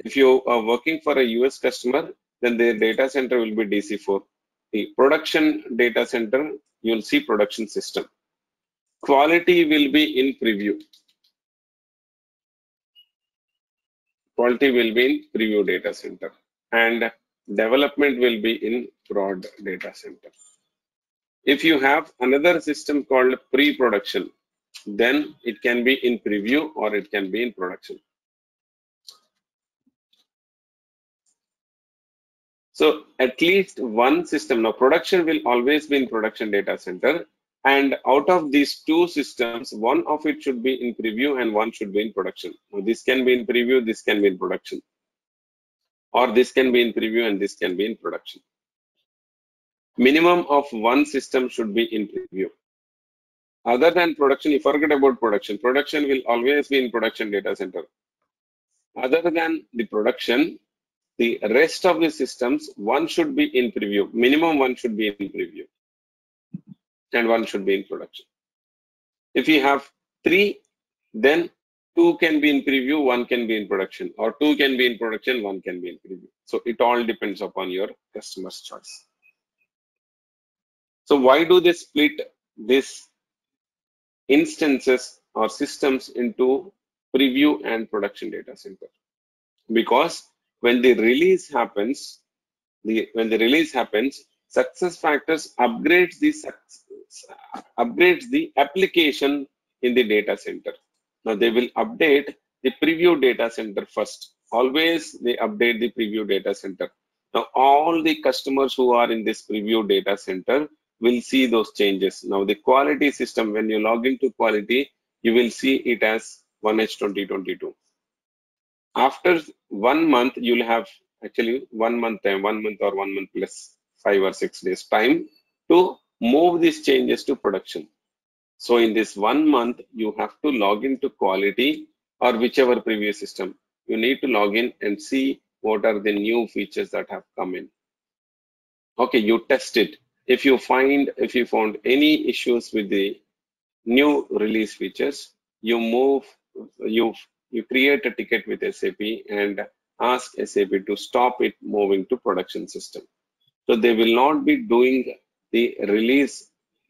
If you are working for a US customer, then their data center will be DC4. The production data center, you'll see production system. Quality will be in preview. Quality will be in preview data center. And development will be in prod data center. If you have another system called pre-production, then it can be in preview or it can be in production. So at least one system, now production will always be in production data center, and out of these two systems, one of it should be in preview and one should be in production. Now, this can be in preview, this can be in production, or this can be in preview and this can be in production. Minimum of one system should be in preview. Other than production, you forget about production. Production will always be in production data center. Other than the production, the rest of the systems, one should be in preview. Minimum one should be in preview and one should be in production. If you have three, then two can be in preview, one can be in production, or two can be in production, one can be in preview. So it all depends upon your customer's choice. So why do they split these instances or systems into preview and production data center? Because when the release happens, SuccessFactors upgrades the application in the data center. Now they will update the preview data center first. Always they update the preview data center. Now all the customers who are in this preview data center will see those changes. Now the quality system, when you log into quality, you will see it as 1H 2022. After 1 month, you'll have actually 1 month time, 1 month or 1 month plus 5 or 6 days time to move these changes to production. So in this 1 month, you have to log into quality or whichever previous system. You need to log in and see what are the new features that have come in. Okay, you test it. If you found any issues with the new release features, you create a ticket with SAP and ask SAP to stop it moving to production system. So they will not be doing the release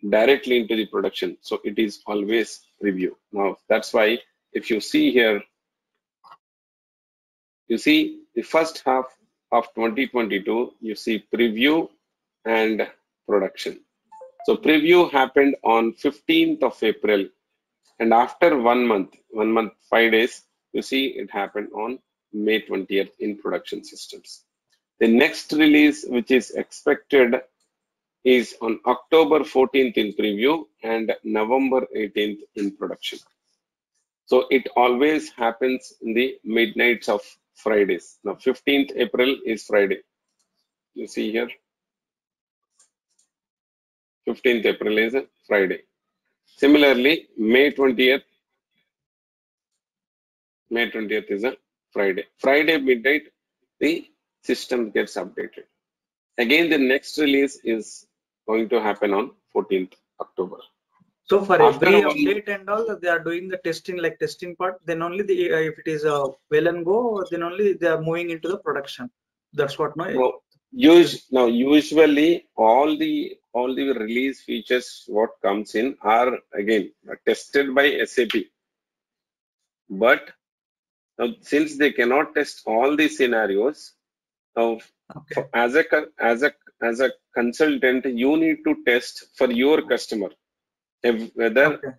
directly into the production. So it is always preview. Now that's why if you see here, you see the first half of 2022, you see preview and production. So preview happened on 15th of April, and after 1 month, 5 days, You see, it happened on May 20th in production systems. The next release, which is expected, is on October 14th in preview and November 18th in production. So it always happens in the midnights of Fridays. Now 15th April is Friday. You see here, 15th April is a Friday. Similarly, May 20th is a Friday. Friday midnight, the system gets updated. Again, the next release is going to happen on 14th October. So for every update and all, they are doing the testing, like testing part. Then only the if it is a well and go, then only they are moving into the production. That's what my. No, now usually all the release features what comes in are again tested by SAP. But now since they cannot test all the scenarios, now okay, as a consultant, you need to test for your customer. If whether okay,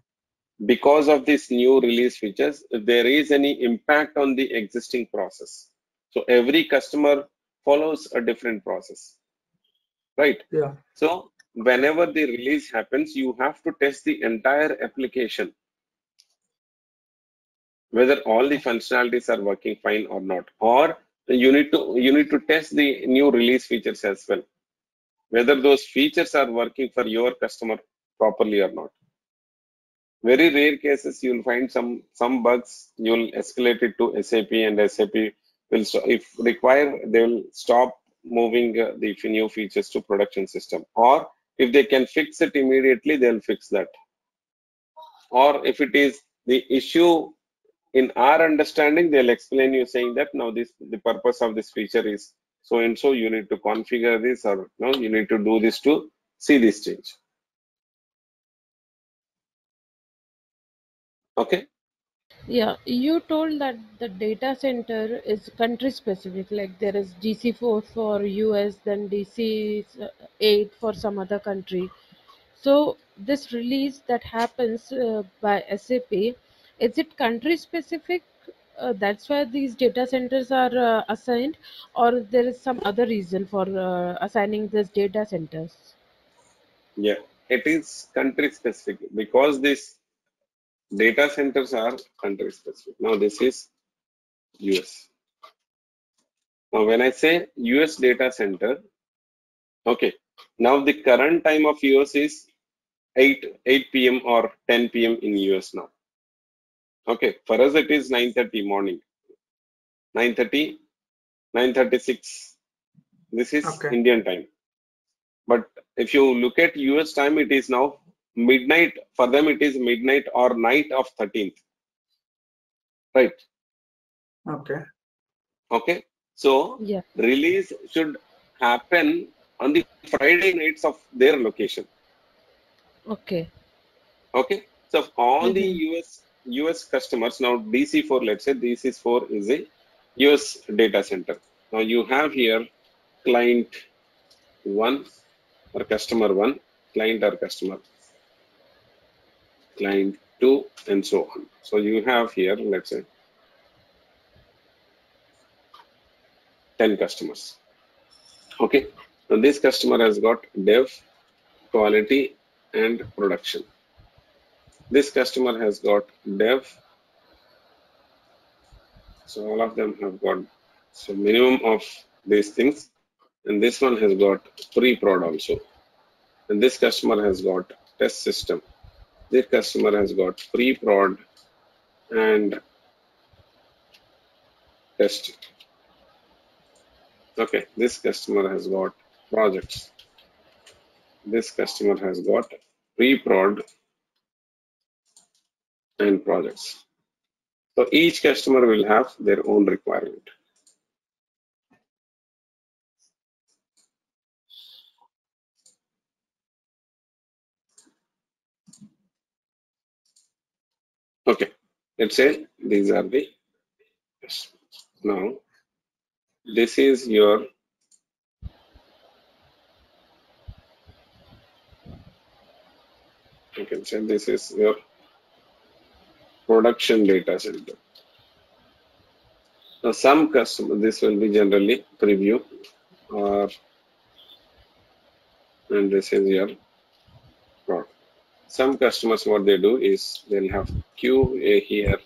because of this new release features, if there is any impact on the existing process. So every customer follows a different process, right? Yeah. So whenever the release happens, you have to test the entire application, whether all the functionalities are working fine or not, or you need to test the new release features as well, whether those features are working for your customer properly or not. Very rare cases you'll find some bugs. You'll escalate it to SAP, and SAP will, if required, they will stop moving the new features to production system. Or if they can fix it immediately, they'll fix that. Or if it is the issue in our understanding, they'll explain you saying that now the purpose of this feature is so and so. You need to configure this, or no, you need to do this to see this change. Okay. Yeah, you told that the data center is country specific, like there is DC4 for US, then DC8 for some other country. So this release that happens by SAP, is it country specific? That's why these data centers are assigned, or there is some other reason for assigning these data centers? Yeah, it is country specific because this data centers are country specific. Now this is US. Now when I say US data center, okay, now the current time of US is 8 p.m. or 10 p.m. in US now. Okay, for us it is 9:30 morning, 9:30, 9:36. This is okay, Indian time. But if you look at US time, it is now midnight. For them it is midnight or night of 13th, right? Okay, so yeah, release should happen on the Friday nights of their location. Okay, so of all the US customers, now DC4, let's say DC4 is a US data center. Now you have here client 1 or customer 1, client or customer, client 2, and so on. So you have here, let's say 10 customers. Okay, so this customer has got dev, quality, and production. This customer has got dev. So all of them have got, so minimum of these things. And this one has got pre-prod also. And this customer has got test system. This customer has got pre-prod and test. Okay, this customer has got projects. This customer has got pre-prod and projects. So each customer will have their own requirement. Okay, let's say these are the customers. Now this is your production data center. So some customer, this will be generally preview, or and this is your product. Some customers, what they do is they'll have QA here,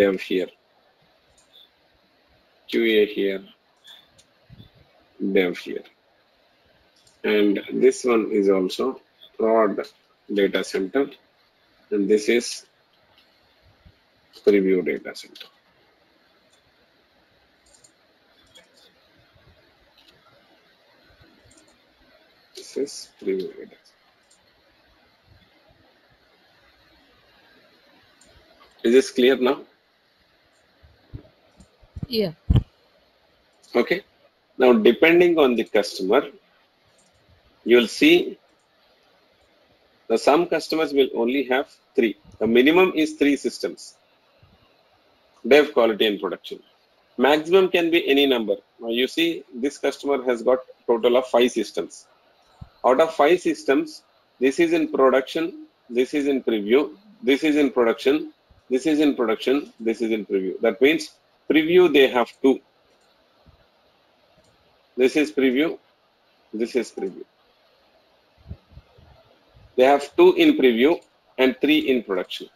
dev here, QA here, dev here, and this one is also prod data center, and this is preview data center. This is preview data center. Is this clear now? Yeah. Okay. Now, depending on the customer, you will see now some customers will only have three. The minimum is three systems: dev, quality, and production. Maximum can be any number. Now, you see, this customer has got total of 5 systems. Out of 5 systems, this is in production, this is in preview, this is in production, this is in production, this is in preview. That means preview they have 2. This is preview, this is preview. They have 2 in preview and 3 in production.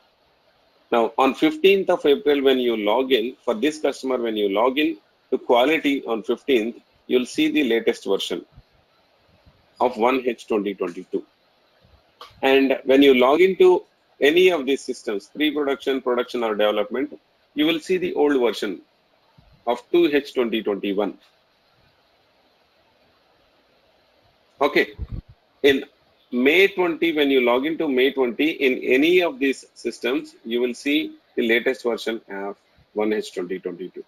Now, on 15th of April, when you log in, for this customer, when you log in to quality on 15th, you'll see the latest version of 1H 2022. And when you log into any of these systems, pre-production, production, or development, you will see the old version of 2H 2021. Okay. In May 20, when you log into May 20, in any of these systems, you will see the latest version of 1H 2022.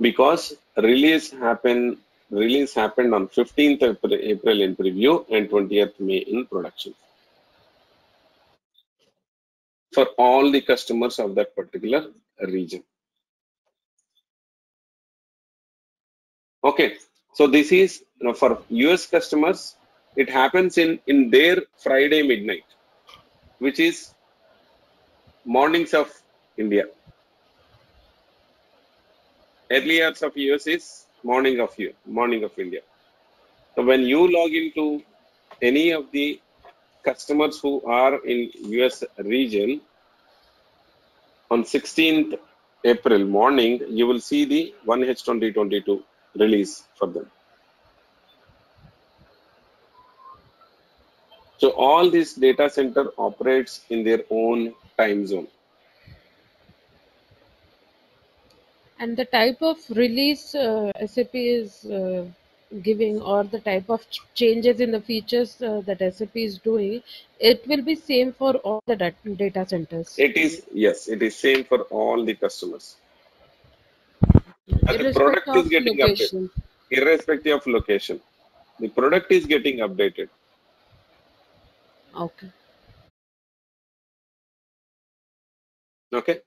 Because release happened on 15th April in preview and 20th May in production. For all the customers of that particular region. Okay, so this is, you know, for US customers, it happens in their Friday midnight, which is mornings of India. Early hours of US is morning of India. So when you log into any of the customers who are in US region on 16th April morning, you will see the 1H 2022 release for them. So all this data center operates in their own time zone. And the type of release SAP is giving, or the type of changes in the features that SAP is doing, it will be same for all the data centers. It is, yes, it is same for all the customers. The product is getting updated, irrespective of location. The product is getting updated. Okay. Okay.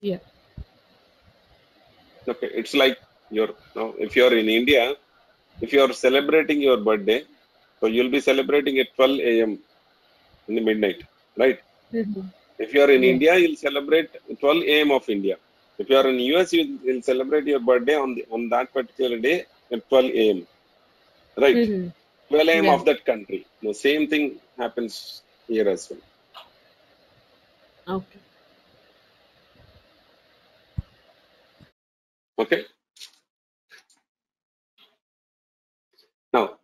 Yeah. Okay. It's like your, now if you are in India, if you are celebrating your birthday, so you'll be celebrating at 12 a.m. in the midnight, right? Mm-hmm. If you are in India, you'll celebrate 12 a.m. of India. If you are in US, you'll celebrate your birthday on that particular day at 12 a.m. Right. Mm-hmm. 12 a.m. of that country. The same thing happens here as well. Okay. Okay. Now,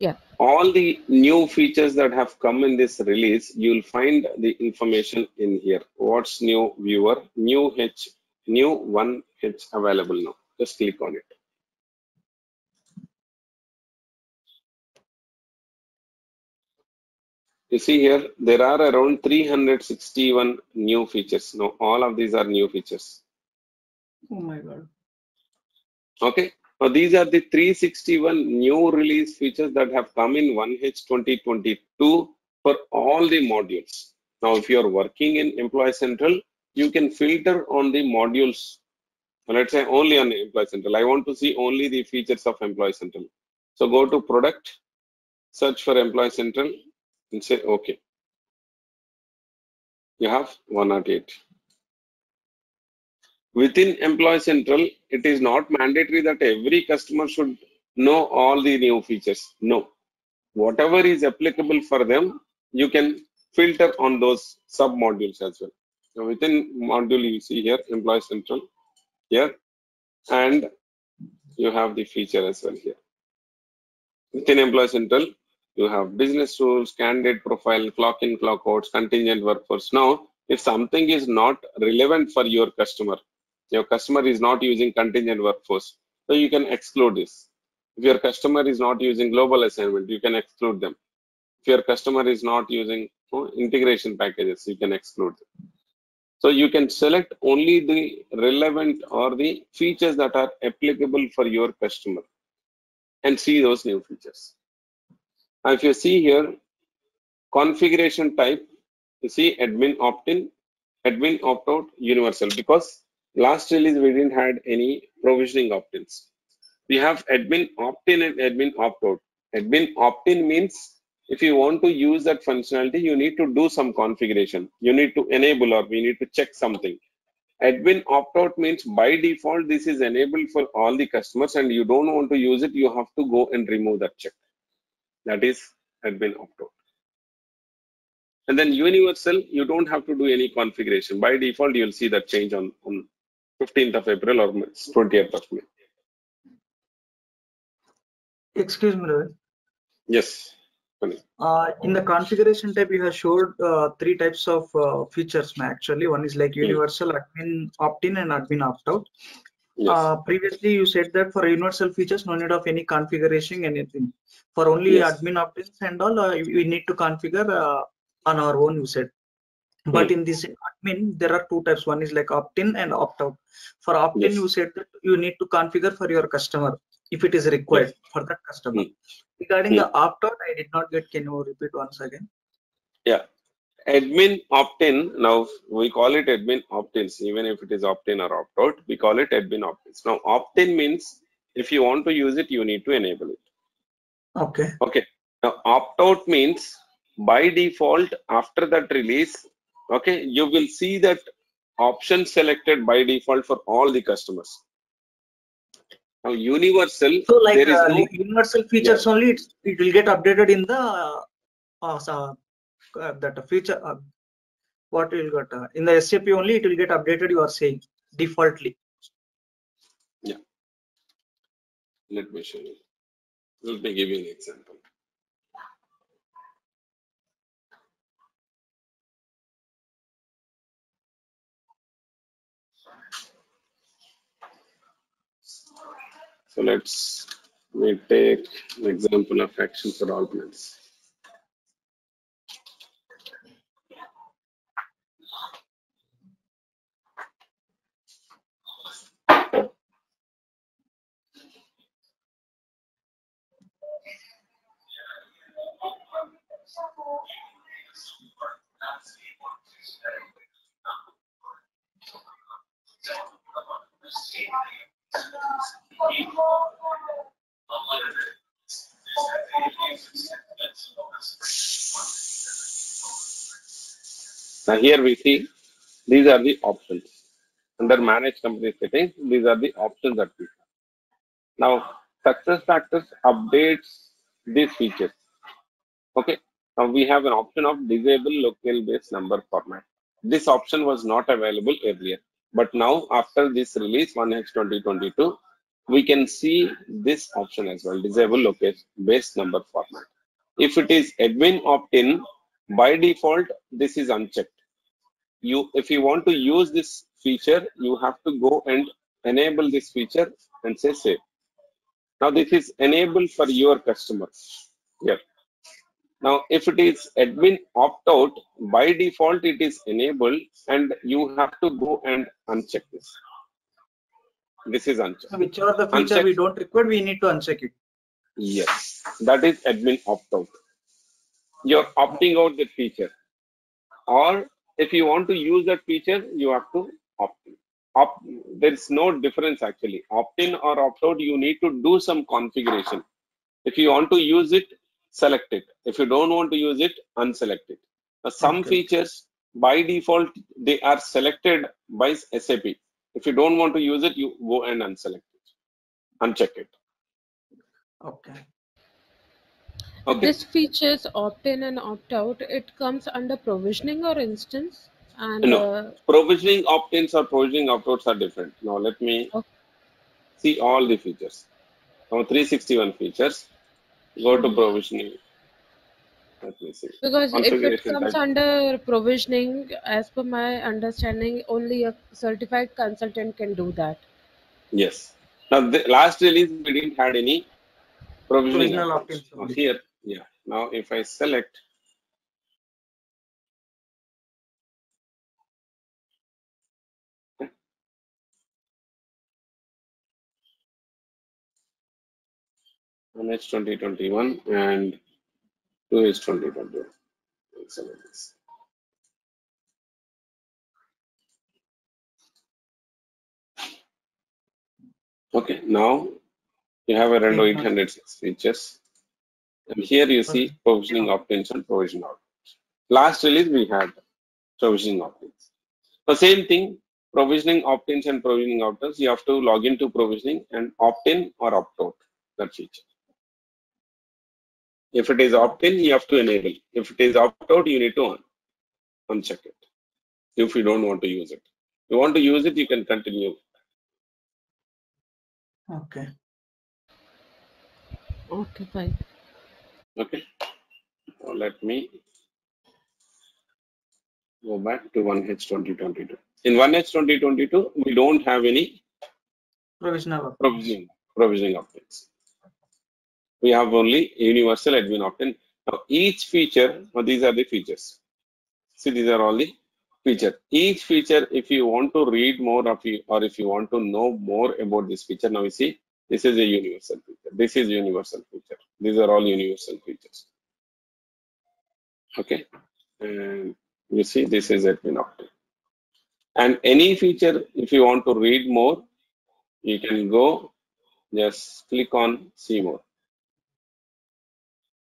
yeah, all the new features that have come in this release, you'll find the information in here. What's new, viewer, new H, new 1H available now. Just click on it. You see here, there are around 361 new features. Now, all of these are new features. Oh my God. Okay. Now, these are the 361 new release features that have come in 1H 2022 for all the modules. Now, if you are working in Employee Central, you can filter on the modules. Now, let's say only on Employee Central. I want to see only the features of Employee Central. So, go to Product, search for Employee Central, and say okay. You have 108. within Employee Central, it is not mandatory that every customer should know all the new features. No. Whatever is applicable for them, you can filter on those sub-modules as well. So within module, you see here, Employee Central here, and you have the feature as well here. Within Employee Central, you have business rules, candidate profile, clock in, clock outs, contingent workforce. Now, if something is not relevant for your customer is not using contingent workforce, so you can exclude this. If your customer is not using global assignment, you can exclude them. If your customer is not using integration packages, you can exclude them. So you can select only the relevant or the features that are applicable for your customer and see those new features. Now, if you see here, configuration type, you see admin opt-in, admin opt-out, universal, because last release we didn't had any provisioning opt-ins. We have admin opt-in and admin opt-out. Admin opt-in means if you want to use that functionality, you need to do some configuration. You need to enable or we need to check something. Admin opt-out means by default, this is enabled for all the customers and you don't want to use it, you have to go and remove that check. That is admin opt-out. And then universal, you don't have to do any configuration. By default, you'll see that change on 15th of April or 20th of May. Excuse me, Ravi. Yes. In the configuration type, you have showed three types of features. Actually, one is like universal, admin opt-in, and admin opt-out. Yes. Previously, you said that for universal features, no need of any configuration, anything. For only admin opt-ins and all, we need to configure on our own. You said, but in this admin, there are two types. One is like opt-in and opt-out. For opt-in, you said that you need to configure for your customer if it is required for that customer. Regarding the opt-out, I did not get. Can you repeat once again? Yeah, admin opt-in. Now we call it admin opt-ins, even if it is opt-in or opt-out, we call it admin opt-ins. Now opt-in means if you want to use it, you need to enable it. Okay. Okay. Now opt-out means by default after that release, okay, you will see that option selected by default for all the customers. Now universal, so like there is no universal features only, it will get updated in the that feature what will get in the SAP only it will get updated, you are saying defaultly. Yeah, let me show you, let me give you an example. So let's take an example of action for all plans. Now here we see these are the options under manage company settings. These are the options that we have. Now SuccessFactors updates these features. Okay. Now we have an option of disable locale-based number format. This option was not available earlier, but now after this release 1H 2022, we can see this option as well, disable locale-based number format. If it is admin opt-in, by default, this is unchecked. If you want to use this feature, you have to go and enable this feature and say save. Now this is enabled for your customers here. Now if it is admin opt-out, by default, it is enabled and you have to go and uncheck this. This is unchecked. So whichever the feature we don't require, we need to uncheck it. Yes, that is admin opt-out. You're opting out that feature, or if you want to use that feature, you have to opt-in. There's no difference actually. Opt-in or opt-out, you need to do some configuration. If you want to use it, select it. If you don't want to use it, unselect it. Now, some features by default, they are selected by SAP. If you don't want to use it, you go and unselect it, uncheck it. Okay. This features opt-in and opt-out. It comes under provisioning or instance? And no, provisioning opt-ins or provisioning opt-outs are different. Now let me see all the features. Now 361 features. Go to provisioning. Let me see. Because if it comes under provisioning, as per my understanding, only a certified consultant can do that. Yes. Now the last release we didn't have any provisioning opt-ins here. Yeah. Now if I select. H2021 and 2H2021. Excellent. Okay, now you have around 806 features. And here you see provisioning opt-ins and provision out. Last release we had provisioning opt-ins. The same thing, provisioning opt-ins and provisioning opt-outs. You have to log into provisioning and opt-in or opt-out that feature. If it is opt-in, you have to enable. If it is opt-out, you need to uncheck it. If you don't want to use it, you want to use it, you can continue. Okay. Okay, fine. Okay. Now let me go back to 1H2022. In 1H2022, we don't have any provisioning opt-ins. We have only universal admin opt-in. Now each feature, these are the features. See, these are all the feature. Each feature, if you want to read more of you, or if you want to know more about this feature, now you see, this is a universal feature. This is universal feature. These are all universal features. Okay. And you see, this is admin opt-in. And any feature, if you want to read more, you can go, just click on see more.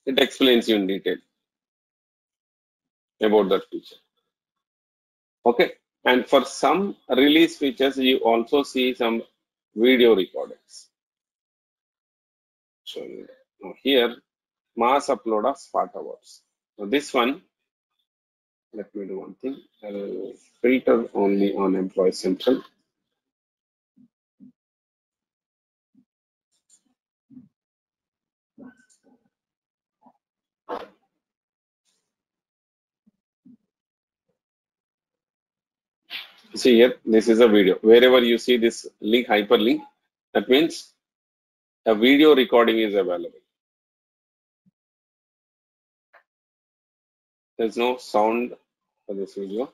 It explains you in detail about that feature. Okay, and for some release features, you also see some video recordings. So now here, mass upload of Sparta words. So this one, let me do one thing. I'll filter only on Employee Central. See here, this is a video. Wherever you see this link, hyperlink, that means a video recording is available. There's no sound for this video.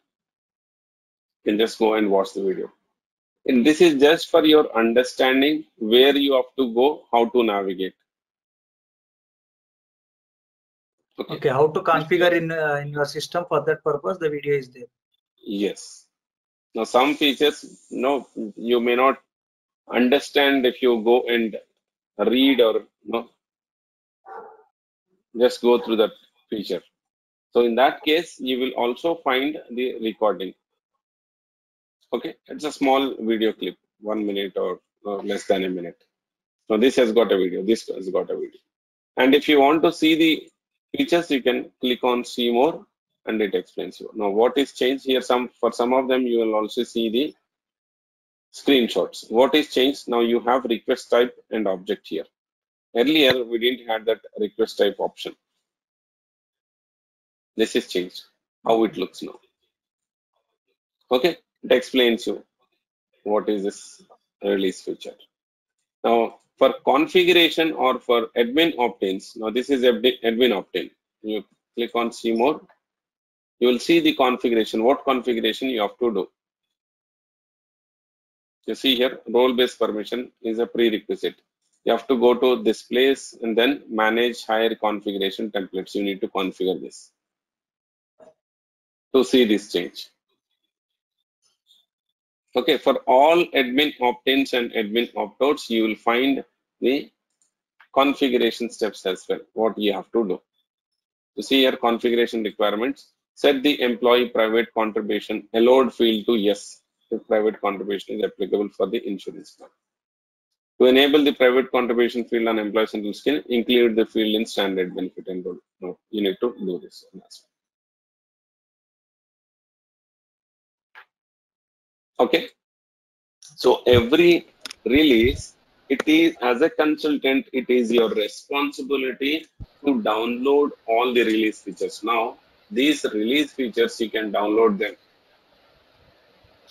You can just go and watch the video. And this is just for your understanding where you have to go, how to navigate. Okay, okay, how to configure in your system for that purpose, the video is there. Yes. Now some features, you may not understand if you go and read or just go through that feature. So in that case, you will also find the recording. Okay, it's a small video clip, 1 minute or less than a minute. So this has got a video, this has got a video. And if you want to see the features, you can click on see more. And it explains you. Now, what is changed here? For some of them, you will also see the screenshots. What is changed? Now you have request type and object here. Earlier, we didn't have that request type option. This is changed. How it looks now. Okay, it explains you what is this release feature. Now, for configuration or for admin opt-ins. Now, this is admin opt-in. You click on see more. You will see the configuration, what configuration you have to do. You see here, role-based permission is a prerequisite. You have to go to this place and then manage higher configuration templates. You need to configure this to see this change. Okay, for all admin opt-ins and admin opt-outs, you will find the configuration steps as well, what you have to do. You see here, configuration requirements. Set the employee private contribution allowed field to yes. the private contribution is applicable for the insurance plan. To enable the private contribution field on Employee Central Scheme, include the field in standard benefit enrollment. No, you need to do this. Okay. So every release, it is, as a consultant, it is your responsibility to download all the release features. Now, these release features, you can download them.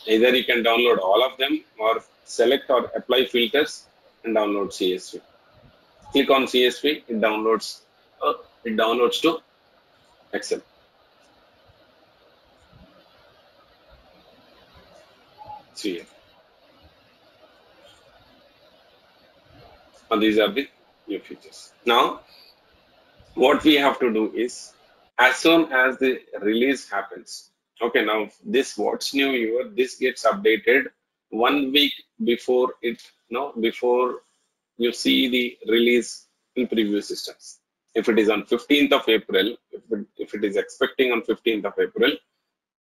Either you can download all of them or select or apply filters and download CSV. Click on CSV, it downloads to Excel. See here. And these are the new features. Now, what we have to do is, as soon as the release happens, okay, now this what's new here, this gets updated 1 week before it, no, before you see the release in preview systems. If it is on 15th of April, if it is expecting on 15th of April,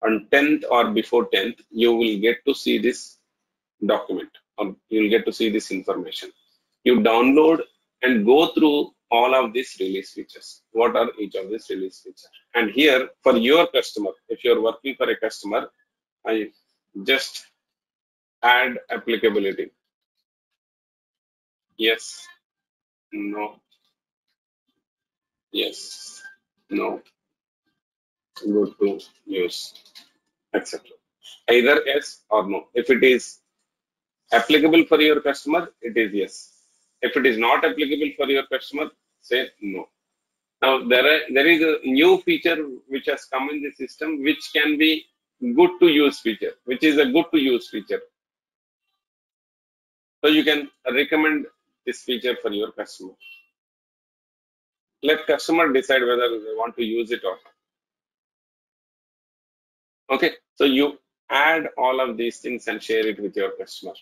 on 10th or before 10th, you will get to see this document, or you'll get to see this information. You download and go through all of these release features. What are each of these release features? And here for your customer, if you're working for a customer, I just add applicability. Yes, no, yes, no, go to use, etc. Either yes or no. If it is applicable for your customer, it is yes. If it is not applicable for your customer, say no. Now, there is a new feature which has come in the system, which can be good to use feature, which is a good to use feature. So you can recommend this feature for your customer. Let customer decide whether they want to use it or not. Okay, so you add all of these things and share it with your customer.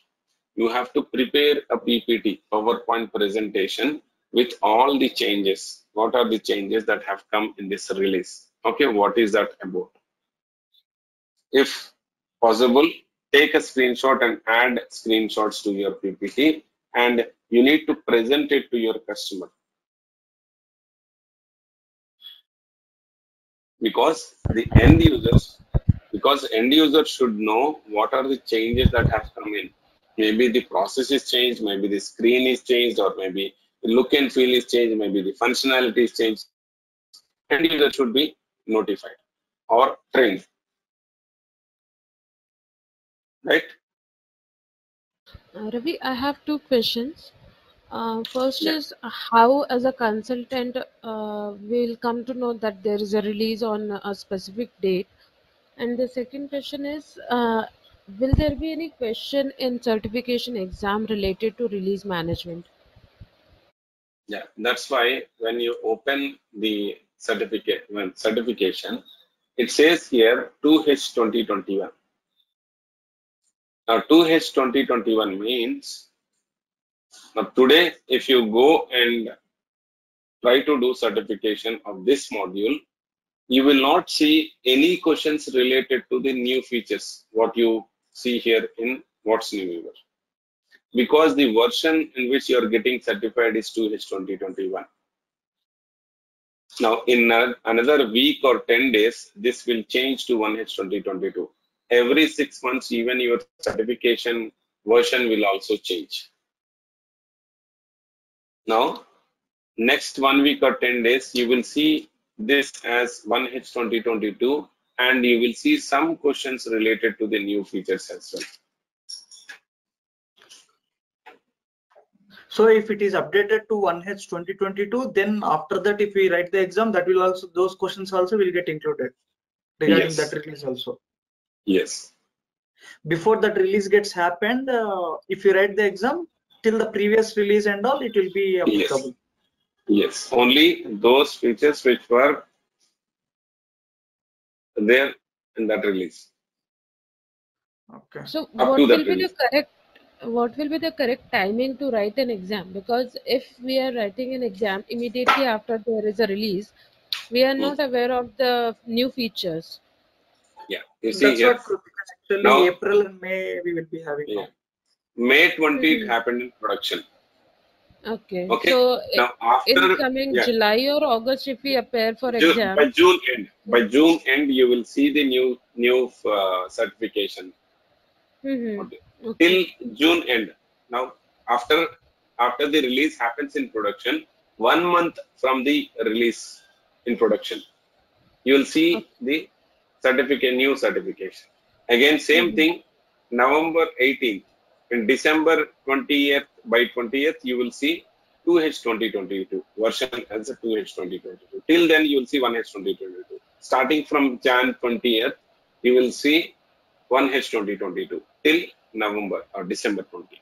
You have to prepare a PPT, PowerPoint presentation, with all the changes. What are the changes that have come in this release? Okay, what is that about? If possible, take a screenshot and add screenshots to your PPT, and you need to present it to your customer. Because the end users, should know what are the changes that have come in. Maybe the process is changed, maybe the screen is changed, or maybe the look and feel is changed, maybe the functionality is changed. End user should be notified or trained. Right? Ravi, I have two questions. First is, how as a consultant we'll come to know that there is a release on a specific date? And the second question is, will there be any question in certification exam related to release management? Yeah, that's why when you open the certification, it says here 2H2021. Now 2H2021 means, now today if you go and try to do certification of this module, you will not see any questions related to the new features, what you see here in what's new, because the version in which you are getting certified is 2H2021. Now in another week or 10 days, this will change to 1H2022. Every 6 months, even your certification version will also change. Now, next 1 week or 10 days, you will see this as 1H2022, and you will see some questions related to the new features as well. So if it is updated to 1H2022, then after that, if we write the exam, that will also, those questions also will get included regarding that release also. Yes. Before that release gets happened, if you write the exam till the previous release and all, it will be applicable. Yes. Only those features which were there in that release. Okay. So what will be the correct timing to write an exam? Because if we are writing an exam immediately after there is a release, we are not aware of the new features. Yeah, you see, that's here, what actually now, April and May we will be having. Yeah. May 20 it happened in production. Okay. Okay. So now after coming July or August, if we appear for exam, by June end, you will see the new certification. Okay. Till June end. Now after the release happens in production, 1 month from the release in production, you will see the certificate, new certification. Again, same thing. November 18th. In December 20th, by 20th, you will see 2H2022 version as a 2H2022. Till then, you will see 1H2022. Starting from Jan 20th, you will see 1H2022 till November or December 20th.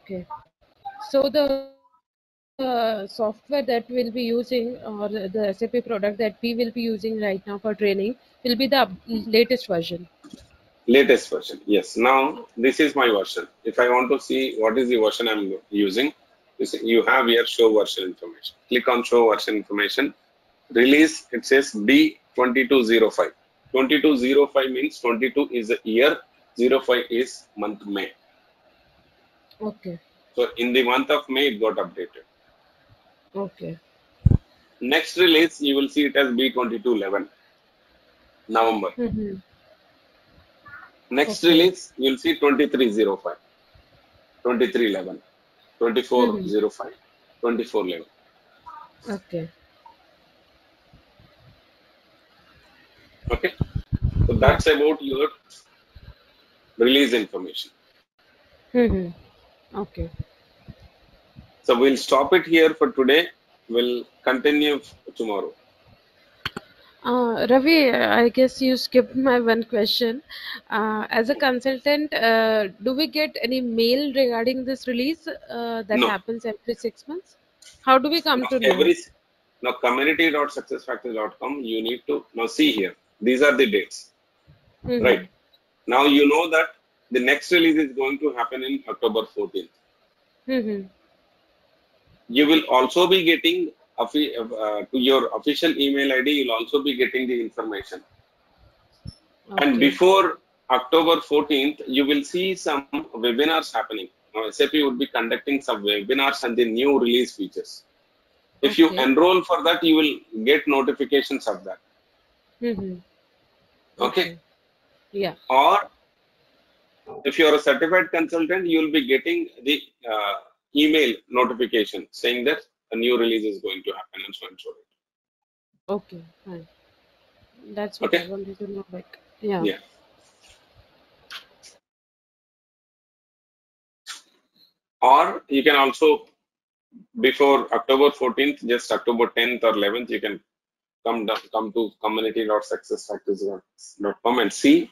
Okay. So the software that we'll be using, or the SAP product that we will be using right now for training, will be the latest version. Latest version, yes. Now this is my version. If I want to see what is the version I'm using, you have here show version information. Click on show version information. Release, it says B2205. 2205 means 22 is the year, 05 is month May. Okay. So in the month of May it got updated. Okay. Next release you will see it as B2211, November. Next release, you will see 2305, 2311, 2405, 2411. Okay. Okay. So that's about your release information. Okay. So we'll stop it here for today. We'll continue tomorrow. Ravi, I guess you skipped my one question. As a consultant, do we get any mail regarding this release that happens every 6 months? How do we come to know? Now, community.successfactors.com, you need to now see here. These are the dates. Right. Now, you know that the next release is going to happen in October 14th. You will also be getting to your official email ID, you'll also be getting the information. And before October 14th, you will see some webinars happening. Now, SAP would be conducting some webinars and the new release features. If you enroll for that, you will get notifications of that. Okay? Yeah. Or if you're a certified consultant, you'll be getting the email notification saying that a new release is going to happen and so on and so forth. Okay, fine. That's what I wanted to know. Like, yeah. Or you can also, before October 14th, just October 10th or 11th, you can come to community.successfactors.com and see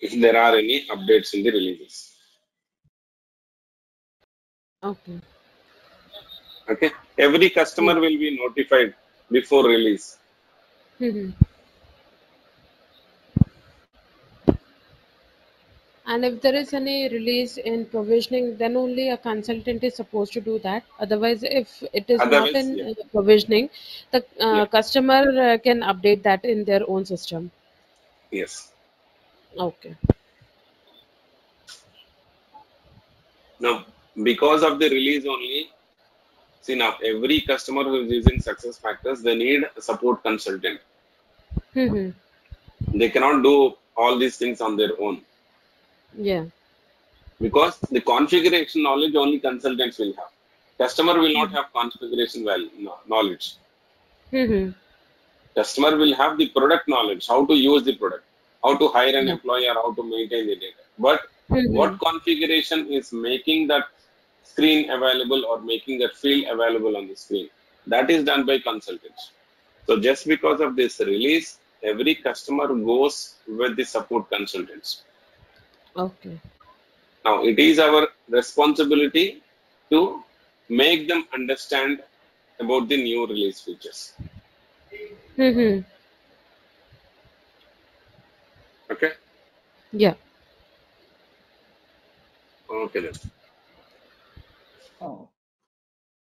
if there are any updates in the releases. Okay. Okay, every customer will be notified before release. And if there is any release in provisioning, then only a consultant is supposed to do that. Otherwise, if it is not in provisioning, the customer can update that in their own system. Yes. Okay. Now, because of the release only, see now, every customer who is using SuccessFactors, they need a support consultant. They cannot do all these things on their own. Yeah. Because the configuration knowledge only consultants will have. Customer will not have configuration knowledge. Customer will have the product knowledge, how to use the product, how to hire an employee, or how to maintain the data. But what configuration is making that screen available or making that field available on the screen, that is done by consultants. So just because of this release, every customer goes with the support consultants. Okay. Now it is our responsibility to make them understand about the new release features. Okay. Yeah. Okay then. Oh.